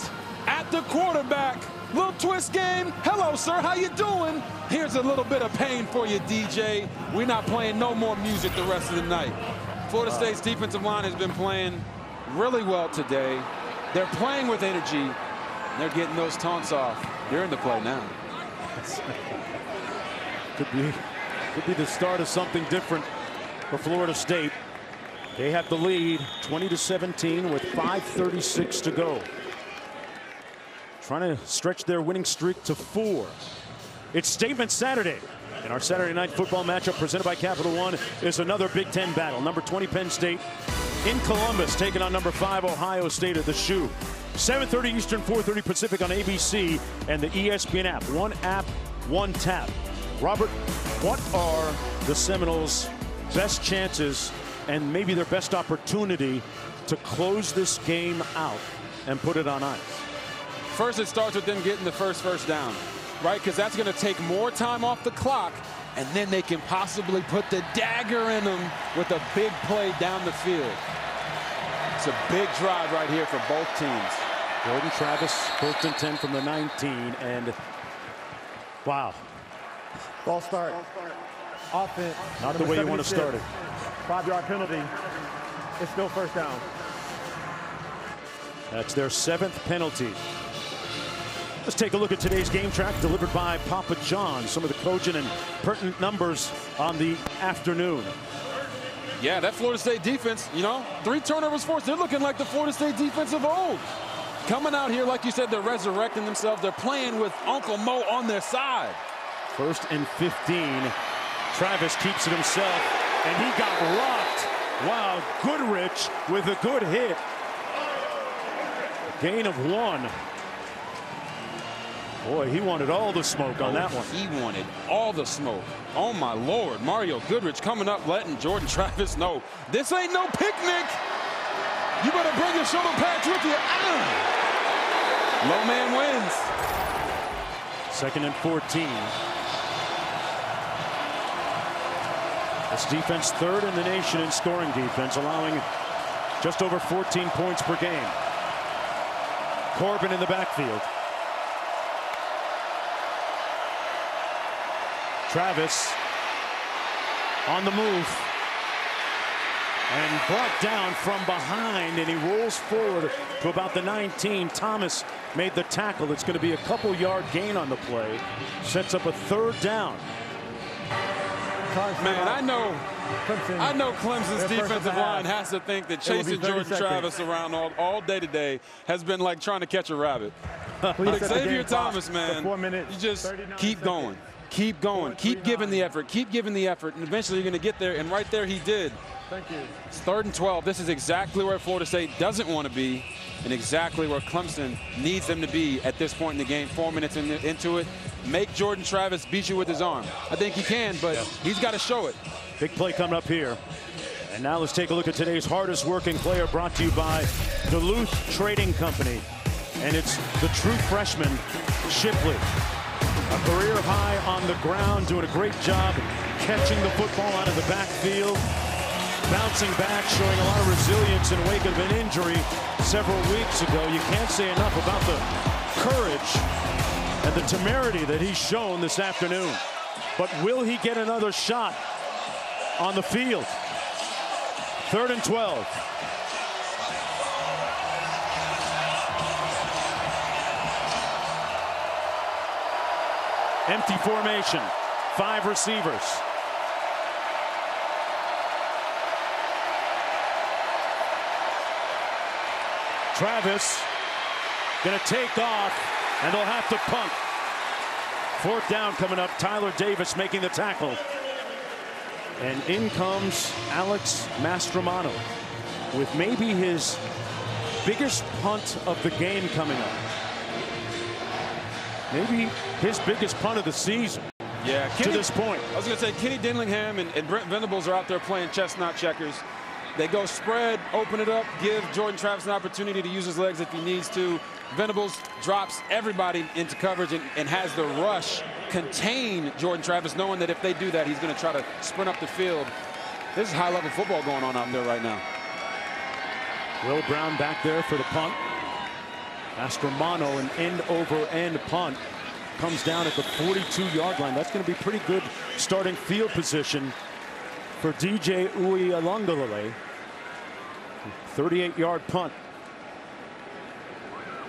at the quarterback. Little twist game. Hello, sir, how you doing? Here's a little bit of pain for you, DJ. We're not playing no more music the rest of the night. Florida State's defensive line has been playing really well today. They're playing with energy. They're getting those taunts off. They're in the play now. Could be the start of something different for Florida State. They have the lead 20-17 with 5:36 to go. Trying to stretch their winning streak to 4. It's Statement Saturday, and our Saturday night football matchup presented by Capital One is another Big Ten battle. Number 20 Penn State in Columbus taking on number 5 Ohio State at the Shoe. 7:30 Eastern, 4:30 Pacific on ABC and the ESPN app. 1 app, 1 tap. Robert, what are the Seminoles' best chances and maybe their best opportunity to close this game out and put it on ice? First, it starts with them getting the first down, right? Because that's going to take more time off the clock, and then they can possibly put the dagger in them with a big play down the field. It's a big drive right here for both teams. Jordan Travis, 1st and 10 from the 19, and wow. Ball start. Offense. Not the way you want to start it. 5-yard penalty. It's still first down. That's their 7th penalty. Let's take a look at today's game track delivered by Papa John. Some of the cogent and pertinent numbers on the afternoon. Yeah, that Florida State defense, you know, 3 turnovers forced. They're looking like the Florida State defense of old. Coming out here, like you said, they're resurrecting themselves. They're playing with Uncle Mo on their side. First and 15. Travis keeps it himself, and he got rocked. Wow, Goodrich with a good hit. A gain of 1. Boy, he wanted all the smoke on that one. He wanted all the smoke. Oh, my Lord. Mario Goodrich coming up, letting Jordan Travis know this ain't no picnic. You better bring your shoulder pads with you. Ah! Low man wins. Second and 14. This defense 3rd in the nation in scoring defense, allowing just over 14 points per game. Corbin in the backfield. Travis on the move and brought down from behind, and he rolls forward to about the 19. Thomas made the tackle. It's going to be a couple-yard gain on the play. Sets up a 3rd down. Man, I know Clemson's defensive line has to think that chasing Jordan Travis around all day today has been like trying to catch a rabbit. Like Xavier Thomas, man, you just keep going. Keep going. Keep giving the effort. Keep giving the effort. And eventually you're going to get there. And right there he did. Thank you. It's 3rd and 12. This is exactly where Florida State doesn't want to be and exactly where Clemson needs them to be at this point in the game. 4 minutes into it. Make Jordan Travis beat you with his arm. I think he can, but he's got to show it. Big play coming up here. And now let's take a look at today's hardest working player, brought to you by Duluth Trading Company. And it's the true freshman, Shipley. A career high on the ground, doing a great job catching the football out of the backfield, bouncing back, showing a lot of resilience in wake of an injury several weeks ago. You can't say enough about the courage and the temerity that he's shown this afternoon. But will he get another shot on the field? 3rd and 12. Empty formation, 5 receivers. Travis gonna take off, and they'll have to punt. 4th down coming up. Tyler Davis making the tackle. And in comes Alex Mastromano with maybe his biggest punt of the game coming up. Maybe his biggest punt of the season. Yeah, to this point. I was going to say, Kenny Dillingham and Brent Venables are out there playing chestnut checkers. They go spread, open it up, give Jordan Travis an opportunity to use his legs if he needs to. Venables drops everybody into coverage and has the rush contain Jordan Travis, knowing that if they do that, he's going to try to sprint up the field. This is high-level football going on out there right now. Will Brown back there for the punt. Mastromano, an end-over-end punt, comes down at the 42-yard line. That's going to be pretty good starting field position for DJ Uiagalelei. 38-yard punt.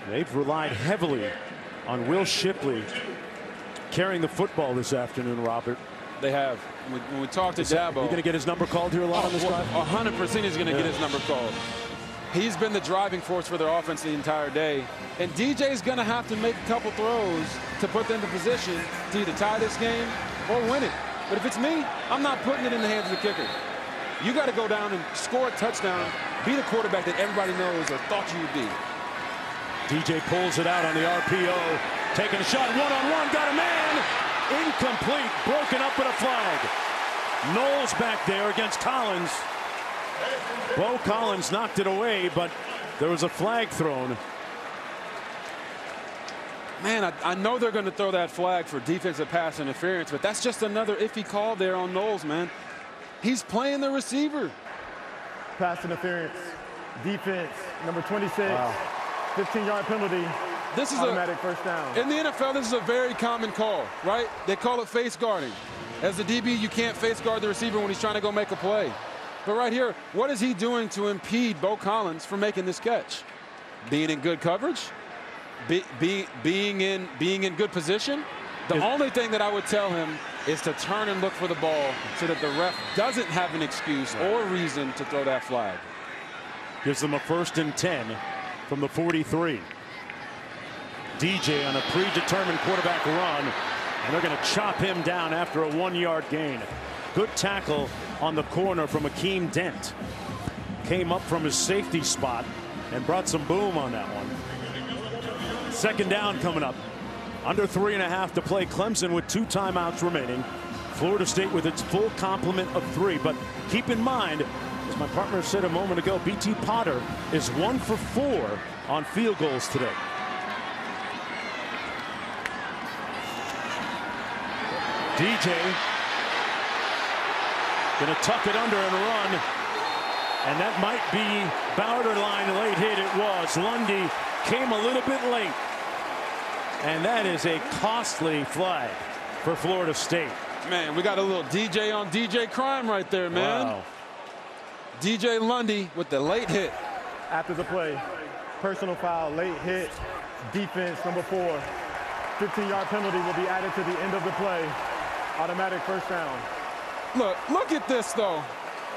They've relied heavily on Will Shipley carrying the football this afternoon, Robert. They have. When we talked to Dabo, you're going to get his number called here a lot on this drive? 100% he's going to get his number called. He's been the driving force for their offense the entire day. And DJ's going to have to make a couple throws to put them in position to either tie this game or win it. But if it's me, I'm not putting it in the hands of the kicker. You got to go down and score a touchdown, be the quarterback that everybody knows or thought you would be. DJ pulls it out on the RPO, taking a shot, one-on-one, got a man. Incomplete, broken up with a flag. Knowles back there against Collins. Bo Collins knocked it away, but there was a flag thrown. Man, I know they're going to throw that flag for defensive pass interference, but that's just another iffy call there on Knowles, man. He's playing the receiver. Pass interference, defense, number 26, 15-yard penalty. This is automatic first down. In the NFL, this is a very common call, right? They call it face guarding. As the DB, you can't face guard the receiver when he's trying to go make a play. But right here, what is he doing to impede Bo Collins from making this catch? Being in good coverage, being in good position. The only thing that I would tell him is to turn and look for the ball so that the ref doesn't have an excuse or reason to throw that flag. Gives them a 1st and 10 from the 43. DJ on a predetermined quarterback run, and they're going to chop him down after a 1-yard gain. Good tackle on the corner from Akeem Dent. Came up from his safety spot and brought some boom on that one. 2nd down coming up. Under 3.5 to play. Clemson with 2 timeouts remaining. Florida State with its full complement of 3. But keep in mind, as my partner said a moment ago, BT Potter is 1 for 4 on field goals today. DJ going to tuck it under and run, and that might be borderline late hit. It was. Lundy came a little bit late, and that is a costly flag for Florida State. Man, we got a little DJ on DJ crime right there, man. Wow. DJ Lundy with the late hit. After the play, personal foul, late hit, defense number 4. 15-yard penalty will be added to the end of the play. Automatic first down. Look at this, though.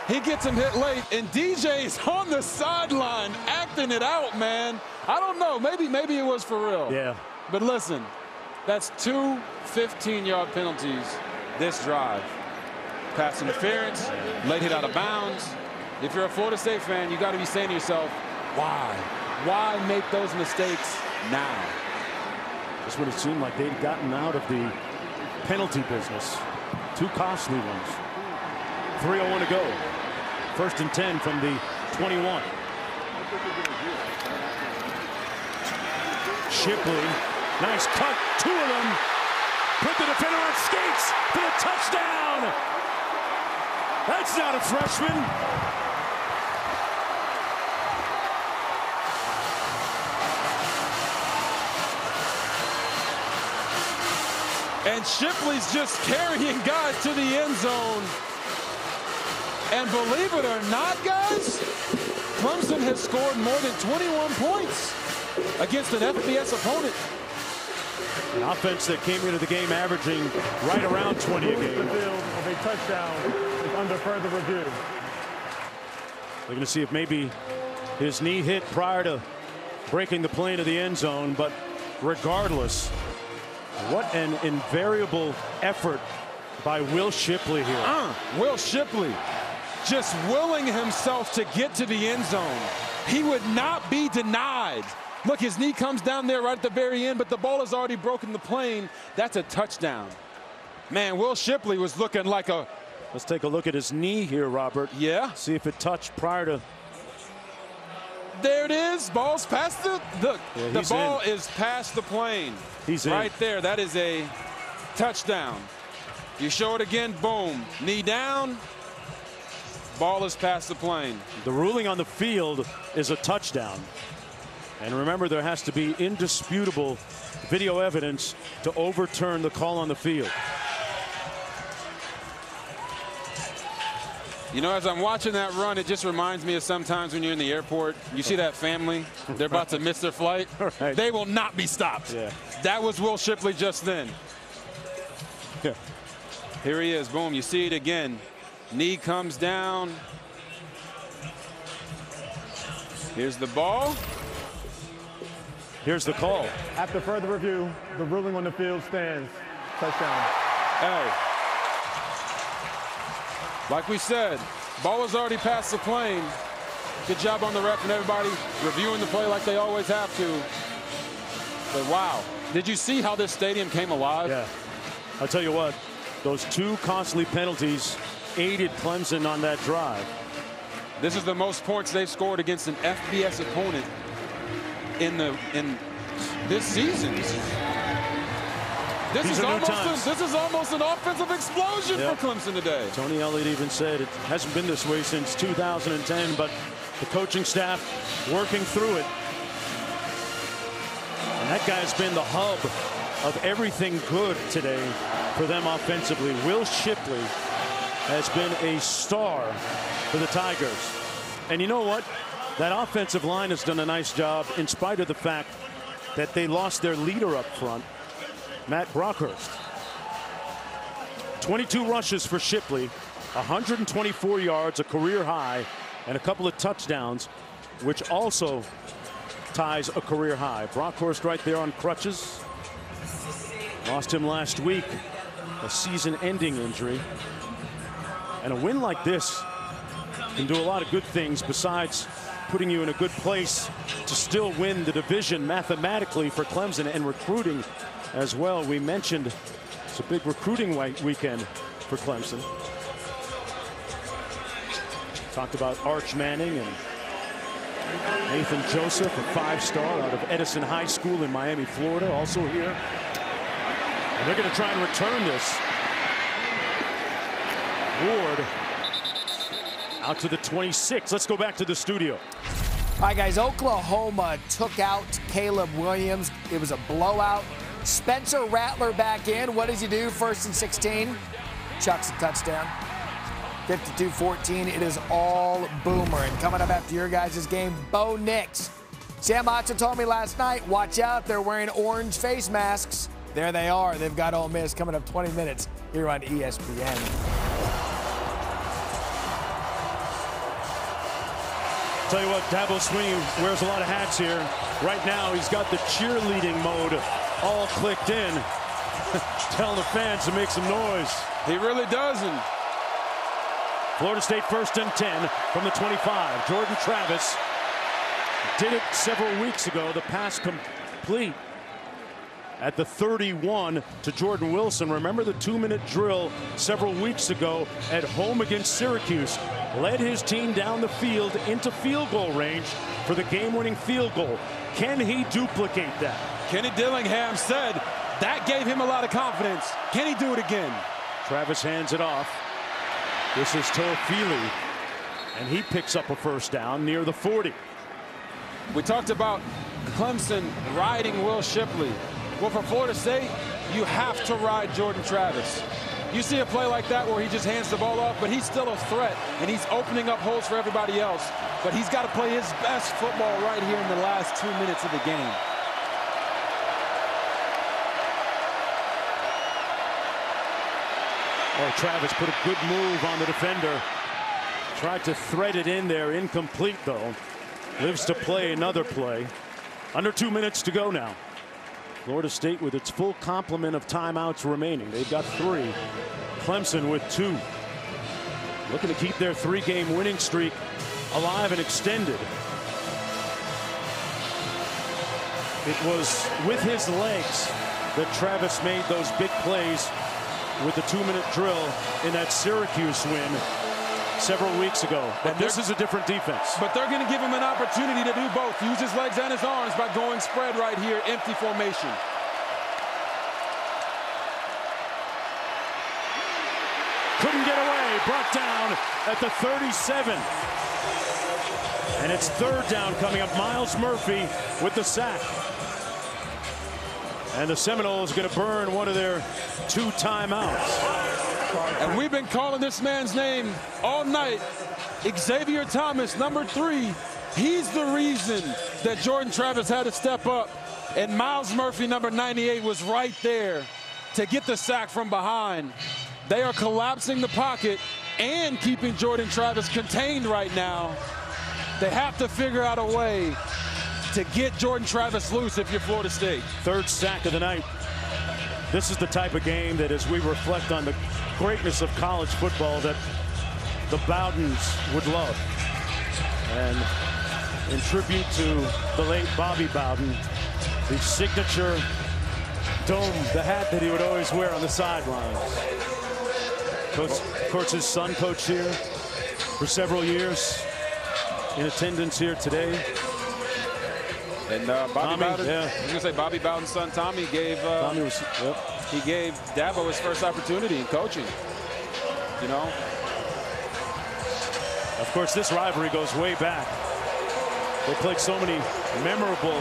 He gets him hit late, and DJ's on the sideline acting it out, man. I don't know. Maybe it was for real. Yeah. But listen, that's 2 15-yard penalties this drive. Pass interference, late hit out of bounds. If you're a Florida State fan, you got to be saying to yourself, why? Why make those mistakes now? This would have seemed like they'd gotten out of the penalty business. 2 costly ones. 3:01 to go. 1st and 10 from the 21. Shipley, nice cut, 2 of them. Put the defender on skates for the touchdown. That's not a freshman. And Shipley's just carrying guys to the end zone. And believe it or not, guys, Clemson has scored more than 21 points against an FBS opponent. An offense that came into the game averaging right around 20 a game. The build of a touchdown is under further review. They're going to see if maybe his knee hit prior to breaking the plane of the end zone, but regardless, what an invariable effort by Will Shipley here. Will Shipley just willing himself to get to the end zone. He would not be denied. Look, his knee comes down there right at the very end, but the ball has already broken the plane. That's a touchdown. Man, Will Shipley was looking like a... Let's take a look at his knee here, Robert. Yeah. See if it touched prior to... There it is. Ball's past the... Look, yeah, the ball is past the plane. He's in. Right there. That is a touchdown. You show it again, boom. Knee down. Ball is past the plane. The ruling on the field is a touchdown. And remember, there has to be indisputable video evidence to overturn the call on the field. You know, as I'm watching that run, it just reminds me of sometimes when you're in the airport, you see that family, they're about to miss their flight. Right. They will not be stopped. Yeah. That was Will Shipley just then. Yeah. Here he is. Boom. You see it again. Knee comes down. Here's the ball. Here's the call. After further review, the ruling on the field stands. Touchdown. Hey. Like we said, ball was already past the plane. Good job on the ref and everybody reviewing the play like they always have to. But wow, did you see how this stadium came alive? Yeah. I'll tell you what, those 2 costly penalties aided Clemson on that drive. This is the most points they've scored against an FBS opponent in this season. This is almost an offensive explosion for Clemson today. Tony Elliott even said it hasn't been this way since 2010, but the coaching staff working through it. And That guy's been the hub of everything good today for them offensively. Will Shipley has been a star for the Tigers. And you know what? That offensive line has done a nice job in spite of the fact that they lost their leader up front, Matt Brockhurst. 22 rushes for Shipley, 124 yards, a career high, and a couple of touchdowns, which also ties a career high. Brockhurst right there on crutches. Lost him last week, a season-ending injury. And a win like this can do a lot of good things besides putting you in a good place to still win the division mathematically for Clemson, and recruiting as well. We mentioned it's a big recruiting weekend for Clemson. Talked about Arch Manning and Nathan Joseph, a five-star out of Edison High School in Miami, Florida, also here. And they're going to try and return this. Ward out to the 26. Let's go back to the studio. All right, guys, Oklahoma took out Caleb Williams. It was a blowout. Spencer Rattler back in. What does he do? First and 16. Chucks a touchdown. 52-14. It is all Boomer. And coming up after your guys' game, Bo Nix. Sam Otsa told me last night, watch out, they're wearing orange face masks. There they are. They've got Ole Miss coming up 20 minutes here on ESPN. Tell you what, Dabo Swinney wears a lot of hats here. Right now, he's got the cheerleading mode all clicked in. Telling the fans to make some noise. He really doesn't. Florida State first and 10 from the 25. Jordan Travis did it several weeks ago. The pass complete at the 31 to Jordan Wilson. Remember the two-minute drill several weeks ago at home against Syracuse. Led his team down the field into field goal range for the game-winning field goal. Can he duplicate that? Kenny Dillingham said that gave him a lot of confidence. Can he do it again? Travis hands it off. This is Toafili, and he picks up a first down near the 40. We talked about Clemson riding Will Shipley. Well, for Florida State, you have to ride Jordan Travis. You see a play like that where he just hands the ball off, but he's still a threat, and he's opening up holes for everybody else. But he's got to play his best football right here in the last 2 minutes of the game. Oh, Travis put a good move on the defender. Tried to thread it in there. Incomplete, though. Lives to play another play. Under 2 minutes to go now. Florida State with its full complement of timeouts remaining. They've got three. Clemson with two. Looking to keep their three-game winning streak alive and extended. It was with his legs that Travis made those big plays with the two-minute drill in that Syracuse win several weeks ago. But this is a different defense. But they're going to give him an opportunity to do both. Use his legs and his arms by going spread right here. Empty formation. Couldn't get away. Brought down at the 37. And it's third down coming up. Miles Murphy with the sack. And the Seminoles going to burn one of their two timeouts. And we've been calling this man's name all night. Xavier Thomas, number 3. He's the reason that Jordan Travis had to step up. And Miles Murphy, number 98, was right there to get the sack from behind. They are collapsing the pocket and keeping Jordan Travis contained right now. They have to figure out a way to get Jordan Travis loose if you're Florida State. Third sack of the night. This is the type of game that, as we reflect on the greatness of college football, that the Bowdens would love. And in tribute to the late Bobby Bowden, the signature dome, the hat that he would always wear on the sidelines. Of course, his son coached here for several years, in attendance here today. And Bobby Bowden's son Tommy gave he gave Dabo his first opportunity in coaching. You know. Of course, this rivalry goes way back. They played so many memorable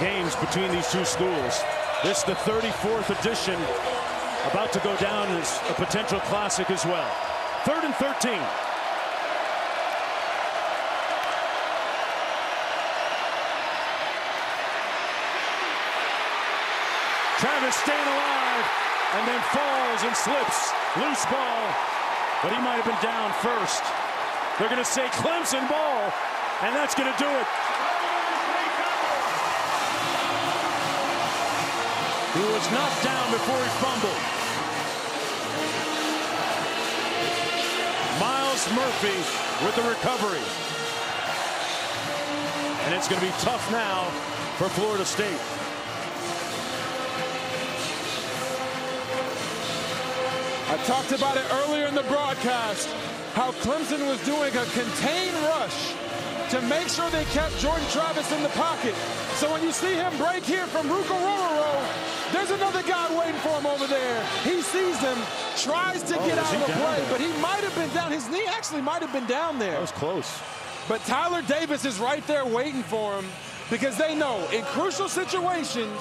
games between these two schools. This is the 34th edition, about to go down as a potential classic as well. 3rd and 13. Travis staying alive and then falls and slips. Loose ball, but he might have been down first. They're going to say Clemson ball, and that's going to do it. He was knocked down before he fumbled. Miles Murphy with the recovery. And it's going to be tough now for Florida State. I talked about it earlier in the broadcast, how Clemson was doing a contained rush to make sure they kept Jordan Travis in the pocket. So when you see him break here from Rukarororo, there's another guy waiting for him over there. He sees him, tries to get out of the play, but he might have been down. His knee actually might have been down there. That was close. But Tyler Davis is right there waiting for him, because they know in crucial situations,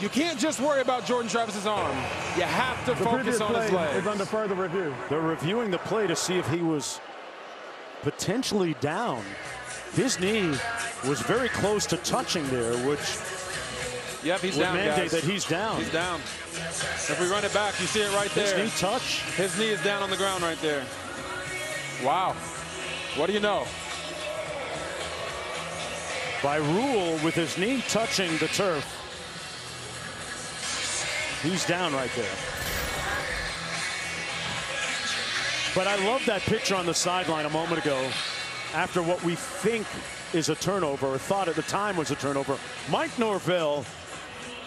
you can't just worry about Jordan Travis's arm. You have to focus on his legs. Is under further review. They're reviewing the play to see if he was potentially down. His knee was very close to touching there, which he's would down, mandate guys. That he's down. He's down. If we run it back, you see it right there. His knee touch. His knee is down on the ground right there. Wow. What do you know? By rule, with his knee touching the turf, he's down right there. But I love that picture on the sideline a moment ago after what we think is a turnover, or thought at the time was a turnover. Mike Norvell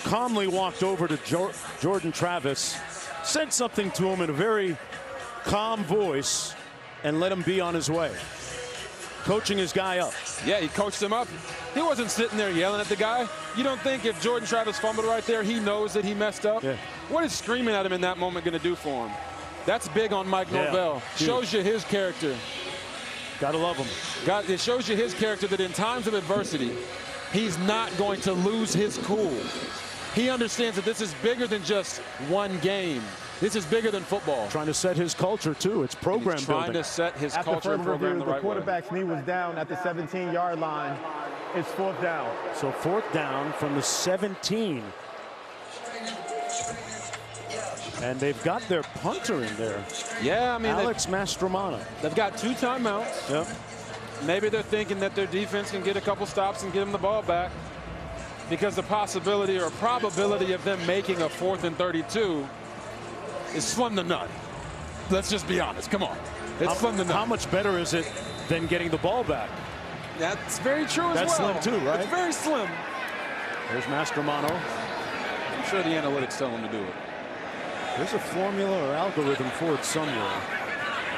calmly walked over to Jordan Travis, said something to him in a very calm voice, and let him be on his way. Coaching his guy up. Yeah, he coached him up. He wasn't sitting there yelling at the guy. You don't think if Jordan Travis fumbled right there, he knows that he messed up? Yeah. What is screaming at him in that moment going to do for him? That's big on Mike Norvell. Dude. Shows you his character. Gotta love him. It shows you his character that in times of adversity, he's not going to lose his cool. He understands that this is bigger than just one game. This is bigger than football. Trying to set his culture, too. It's program building. Trying to set his culture and program the right way. The quarterback's knee was down at the 17-yard line. It's 4th down. So 4th down from the 17. And they've got their punter in there. Yeah, I mean, Alex Mastromano. They've got 2 timeouts. Yep. Maybe they're thinking that their defense can get a couple stops and get them the ball back, because the possibility or probability of them making a 4th and 32 is slim to none. Let's just be honest. Come on. It's slim to none. How much better is it than getting the ball back? That's very true as well. That's slim too, right? It's very slim. There's Mastromano. I'm sure the analytics tell him to do it. There's a formula or algorithm for it somewhere.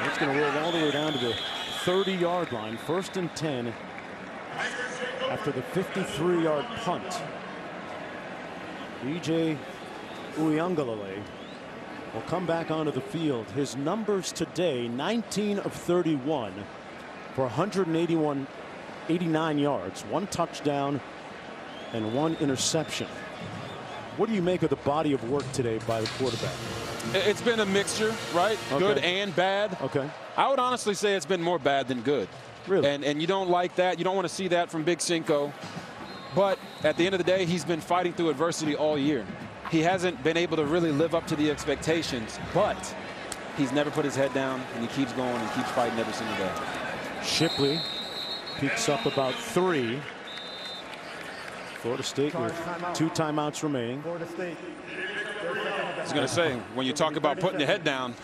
It's going to roll all the way down to the 30-yard line. 1st and 10 after the 53-yard punt. EJ Uiagalelei will come back onto the field. His numbers today, 19 of 31 for 189 yards, 1 touchdown and 1 interception. What do you make of the body of work today by the quarterback? It's been a mixture, right? Okay. Good and bad. Okay. I would honestly say it's been more bad than good. Really? And you don't like that. You don't want to see that from Big Cinco. But at the end of the day, he's been fighting through adversity all year. He hasn't been able to really live up to the expectations, but he's never put his head down, and he keeps going and keeps fighting every single day. Shipley picks up about 3. Florida State with 2 timeouts remaining. I was going to say, when you talk about putting the head down,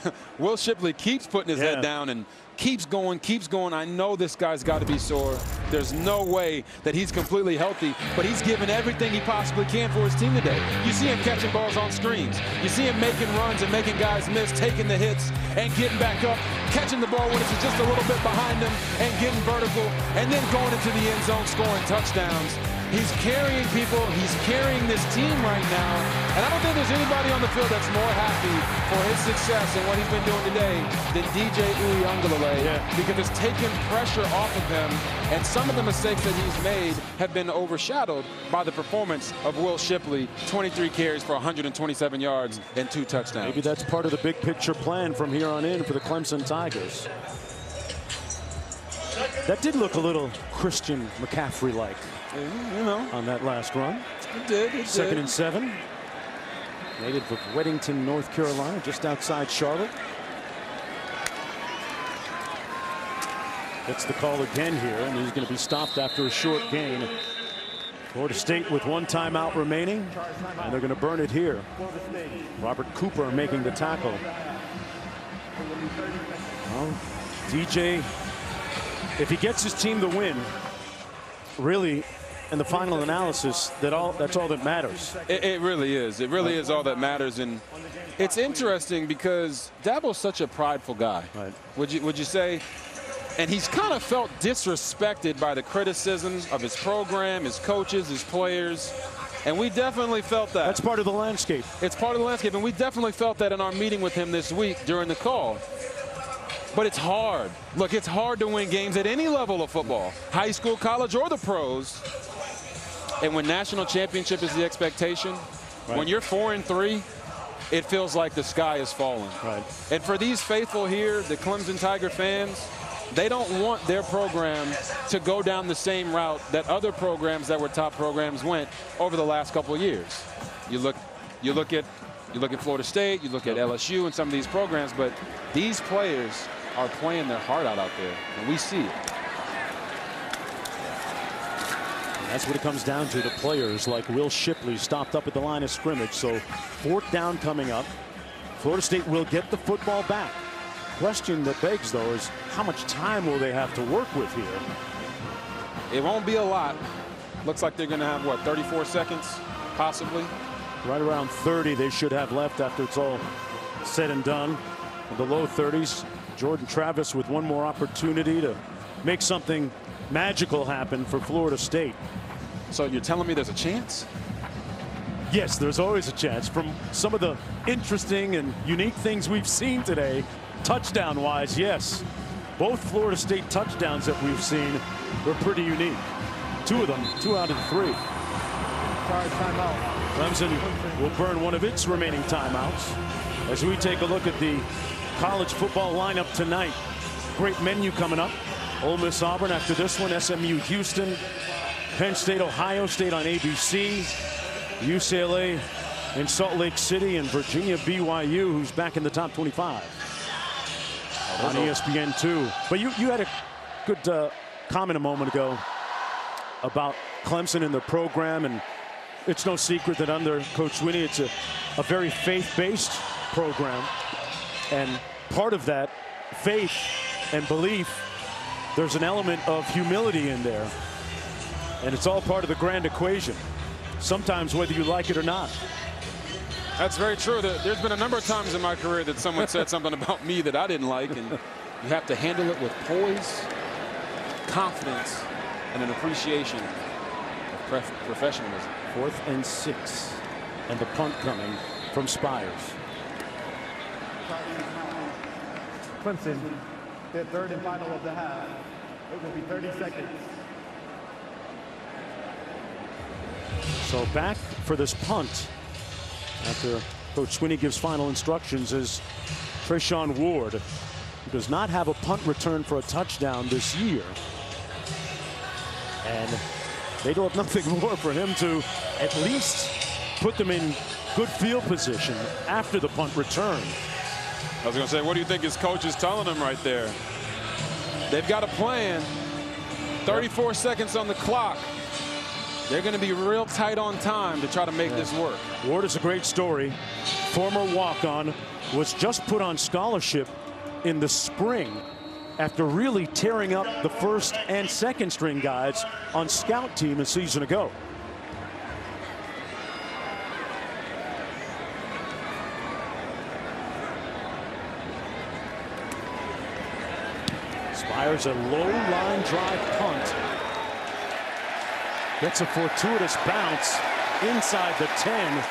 Will Shipley keeps putting his head down and keeps going, keeps going. I know this guy's got to be sore. There's no way that he's completely healthy, but he's given everything he possibly can for his team today. You see him catching balls on screens. You see him making runs and making guys miss, taking the hits and getting back up, catching the ball when it's just a little bit behind him and getting vertical, and then going into the end zone, scoring touchdowns. He's carrying people. He's carrying this team right now. And I don't think there's anybody on the field that's more happy for his success and what he's been doing today than DJ Uiagalelei. play because it's taken pressure off of them, and some of the mistakes that he's made have been overshadowed by the performance of Will Shipley. 23 carries for 127 yards and 2 touchdowns. Maybe that's part of the big picture plan from here on in for the Clemson Tigers. That did look a little Christian McCaffrey-like, you know, on that last run. It did. It Second did. And 7. Native of Weddington, North Carolina, just outside Charlotte. Gets the call again here, and he's going to be stopped after a short gain. Florida State with one timeout remaining, and they're going to burn it here. Robert Cooper making the tackle. Well, DJ, if he gets his team the win, really, in the final analysis, that's all that matters. It really is. It really is all that matters, and it's interesting because Dabo's such a prideful guy. Right. Would you say? And he's kind of felt disrespected by the criticism of his program, his coaches, his players. And we definitely felt that. That's part of the landscape. It's part of the landscape. And we definitely felt that in our meeting with him this week during the call. But it's hard. Look, it's hard to win games at any level of football, high school, college, or the pros. And when national championship is the expectation, when you're 4-3, it feels like the sky is falling. Right. And for these faithful here, the Clemson Tiger fans, they don't want their program to go down the same route that other programs that were top programs went over the last couple of years. You look at Florida State, you look at LSU and some of these programs, but these players are playing their heart out there, and we see it. And that's what it comes down to. The players like Will Shipley stopped up at the line of scrimmage, so fourth down coming up. Florida State will get the football back. Question that begs, though, is how much time will they have to work with here? It won't be a lot. Looks like they're going to have, what, 34 seconds, possibly? Right around 30 they should have left after it's all said and done. In the low 30s, Jordan Travis with one more opportunity to make something magical happen for Florida State. So you're telling me there's a chance? Yes, there's always a chance. From some of the interesting and unique things we've seen today, touchdown wise, yes, both Florida State touchdowns that we've seen were pretty unique. 2 of them, 2 out of 3. Clemson will burn one of its remaining timeouts as we take a look at the college football lineup tonight. Great menu coming up. Ole Miss Auburn after this one, SMU Houston, Penn State Ohio State on ABC, UCLA in Salt Lake City, and Virginia BYU, who's back in the top 25. On ESPN too. But you had a good comment a moment ago about Clemson and the program, and it's no secret that under Coach Swinney it's a very faith-based program, and part of that faith and belief, there's an element of humility in there, and it's all part of the grand equation sometimes, whether you like it or not. That's very true. There's been a number of times in my career that someone said something about me that I didn't like, and you have to handle it with poise, confidence, and an appreciation of professionalism. 4th and 6, and the punt coming from Spires. Clemson, their 3rd and final of the half. It will be 30 seconds. So back for this punt. After Coach Swinney gives final instructions is Treshawn Ward, who does not have a punt return for a touchdown this year. And they don't have nothing more for him to at least put them in good field position after the punt return. I was going to say, what do you think his coach is telling him right there? They've got a plan. 34 seconds on the clock. They're going to be real tight on time to try to make this work. Ward is a great story. Former walk-on, was just put on scholarship in the spring after really tearing up the 1st and 2nd string guys on scout team a season ago. Spires a low-line drive punt. Gets a fortuitous bounce inside the 10.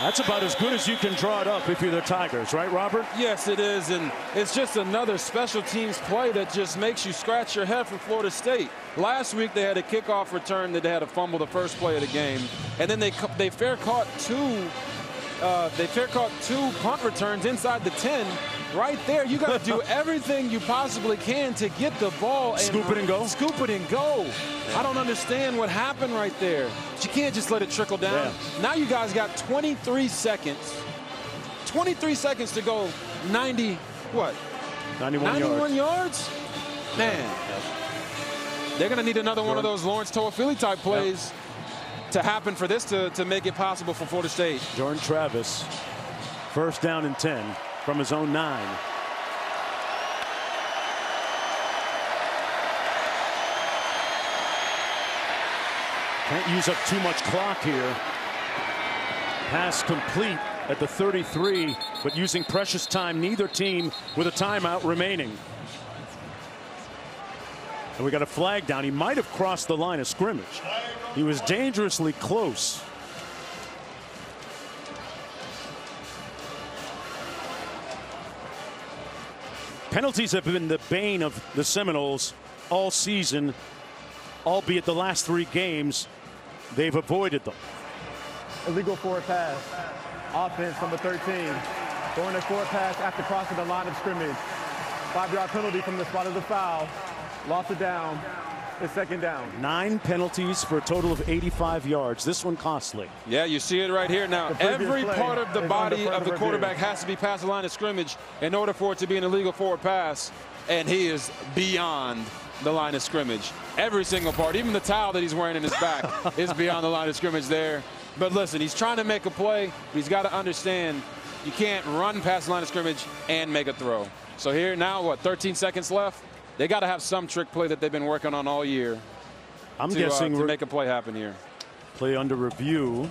That's about as good as you can draw it up if you're the Tigers, right, Robert? Yes, it is, and it's just another special teams play that just makes you scratch your head for Florida State. Last week they had a kickoff return that they had a fumble the first play of the game, and then they fair caught two punt returns inside the 10. Right there, you got to do everything you possibly can to get the ball and scoop it and go. Scoop it and go. I don't understand what happened right there. But you can't just let it trickle down. Yeah. Now you guys got 23 seconds. 23 seconds to go. 90 what? 91 yards. Man, they're gonna need another one of those Lawrence Toafili type plays to happen for this to make it possible for Florida State. Jordan Travis, first down and 10. From his own 9. Can't use up too much clock here. Pass complete at the 33, but using precious time, neither team with a timeout remaining. And we got a flag down. He might have crossed the line of scrimmage. He was dangerously close. Penalties have been the bane of the Seminoles all season, albeit the last 3 games they've avoided them. Illegal forward pass. Offense number 13. Throwing a forward pass after crossing the line of scrimmage. 5-yard penalty from the spot of the foul. Lost it down. It's second down. 9 penalties for a total of 85 yards. This one costly. Yeah, you see it right here now. Every part of the body of the quarterback has to be past the line of scrimmage in order for it to be an illegal forward pass. And he is beyond the line of scrimmage. Every single part, even the towel that he's wearing in his back is beyond the line of scrimmage there. But listen, he's trying to make a play, but he's got to understand you can't run past the line of scrimmage and make a throw. So here now, what, 13 seconds left? They got to have some trick play that they've been working on all year. I'm guessing to make a play happen here. Play under review.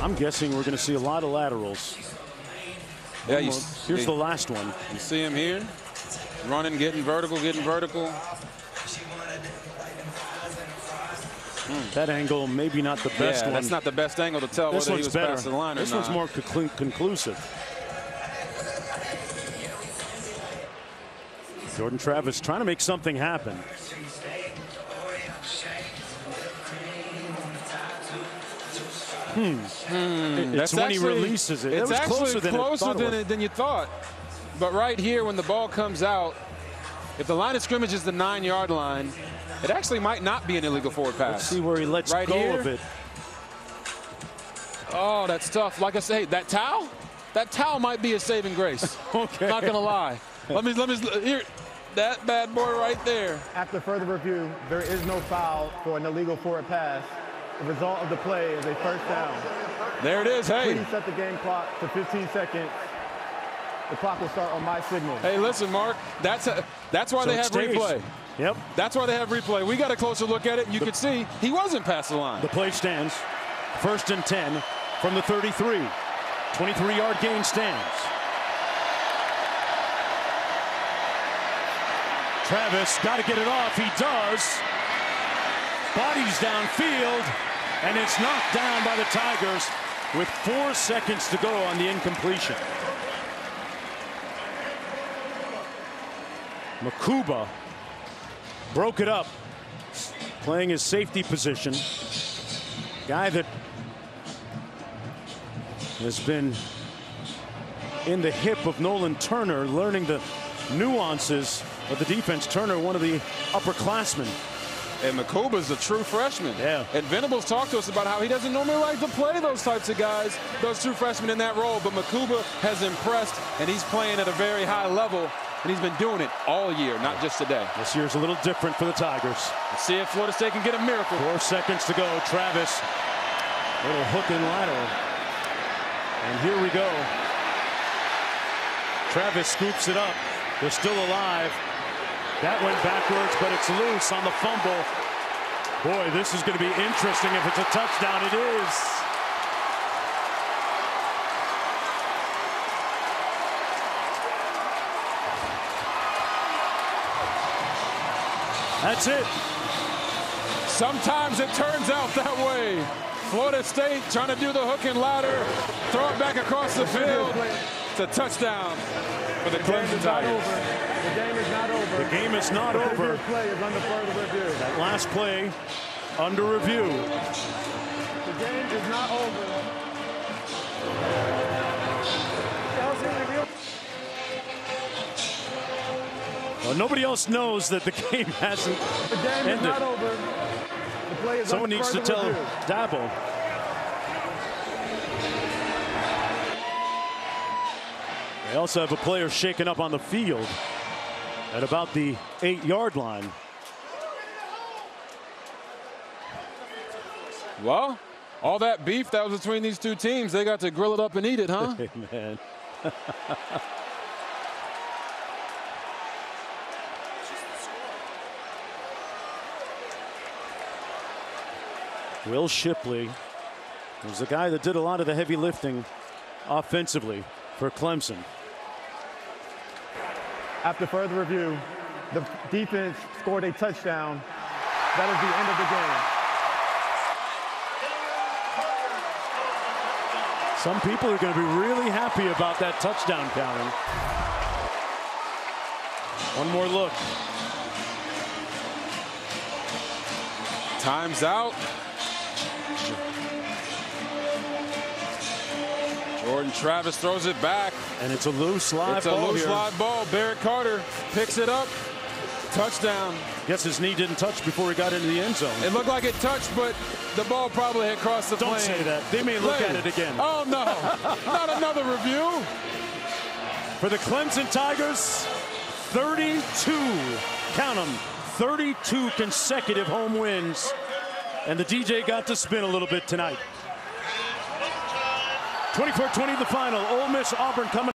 I'm guessing we're going to see a lot of laterals. Yeah, here's the last one. You see him here, running, getting vertical, getting vertical. That angle maybe not the best one. That's not the best angle to tell whether he was past the line or not. This one's more conclusive. Jordan Travis trying to make something happen. That's when he releases it. It's actually closer than you thought. But right here, when the ball comes out, if the line of scrimmage is the 9-yard line, it actually might not be an illegal forward pass. Let's see where he lets go of it. Oh, that's tough. Like I say, that towel might be a saving grace. Okay. Not gonna lie. Let me here. That bad boy right there. After further review, there is no foul for an illegal forward pass. The result of the play is a first down. There it is. Hey. Please set the game clock to 15 seconds. The clock will start on my signal. Hey, listen, Mark. That's why they have replay. Yep. That's why they have replay. We got a closer look at it. You could see he wasn't past the line. The play stands. First and 10 from the 33. 23-yard gain stands. Travis got to get it off. He does. Bodies downfield, and it's knocked down by the Tigers with 4 seconds to go on the incompletion. Makuba broke it up, playing his safety position. Guy that has been in the hip of Nolan Turner, learning the nuances of the defense. Turner, one of the upperclassmen. And Makuba's a true freshman. Yeah. And Venables talked to us about how he doesn't normally like to play those types of guys, those true freshmen in that role. But Makuba has impressed, and he's playing at a very high level. And he's been doing it all year, not just today. This year's a little different for the Tigers. Let's see if Florida State can get a miracle. 4 seconds to go. Travis, a little hook and lateral. And here we go. Travis scoops it up. They're still alive. That went backwards, but it's loose on the fumble. Boy, this is going to be interesting. If it's a touchdown, it is. That's it. Sometimes it turns out that way. Florida State trying to do the hook and ladder, throw it back across the field. It's a touchdown for the Clemson Tigers. The game is not over. The game is not over. The play is under further review. That last play under review. The game is not over. Well, nobody else knows that the game hasn't ended. Is not over. The play is Someone needs to tell Dabo. They also have a player shaken up on the field at about the 8-yard line. Well, all that beef that was between these two teams, they got to grill it up and eat it, huh? Hey, man. Will Shipley was the guy that did a lot of the heavy lifting offensively for Clemson. After further review, the defense scored a touchdown. That is the end of the game. Some people are going to be really happy about that touchdown counting. One more look. Time's out. Jordan Travis throws it back. And it's a loose live ball. It's a loose live ball. Barrett Carter picks it up. Touchdown. Guess his knee didn't touch before he got into the end zone. It looked like it touched, but the ball probably had crossed the plane. Don't say that. They may look at it again. Oh, no. Not another review. For the Clemson Tigers, 32. Count them. 32 consecutive home wins. And the DJ got to spin a little bit tonight. 24-20 the final. Ole Miss Auburn coming.